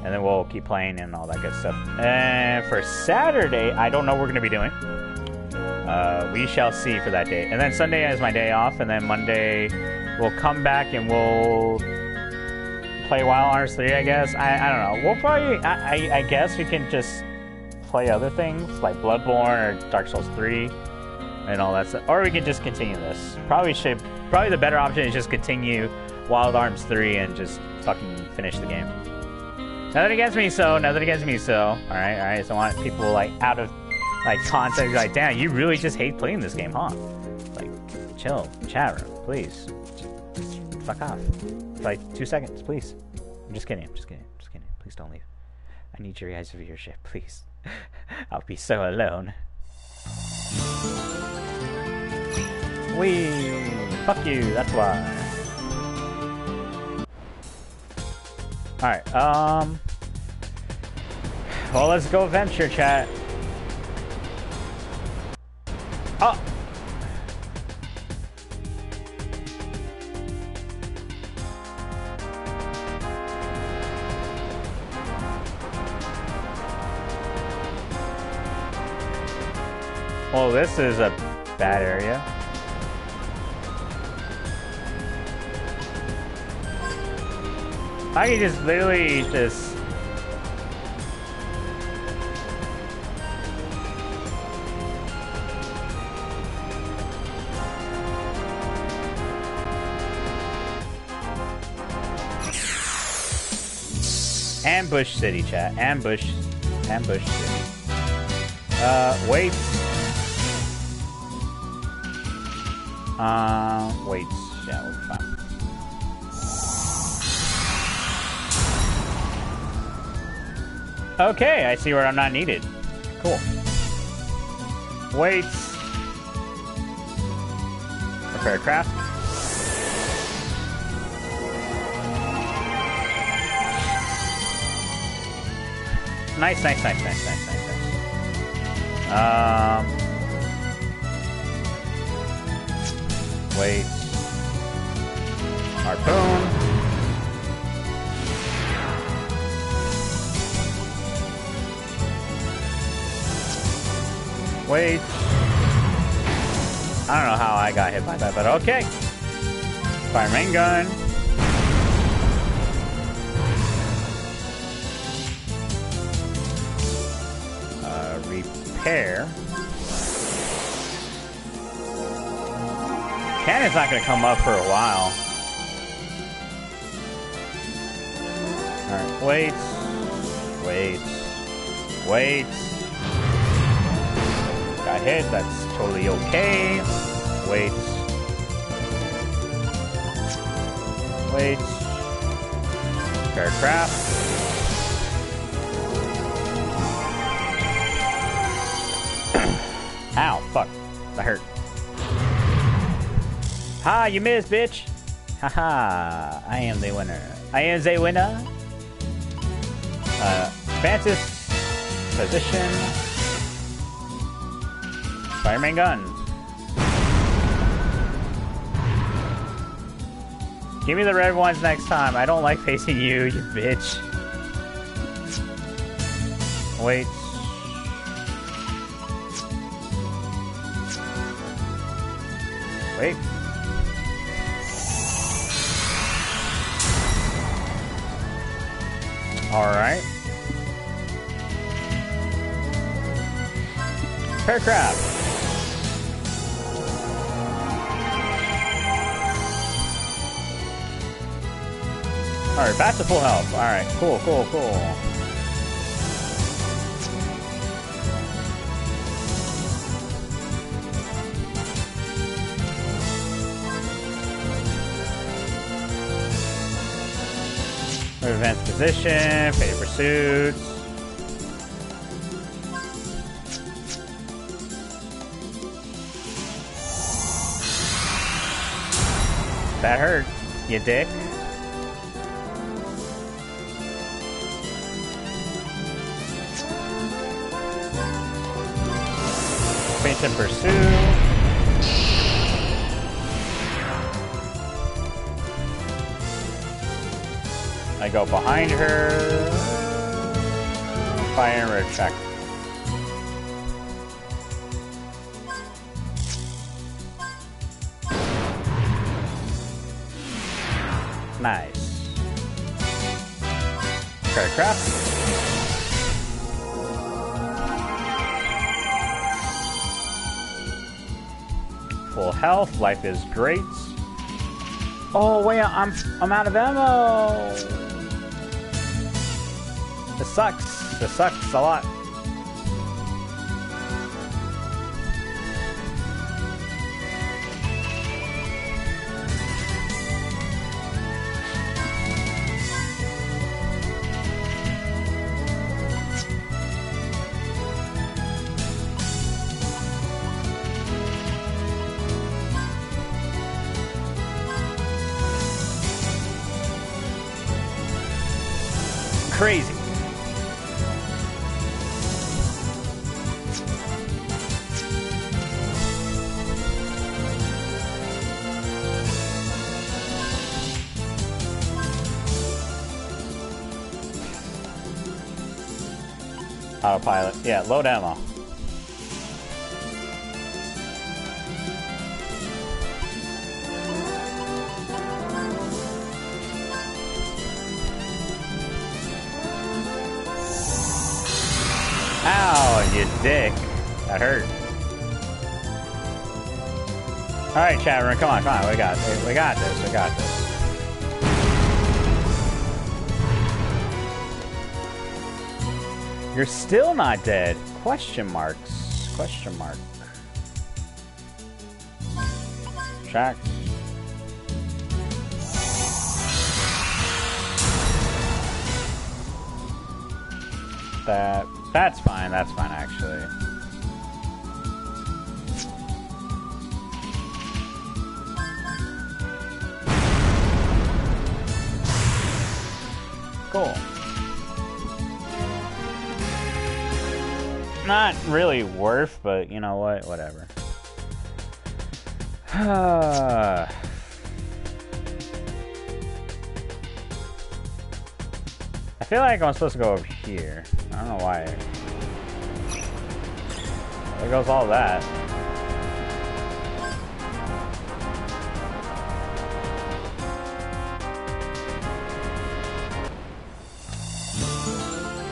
And then we'll keep playing and all that good stuff. And for Saturday, I don't know what we're going to be doing. Uh, we shall see for that day. And then Sunday is my day off. And then Monday, we'll come back and we'll play Wild Arms three, I guess. I, I don't know. We'll probably, I, I, I guess we can just play other things like Bloodborne or Dark Souls three and all that stuff. Or we can just continue this. Probably should, probably the better option is just continue Wild Arms three and just fucking finish the game. Nothing against me, so. Nothing against me, so. All right, all right. So I want people like out of like context, like, damn, you really just hate playing this game, huh? Like, chill, chat room, please. Just fuck off. For, like two seconds, please. I'm just kidding. I'm just kidding. I'm just kidding. Please don't leave. I need your guys' viewership, please. I'll be so alone. Wee. Fuck you. That's why. Alright, um... well, let's go venture, chat. Oh! Well, this is a bad area. I can just literally just... Ambush City, chat. Ambush. Ambush City. Uh, wait. Uh, wait. Yeah, we'll be fine. Okay, I see where I'm not needed. Cool. Wait. Repair craft. Nice, nice, nice, nice, nice, nice, nice. Um. Wait. Harpoon. Wait. I don't know how I got hit by that, but okay. Fireman gun. care. Cannon's not going to come up for a while. Alright, wait. Wait. Wait. Got hit, that's totally okay. Wait. Wait. Fair crap. Ow, fuck. That hurt. Ha, you missed, bitch! Haha, I am the winner. I am the winner. Uh, Fantas position. Fireman gun. Give me the red ones next time. I don't like facing you, you bitch. Wait. Wait. Alright. Fair crap. Alright, back to full health. Alright, cool, cool, cool. Advanced position, pay pursuit. That hurt, you dick. And pursue. I go behind her. Fire and retract. Nice. Crack, crack. Full health, life is great. Oh wait, I'm I'm out of ammo. This sucks. This sucks a lot. Crazy. Autopilot. Yeah, load ammo. Dick. That hurt. Alright, chat room, come on, come on, we got this. We got this, we got this. You're still not dead. Question marks. Question mark. Check. That. That's fine, that's fine, actually. Cool. Not really worth, but you know what, whatever. I feel like I'm supposed to go over here. I don't know why. There goes all that.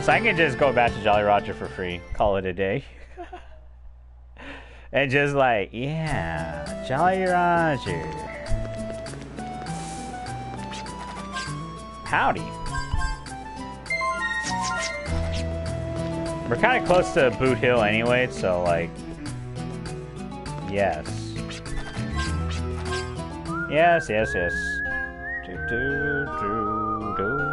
So I can just go back to Jolly Roger for free. Call it a day. and just like, yeah, Jolly Roger. Howdy. We're kind of close to Boot Hill anyway, so like, yes. Yes, yes, yes. Do, do, do, do.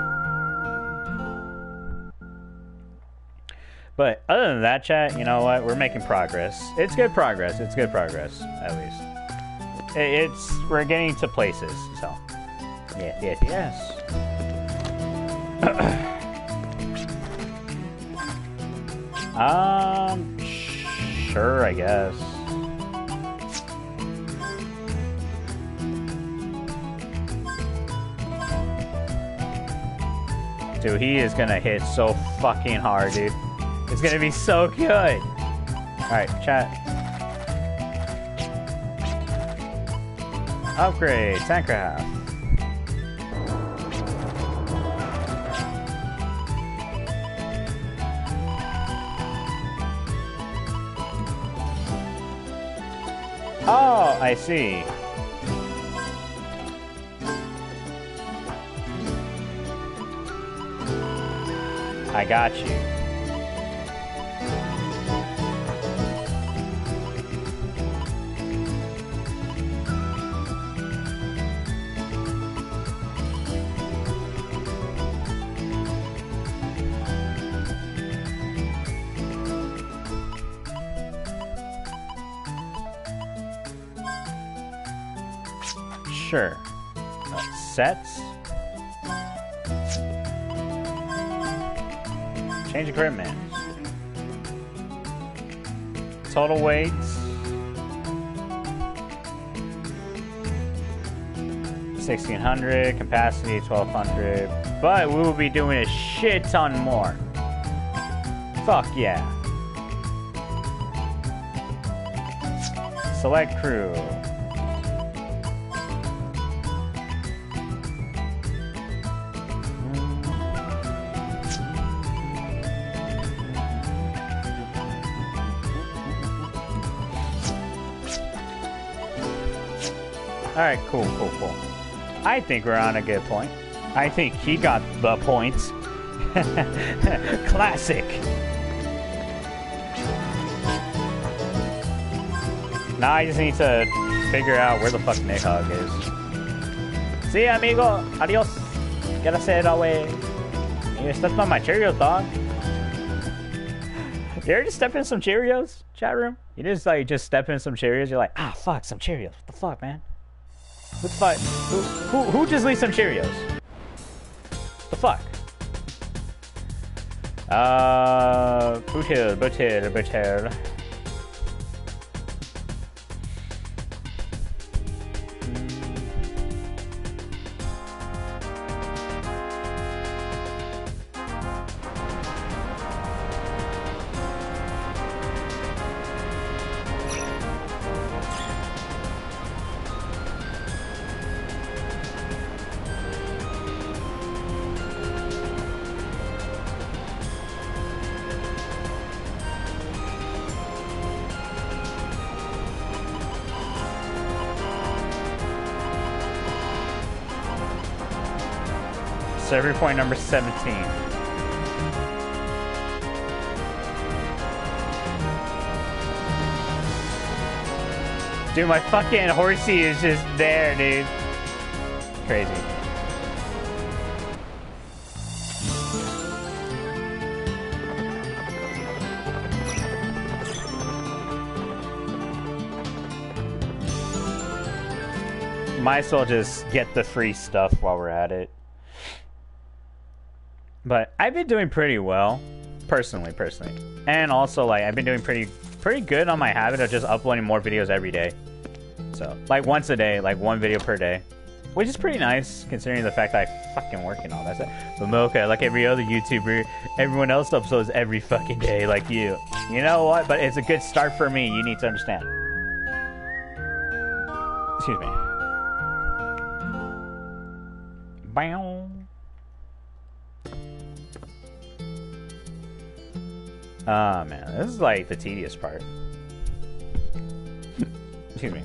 But other than that, chat, you know what? We're making progress. It's good progress. It's good progress, at least. It's, we're getting to places, so. Yeah, yes, yes. um, sure, I guess. Dude, he is gonna hit so fucking hard, dude. It's gonna be so good. All right, chat. Upgrade, Tankcraft. Oh, I see. I got you. Sure. Sets. Change equipment. Total weights. sixteen hundred. Capacity twelve hundred. But we will be doing a shit ton more. Fuck yeah. Select crew. Alright, cool, cool, cool. I think we're on a good point. I think he got the points. Classic. Now I just need to figure out where the fuck Nidhogg is. See ya, amigo. Adios. Gotta say it away. You're stepping on my Cheerios, dog. You ever just step in some Cheerios, chat room? You just like just step in some Cheerios, you're like, ah fuck, some Cheerios. What the fuck, man? What the fuck? Who, who, who just leaves some Cheerios? The fuck? Uh, Boot Hill, Boot Hill, Boot Hill. Every point number seventeen. Dude, my fucking horsey is just there, dude. Crazy. Might as well just get the free stuff while we're at it. But I've been doing pretty well, personally, personally. And also, like, I've been doing pretty pretty good on my habit of just uploading more videos every day. So, like, once a day, like, one video per day. Which is pretty nice, considering the fact that I fucking work and all that stuff. But Mocha, like every other YouTuber, everyone else uploads every fucking day, like you. You know what? But it's a good start for me. You need to understand. Excuse me. Bow. Oh man, this is like the tedious part. to me.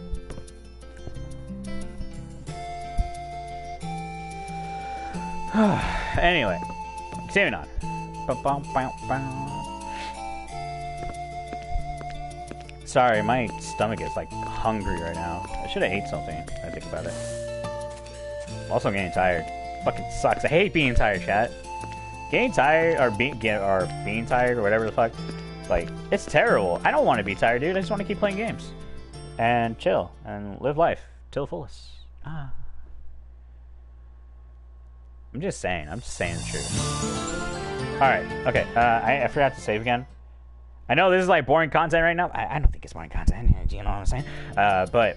Anyway, continuing on. Sorry, my stomach is like hungry right now. I should have ate something. I think about it. Also, getting tired. Fucking sucks. I hate being tired, chat. Getting tired or being get or being tired or whatever the fuck. Like, it's terrible. I don't want to be tired, dude. I just want to keep playing games and chill and live life till the fullest. Ah. I'm just saying. I'm just saying the truth. Alright. Okay. Uh, I, I forgot to save again. I know this is like boring content right now. I, I don't think it's boring content. You know what I'm saying? Uh, but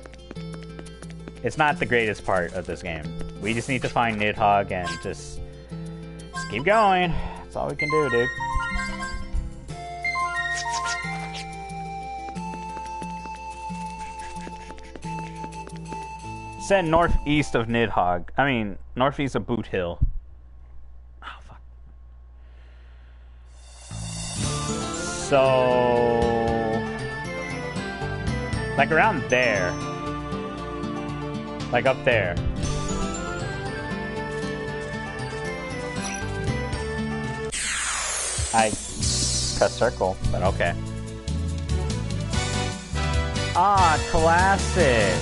it's not the greatest part of this game. We just need to find Nidhogg and just, just keep going. That's all we can do, dude. Said northeast of Nidhogg. I mean, northeast of Boot Hill. Oh, fuck. So... like around there. Like up there. I cut circle, but okay. Ah, classic.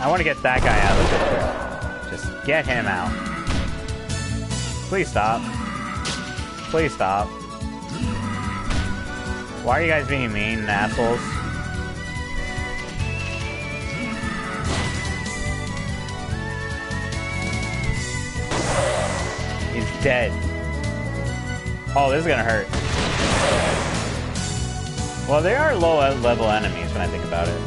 I want to get that guy out of the picture. Just get him out. Please stop. Please stop. Why are you guys being mean, assholes? He's dead. Oh, this is gonna hurt. Well, they are low-level enemies when I think about it.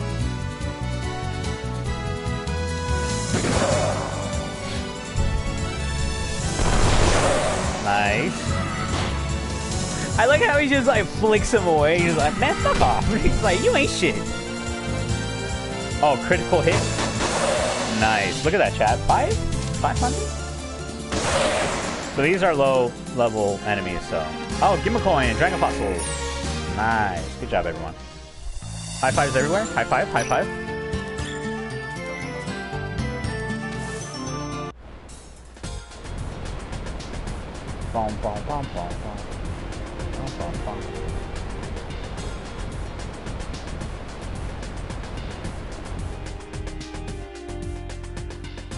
Nice. I like how he just like flicks him away. He's like, man, fuck off. He's like, you ain't shit. Oh, critical hit. Nice. Look at that, chat. Five? Five hundred? So these are low level enemies, so. Oh, give him a coin. Dragon fossil. Nice. Good job, everyone. High fives everywhere. High five, high five. Bom, bom, bom, bom, bom. Bom, bom, bom.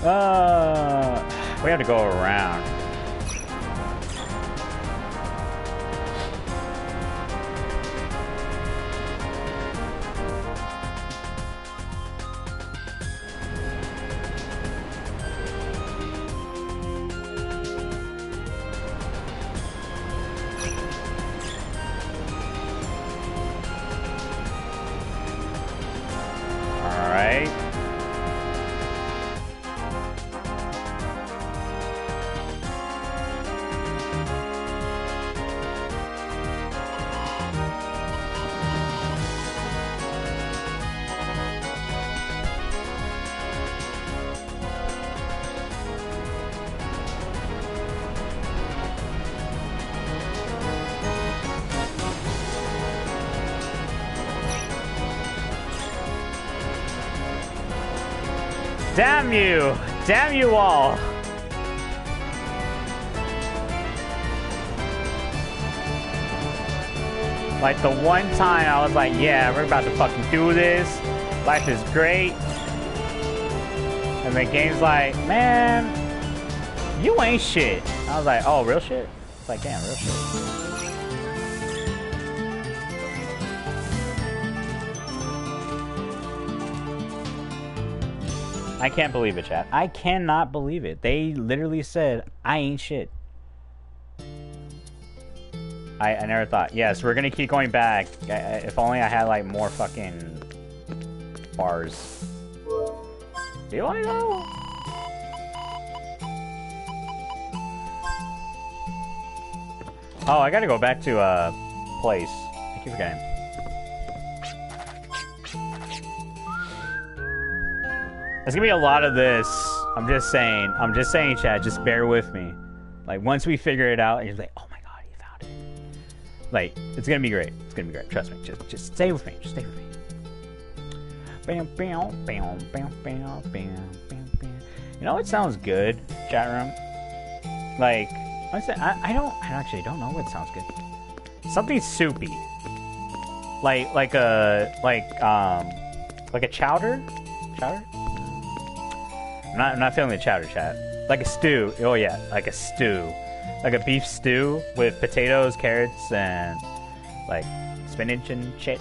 Uh, we have to go around. Damn you! Damn you all! Like the one time I was like, yeah, we're about to fucking do this. Life is great. And the game's like, man, you ain't shit. I was like, oh, real shit? It's like, damn, real shit. I can't believe it, chat. I cannot believe it. They literally said, I ain't shit. I, I never thought. Yes, we're gonna keep going back. I, I, if only I had, like, more fucking bars. Do I know? Oh, I gotta go back to, uh, place. I keep forgetting. There's gonna be a lot of this. I'm just saying. I'm just saying, chat. Just bear with me. Like, once we figure it out, and you're like, oh my god, you found it. Like, it's gonna be great. It's gonna be great. Trust me. Just, just stay with me. Just stay with me. Bam, bam, bam, bam, bam, bam, bam. You know what sounds good, chat room? Like, honestly, I, I don't, I actually don't know what sounds good. Something soupy. Like, like a, like, um, like a chowder? Chowder? I'm not, I'm not feeling the chowder, chat. Like a stew. Oh, yeah. Like a stew. Like a beef stew with potatoes, carrots, and, like, spinach and shit.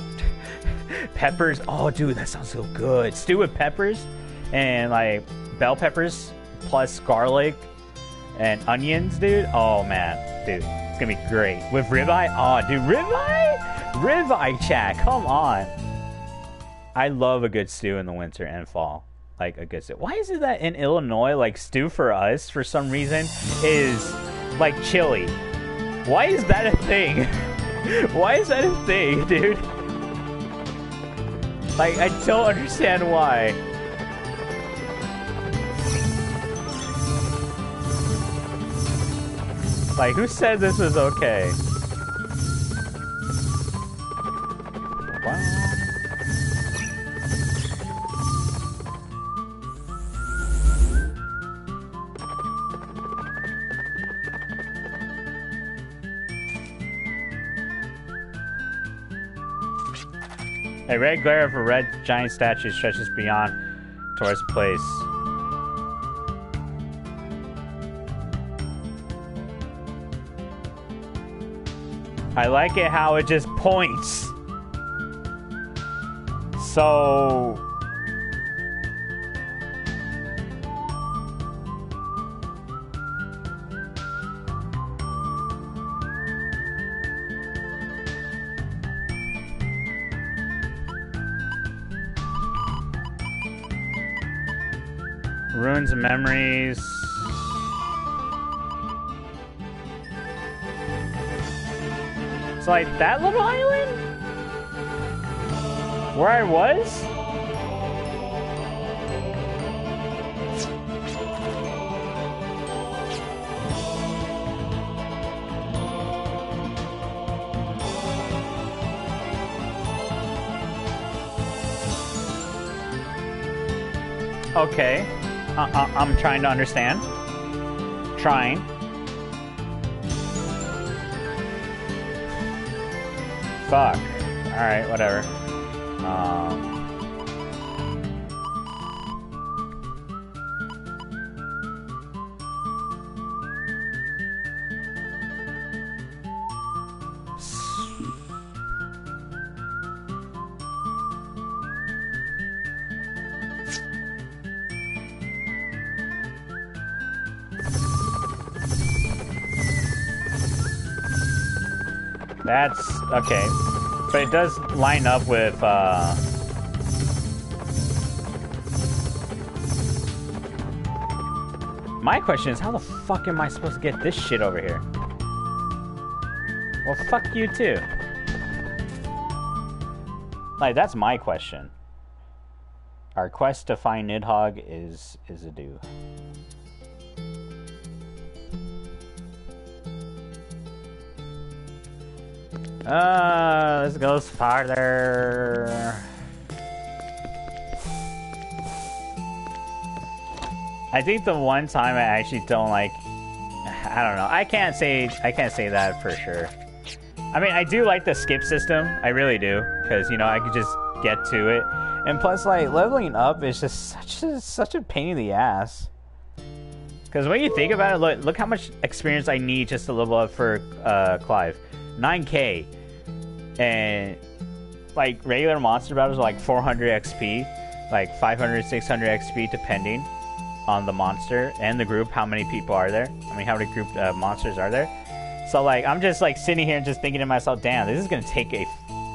Peppers. Oh, dude, that sounds so good. Stew with peppers and, like, bell peppers plus garlic and onions, dude. Oh, man. Dude, it's gonna be great. With ribeye? Oh, dude, ribeye? Ribeye, chat. Come on. I love a good stew in the winter and fall. Like, a good stew. Why is it that in Illinois, like, stew for us, for some reason, is, like, chili? Why is that a thing? Why is that a thing, dude? Like, I don't understand why. Like, who said this was okay? Wow. A red glare of a red giant statue stretches beyond towards the place. I like it how it just points. So... Ruins and memories. It's like that little island? Where I was? Okay. Uh, I'm trying to understand. Trying. Fuck. Alright, whatever. That's... okay. But it does line up with, uh... my question is, how the fuck am I supposed to get this shit over here? Well, fuck you too. Like, that's my question. Our quest to find Nidhogg is... is a do. Uh, this goes farther. I think the one time I actually don't like, I don't know. I can't say I can't say that for sure. I mean, I do like the skip system. I really do, because you know I could just get to it. And plus, like leveling up is just such a, such a pain in the ass. Because when you think about it, look look how much experience I need just to level up for uh, Clive. nine K. And like regular monster battles are like four hundred X P, like five hundred, six hundred X P depending on the monster and the group. How many people are there? I mean, how many group uh, monsters are there? So like, I'm just like sitting here and just thinking to myself, damn, this is gonna take a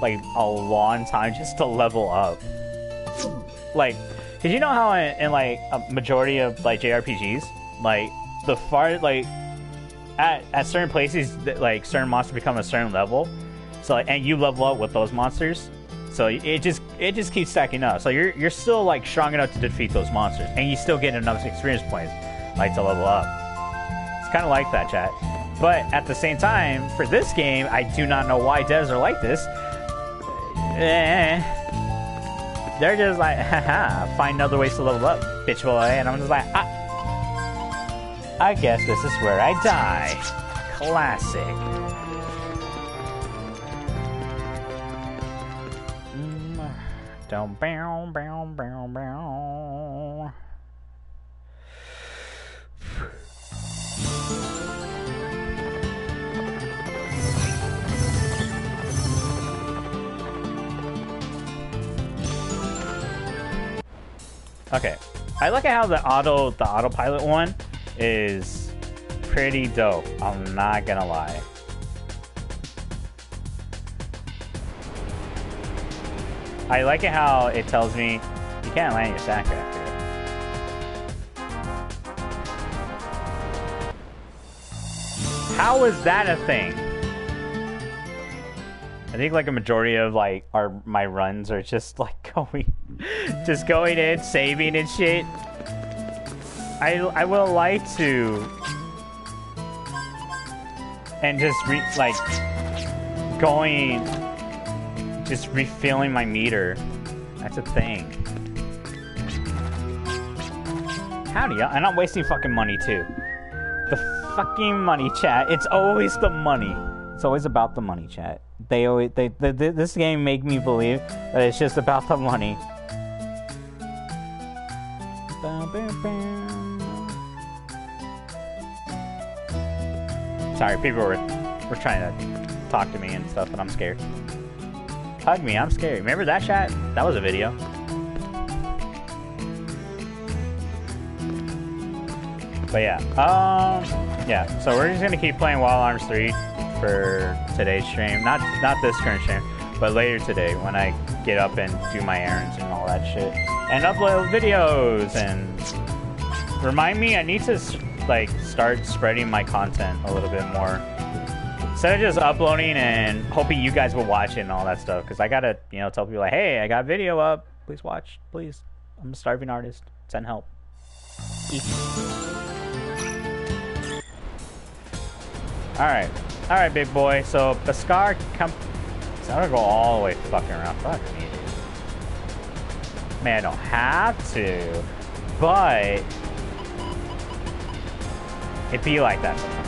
like a long time just to level up. Like, cause you know how in, in like a majority of like J R P Gs, like the far like at at certain places, like certain monsters become a certain level. So, and you level up with those monsters, so it just it just keeps stacking up. So you're you're still like strong enough to defeat those monsters, and you still get enough experience points like to level up. It's kind of like that, chat. But at the same time, for this game, I do not know why devs are like this. Eh. They're just like, haha, find other ways to level up, bitch boy. And I'm just like, ah. I guess this is where I die. Classic. Down, bow, bow, bow, bow. Okay, I look at how the auto, the autopilot one is pretty dope. I'm not gonna lie. I like it how it tells me you can't land your stack after it. How is that a thing? I think like a majority of like our my runs are just like going, just going in, saving and shit. I I would like to, and just re like going. Just refilling my meter. That's a thing. Howdy, y'all. And I'm wasting fucking money, too. The fucking money, chat. It's always the money. It's always about the money, chat. They always... They, they, they, this game make me believe that it's just about the money. Sorry, people were, were trying to talk to me and stuff, and I'm scared. Hug me, I'm scary. Remember that shot? That was a video. But yeah, um, yeah. So we're just gonna keep playing Wild Arms three for today's stream. Not, not this current stream, but later today when I get up and do my errands and all that shit, and upload videos. And remind me, I need to like start spreading my content a little bit more. Instead of just uploading and hoping you guys will watch it and all that stuff, because I gotta, you know, tell people like, hey, I got video up, please watch, please. I'm a starving artist. Send help. all right, all right, big boy. So Bhaskar, come. So I'm gonna go all the way fucking around. Fuck me, dude. Man, I don't have to, but it be like that sometimes.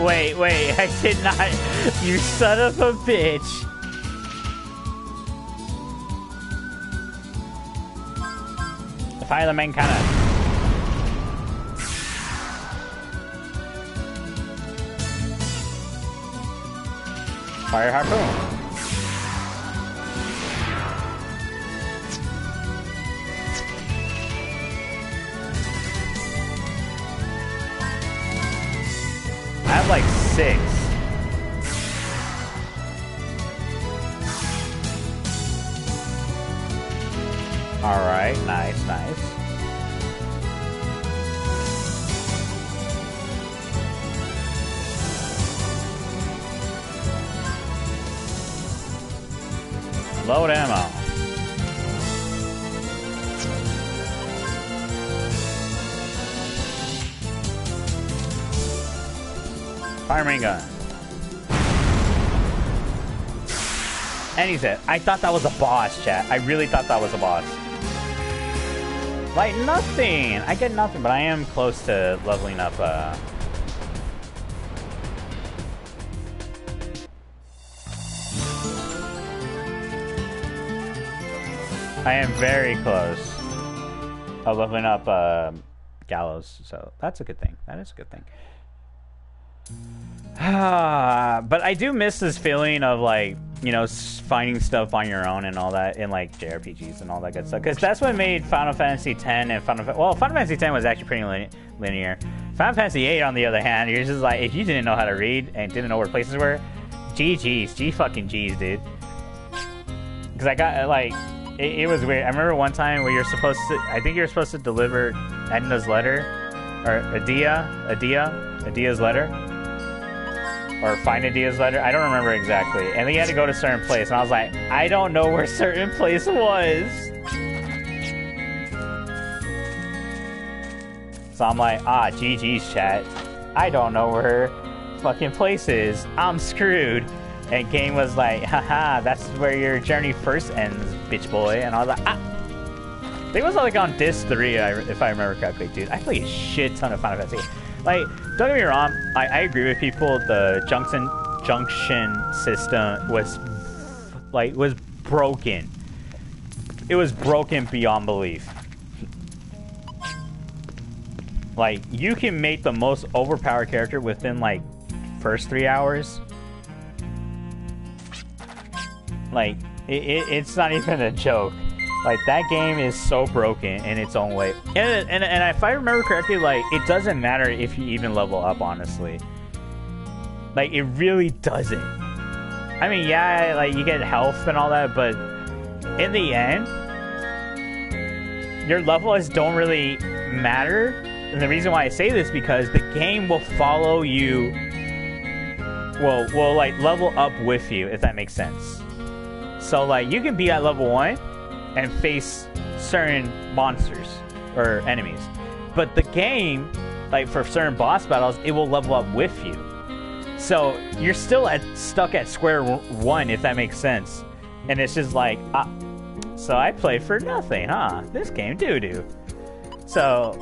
Wait, wait, I did not. You son of a bitch. The fire main cannon. Fire harpoon. Like six. All right, nice, nice. Load ammo. Firing gun. And he's it. I thought that was a boss, chat. I really thought that was a boss. Like, nothing. I get nothing, but I am close to leveling up. Uh... I am very close of leveling up uh, Gallows, so that's a good thing. That is a good thing. But I do miss this feeling of, like, you know, finding stuff on your own and all that in, like, J R P Gs and all that good stuff. Because that's what made Final Fantasy X and Final Fa Well, Final Fantasy X was actually pretty lin linear. Final Fantasy eight, on the other hand, you're just like, if you didn't know how to read and didn't know where places were, G Gs. G fucking Gs, dude. Because I got, like, it, it was weird. I remember one time where you're supposed to, I think you're supposed to deliver Edna's letter, or Adia, Adia, Adia's letter. Or find Adia's letter. I don't remember exactly. And then you had to go to a certain place. And I was like, I don't know where certain place was. So I'm like, ah, G G's chat. I don't know where fucking place is. I'm screwed. And game was like, haha, that's where your journey first ends, bitch boy. And I was like, ah. I think it was like on disc three, if I remember correctly, dude. I played a shit ton of Final Fantasy. Like, don't get me wrong, I, I agree with people, the junction junction system was, like, was broken. It was broken beyond belief. Like, you can make the most overpowered character within, like, first three hours. Like, it, it, it's not even a joke. Like, that game is so broken in its own way. And, and, and if I remember correctly, like, it doesn't matter if you even level up, honestly. Like, it really doesn't. I mean, yeah, like, you get health and all that, but in the end, your level ups don't really matter. And the reason why I say this is because the game will follow you, well, will, like, level up with you, if that makes sense. So, like, you can be at level one and face certain monsters or enemies, but the game, like, for certain boss battles, it will level up with you, so you're still at stuck at square one, if that makes sense. And it's just like, ah, so I played for nothing, huh? This game doo-doo. So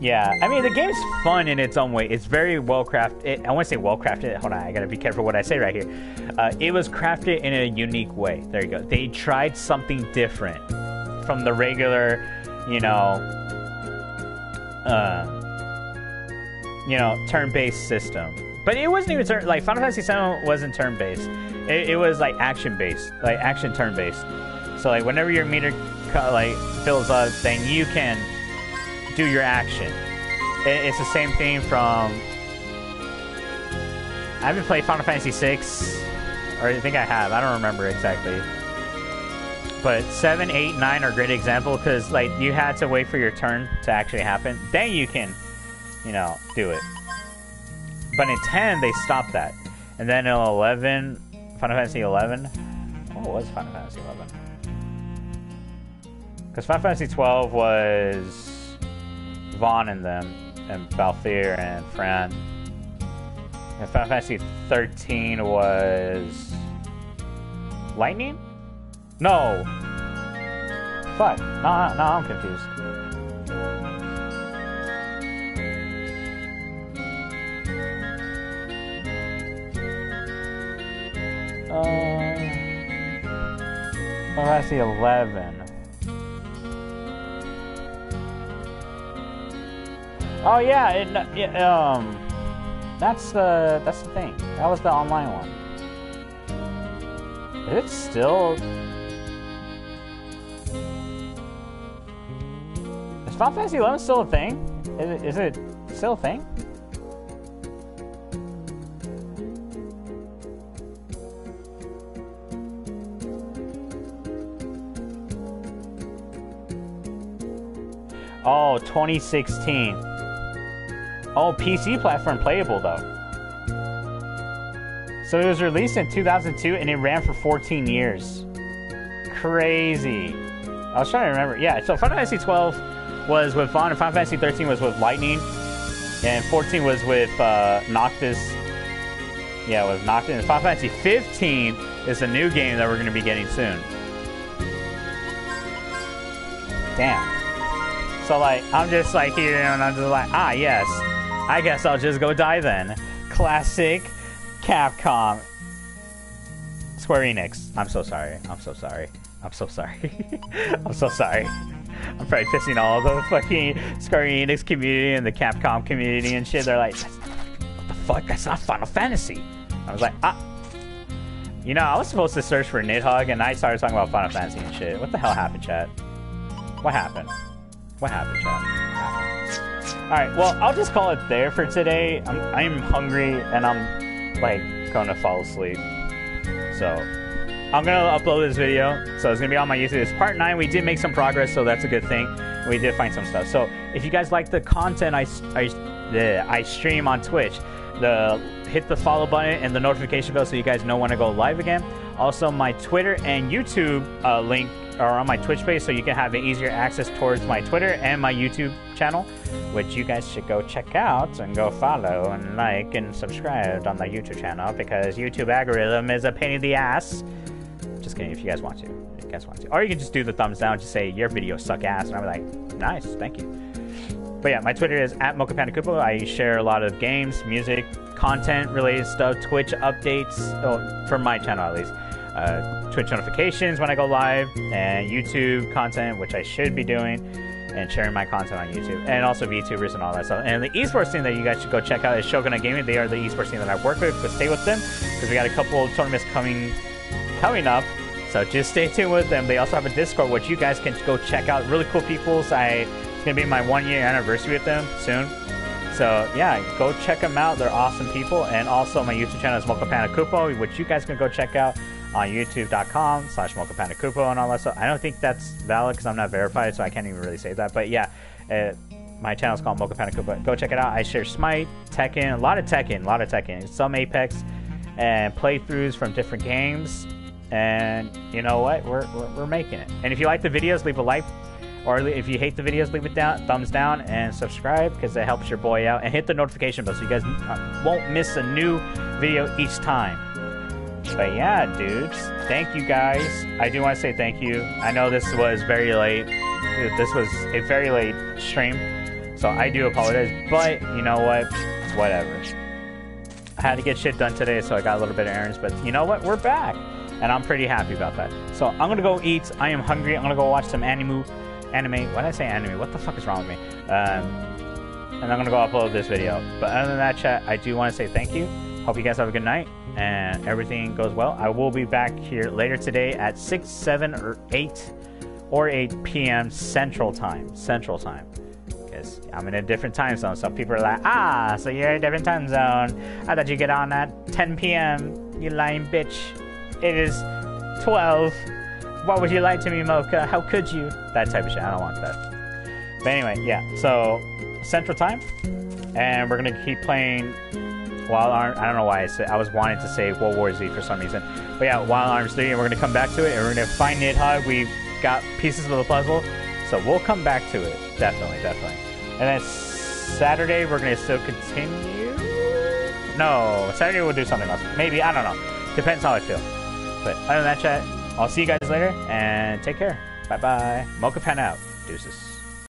yeah, I mean, the game's fun in its own way. It's very well crafted. I want to say well crafted. Hold on, I gotta be careful what I say right here. Uh, it was crafted in a unique way. There you go. They tried something different from the regular, you know, uh, you know, turn-based system. But it wasn't even turn. Like, Final Fantasy seven wasn't turn-based. It, it was like action-based, like action turn-based. So, like, whenever your meter like fills up, then you can do your action. It's the same thing from, I haven't played Final Fantasy six, or I think I have, I don't remember exactly, but seven, eight, nine are a great example, because, like, you had to wait for your turn to actually happen, then you can, you know, do it. But in ten they stopped that, and then in eleven, Final Fantasy eleven, what was Final Fantasy eleven? Because Final Fantasy twelve was Vaughn and them, and Balthier and Fran. And Final Fantasy thirteen was Lightning? No! Fuck. No, no, I'm confused. Uh, Final Fantasy eleven. Oh yeah, it, it, um, that's the that's the thing. That was the online one. It's still. Is Final Fantasy eleven still a thing? Is it, is it still a thing? Oh, twenty sixteen. Oh, P C platform playable, though. So it was released in two thousand two, and it ran for fourteen years. Crazy. I was trying to remember. Yeah, so Final Fantasy twelve was with Vaughn, and Final Fantasy thirteen was with Lightning, and fourteen was with uh, Noctis. Yeah, with Noctis. And Final Fantasy fifteen is a new game that we're going to be getting soon. Damn. So, like, I'm just, like, here, and I'm just like, ah, yes. I guess I'll just go die then. Classic Capcom. Square Enix. I'm so sorry. I'm so sorry. I'm so sorry. I'm so sorry. I'm probably pissing all the fucking Square Enix community and the Capcom community and shit. They're like, what the fuck? That's not Final Fantasy. I was like, ah. You know, I was supposed to search for Nidhogg, and I started talking about Final Fantasy and shit. What the hell happened, chat? What happened? What happened, chat? What happened? Alright, well, I'll just call it there for today. I'm, I'm hungry, and I'm, like, gonna fall asleep. So, I'm gonna upload this video. So, it's gonna be on my YouTube. It's part nine. We did make some progress, so that's a good thing. We did find some stuff. So, if you guys like the content I, I, I stream on Twitch, the hit the follow button and the notification bell so you guys know when I go live again. Also, my Twitter and YouTube uh, link are on my Twitch page, so you can have an easier access towards my Twitter and my YouTube channel, which you guys should go check out and go follow and like and subscribe on the YouTube channel, because YouTube algorithm is a pain in the ass. Just kidding, if you guys want to. If you guys want to. Or you can just do the thumbs down, just say, your videos suck ass, and I'm like, nice, thank you. But yeah, my Twitter is at Mocha Panda Kupo. I share a lot of games, music, content-related stuff, Twitch updates, oh, for my channel at least, uh, Twitch notifications when I go live, and YouTube content, which I should be doing, and sharing my content on YouTube, and also VTubers and all that stuff. And the esports team that you guys should go check out is Shogunai Gaming. They are the esports team that I work with, but stay with them, because we got a couple of tournaments coming, coming up. So just stay tuned with them. They also have a Discord, which you guys can go check out. Really cool people. So I... Gonna be my one year anniversary with them soon, so yeah, go check them out. They're awesome people. And also my YouTube channel is Mocha Panda Kupo, which you guys can go check out on youtube dot com slash mocha panda kupo and all that stuff. I don't think that's valid because I'm not verified, so I can't even really say that, but yeah, uh, my channel is called Mocha Panda Kupo. Go check it out. I share Smite, Tekken, a lot of Tekken, a lot of Tekken, some Apex, and playthroughs from different games. And you know what, we're we're, we're making it. And if you like the videos, leave a like. Or if you hate the videos, leave it down, thumbs down, and subscribe, because that helps your boy out. And hit the notification bell so you guys won't miss a new video each time. But yeah, dudes, thank you guys. I do want to say thank you. I know this was very late. This was a very late stream, so I do apologize. But you know what? Whatever. I had to get shit done today, so I got a little bit of errands. But you know what? We're back, and I'm pretty happy about that. So I'm going to go eat. I am hungry. I'm going to go watch some anime. Anime. Why did I say anime? What the fuck is wrong with me? Um, and I'm going to go upload this video. But other than that, chat, I do want to say thank you. Hope you guys have a good night and everything goes well. I will be back here later today at six, seven, or eight, or eight p m Central Time. Central Time. Because I'm in a different time zone. Some people are like, ah, so you're in a different time zone. I thought you get on at ten p m You lying bitch. It is twelve. Why would you lie to me, Mocha? How could you? That type of shit. I don't want that. But anyway, yeah. So, Central Time. And we're going to keep playing Wild Arms. I don't know why I said I was wanting to say World War Z for some reason. But yeah, Wild Arms three. And we're going to come back to it. And we're going to find Nidhogg. We've got pieces of the puzzle. So, we'll come back to it. Definitely, definitely. And then Saturday, we're going to still continue? No. Saturday, we'll do something else. Maybe. I don't know. Depends how I feel. But other than that, chat, I'll see you guys later, and take care. Bye-bye. Mocha Panda out. Deuces.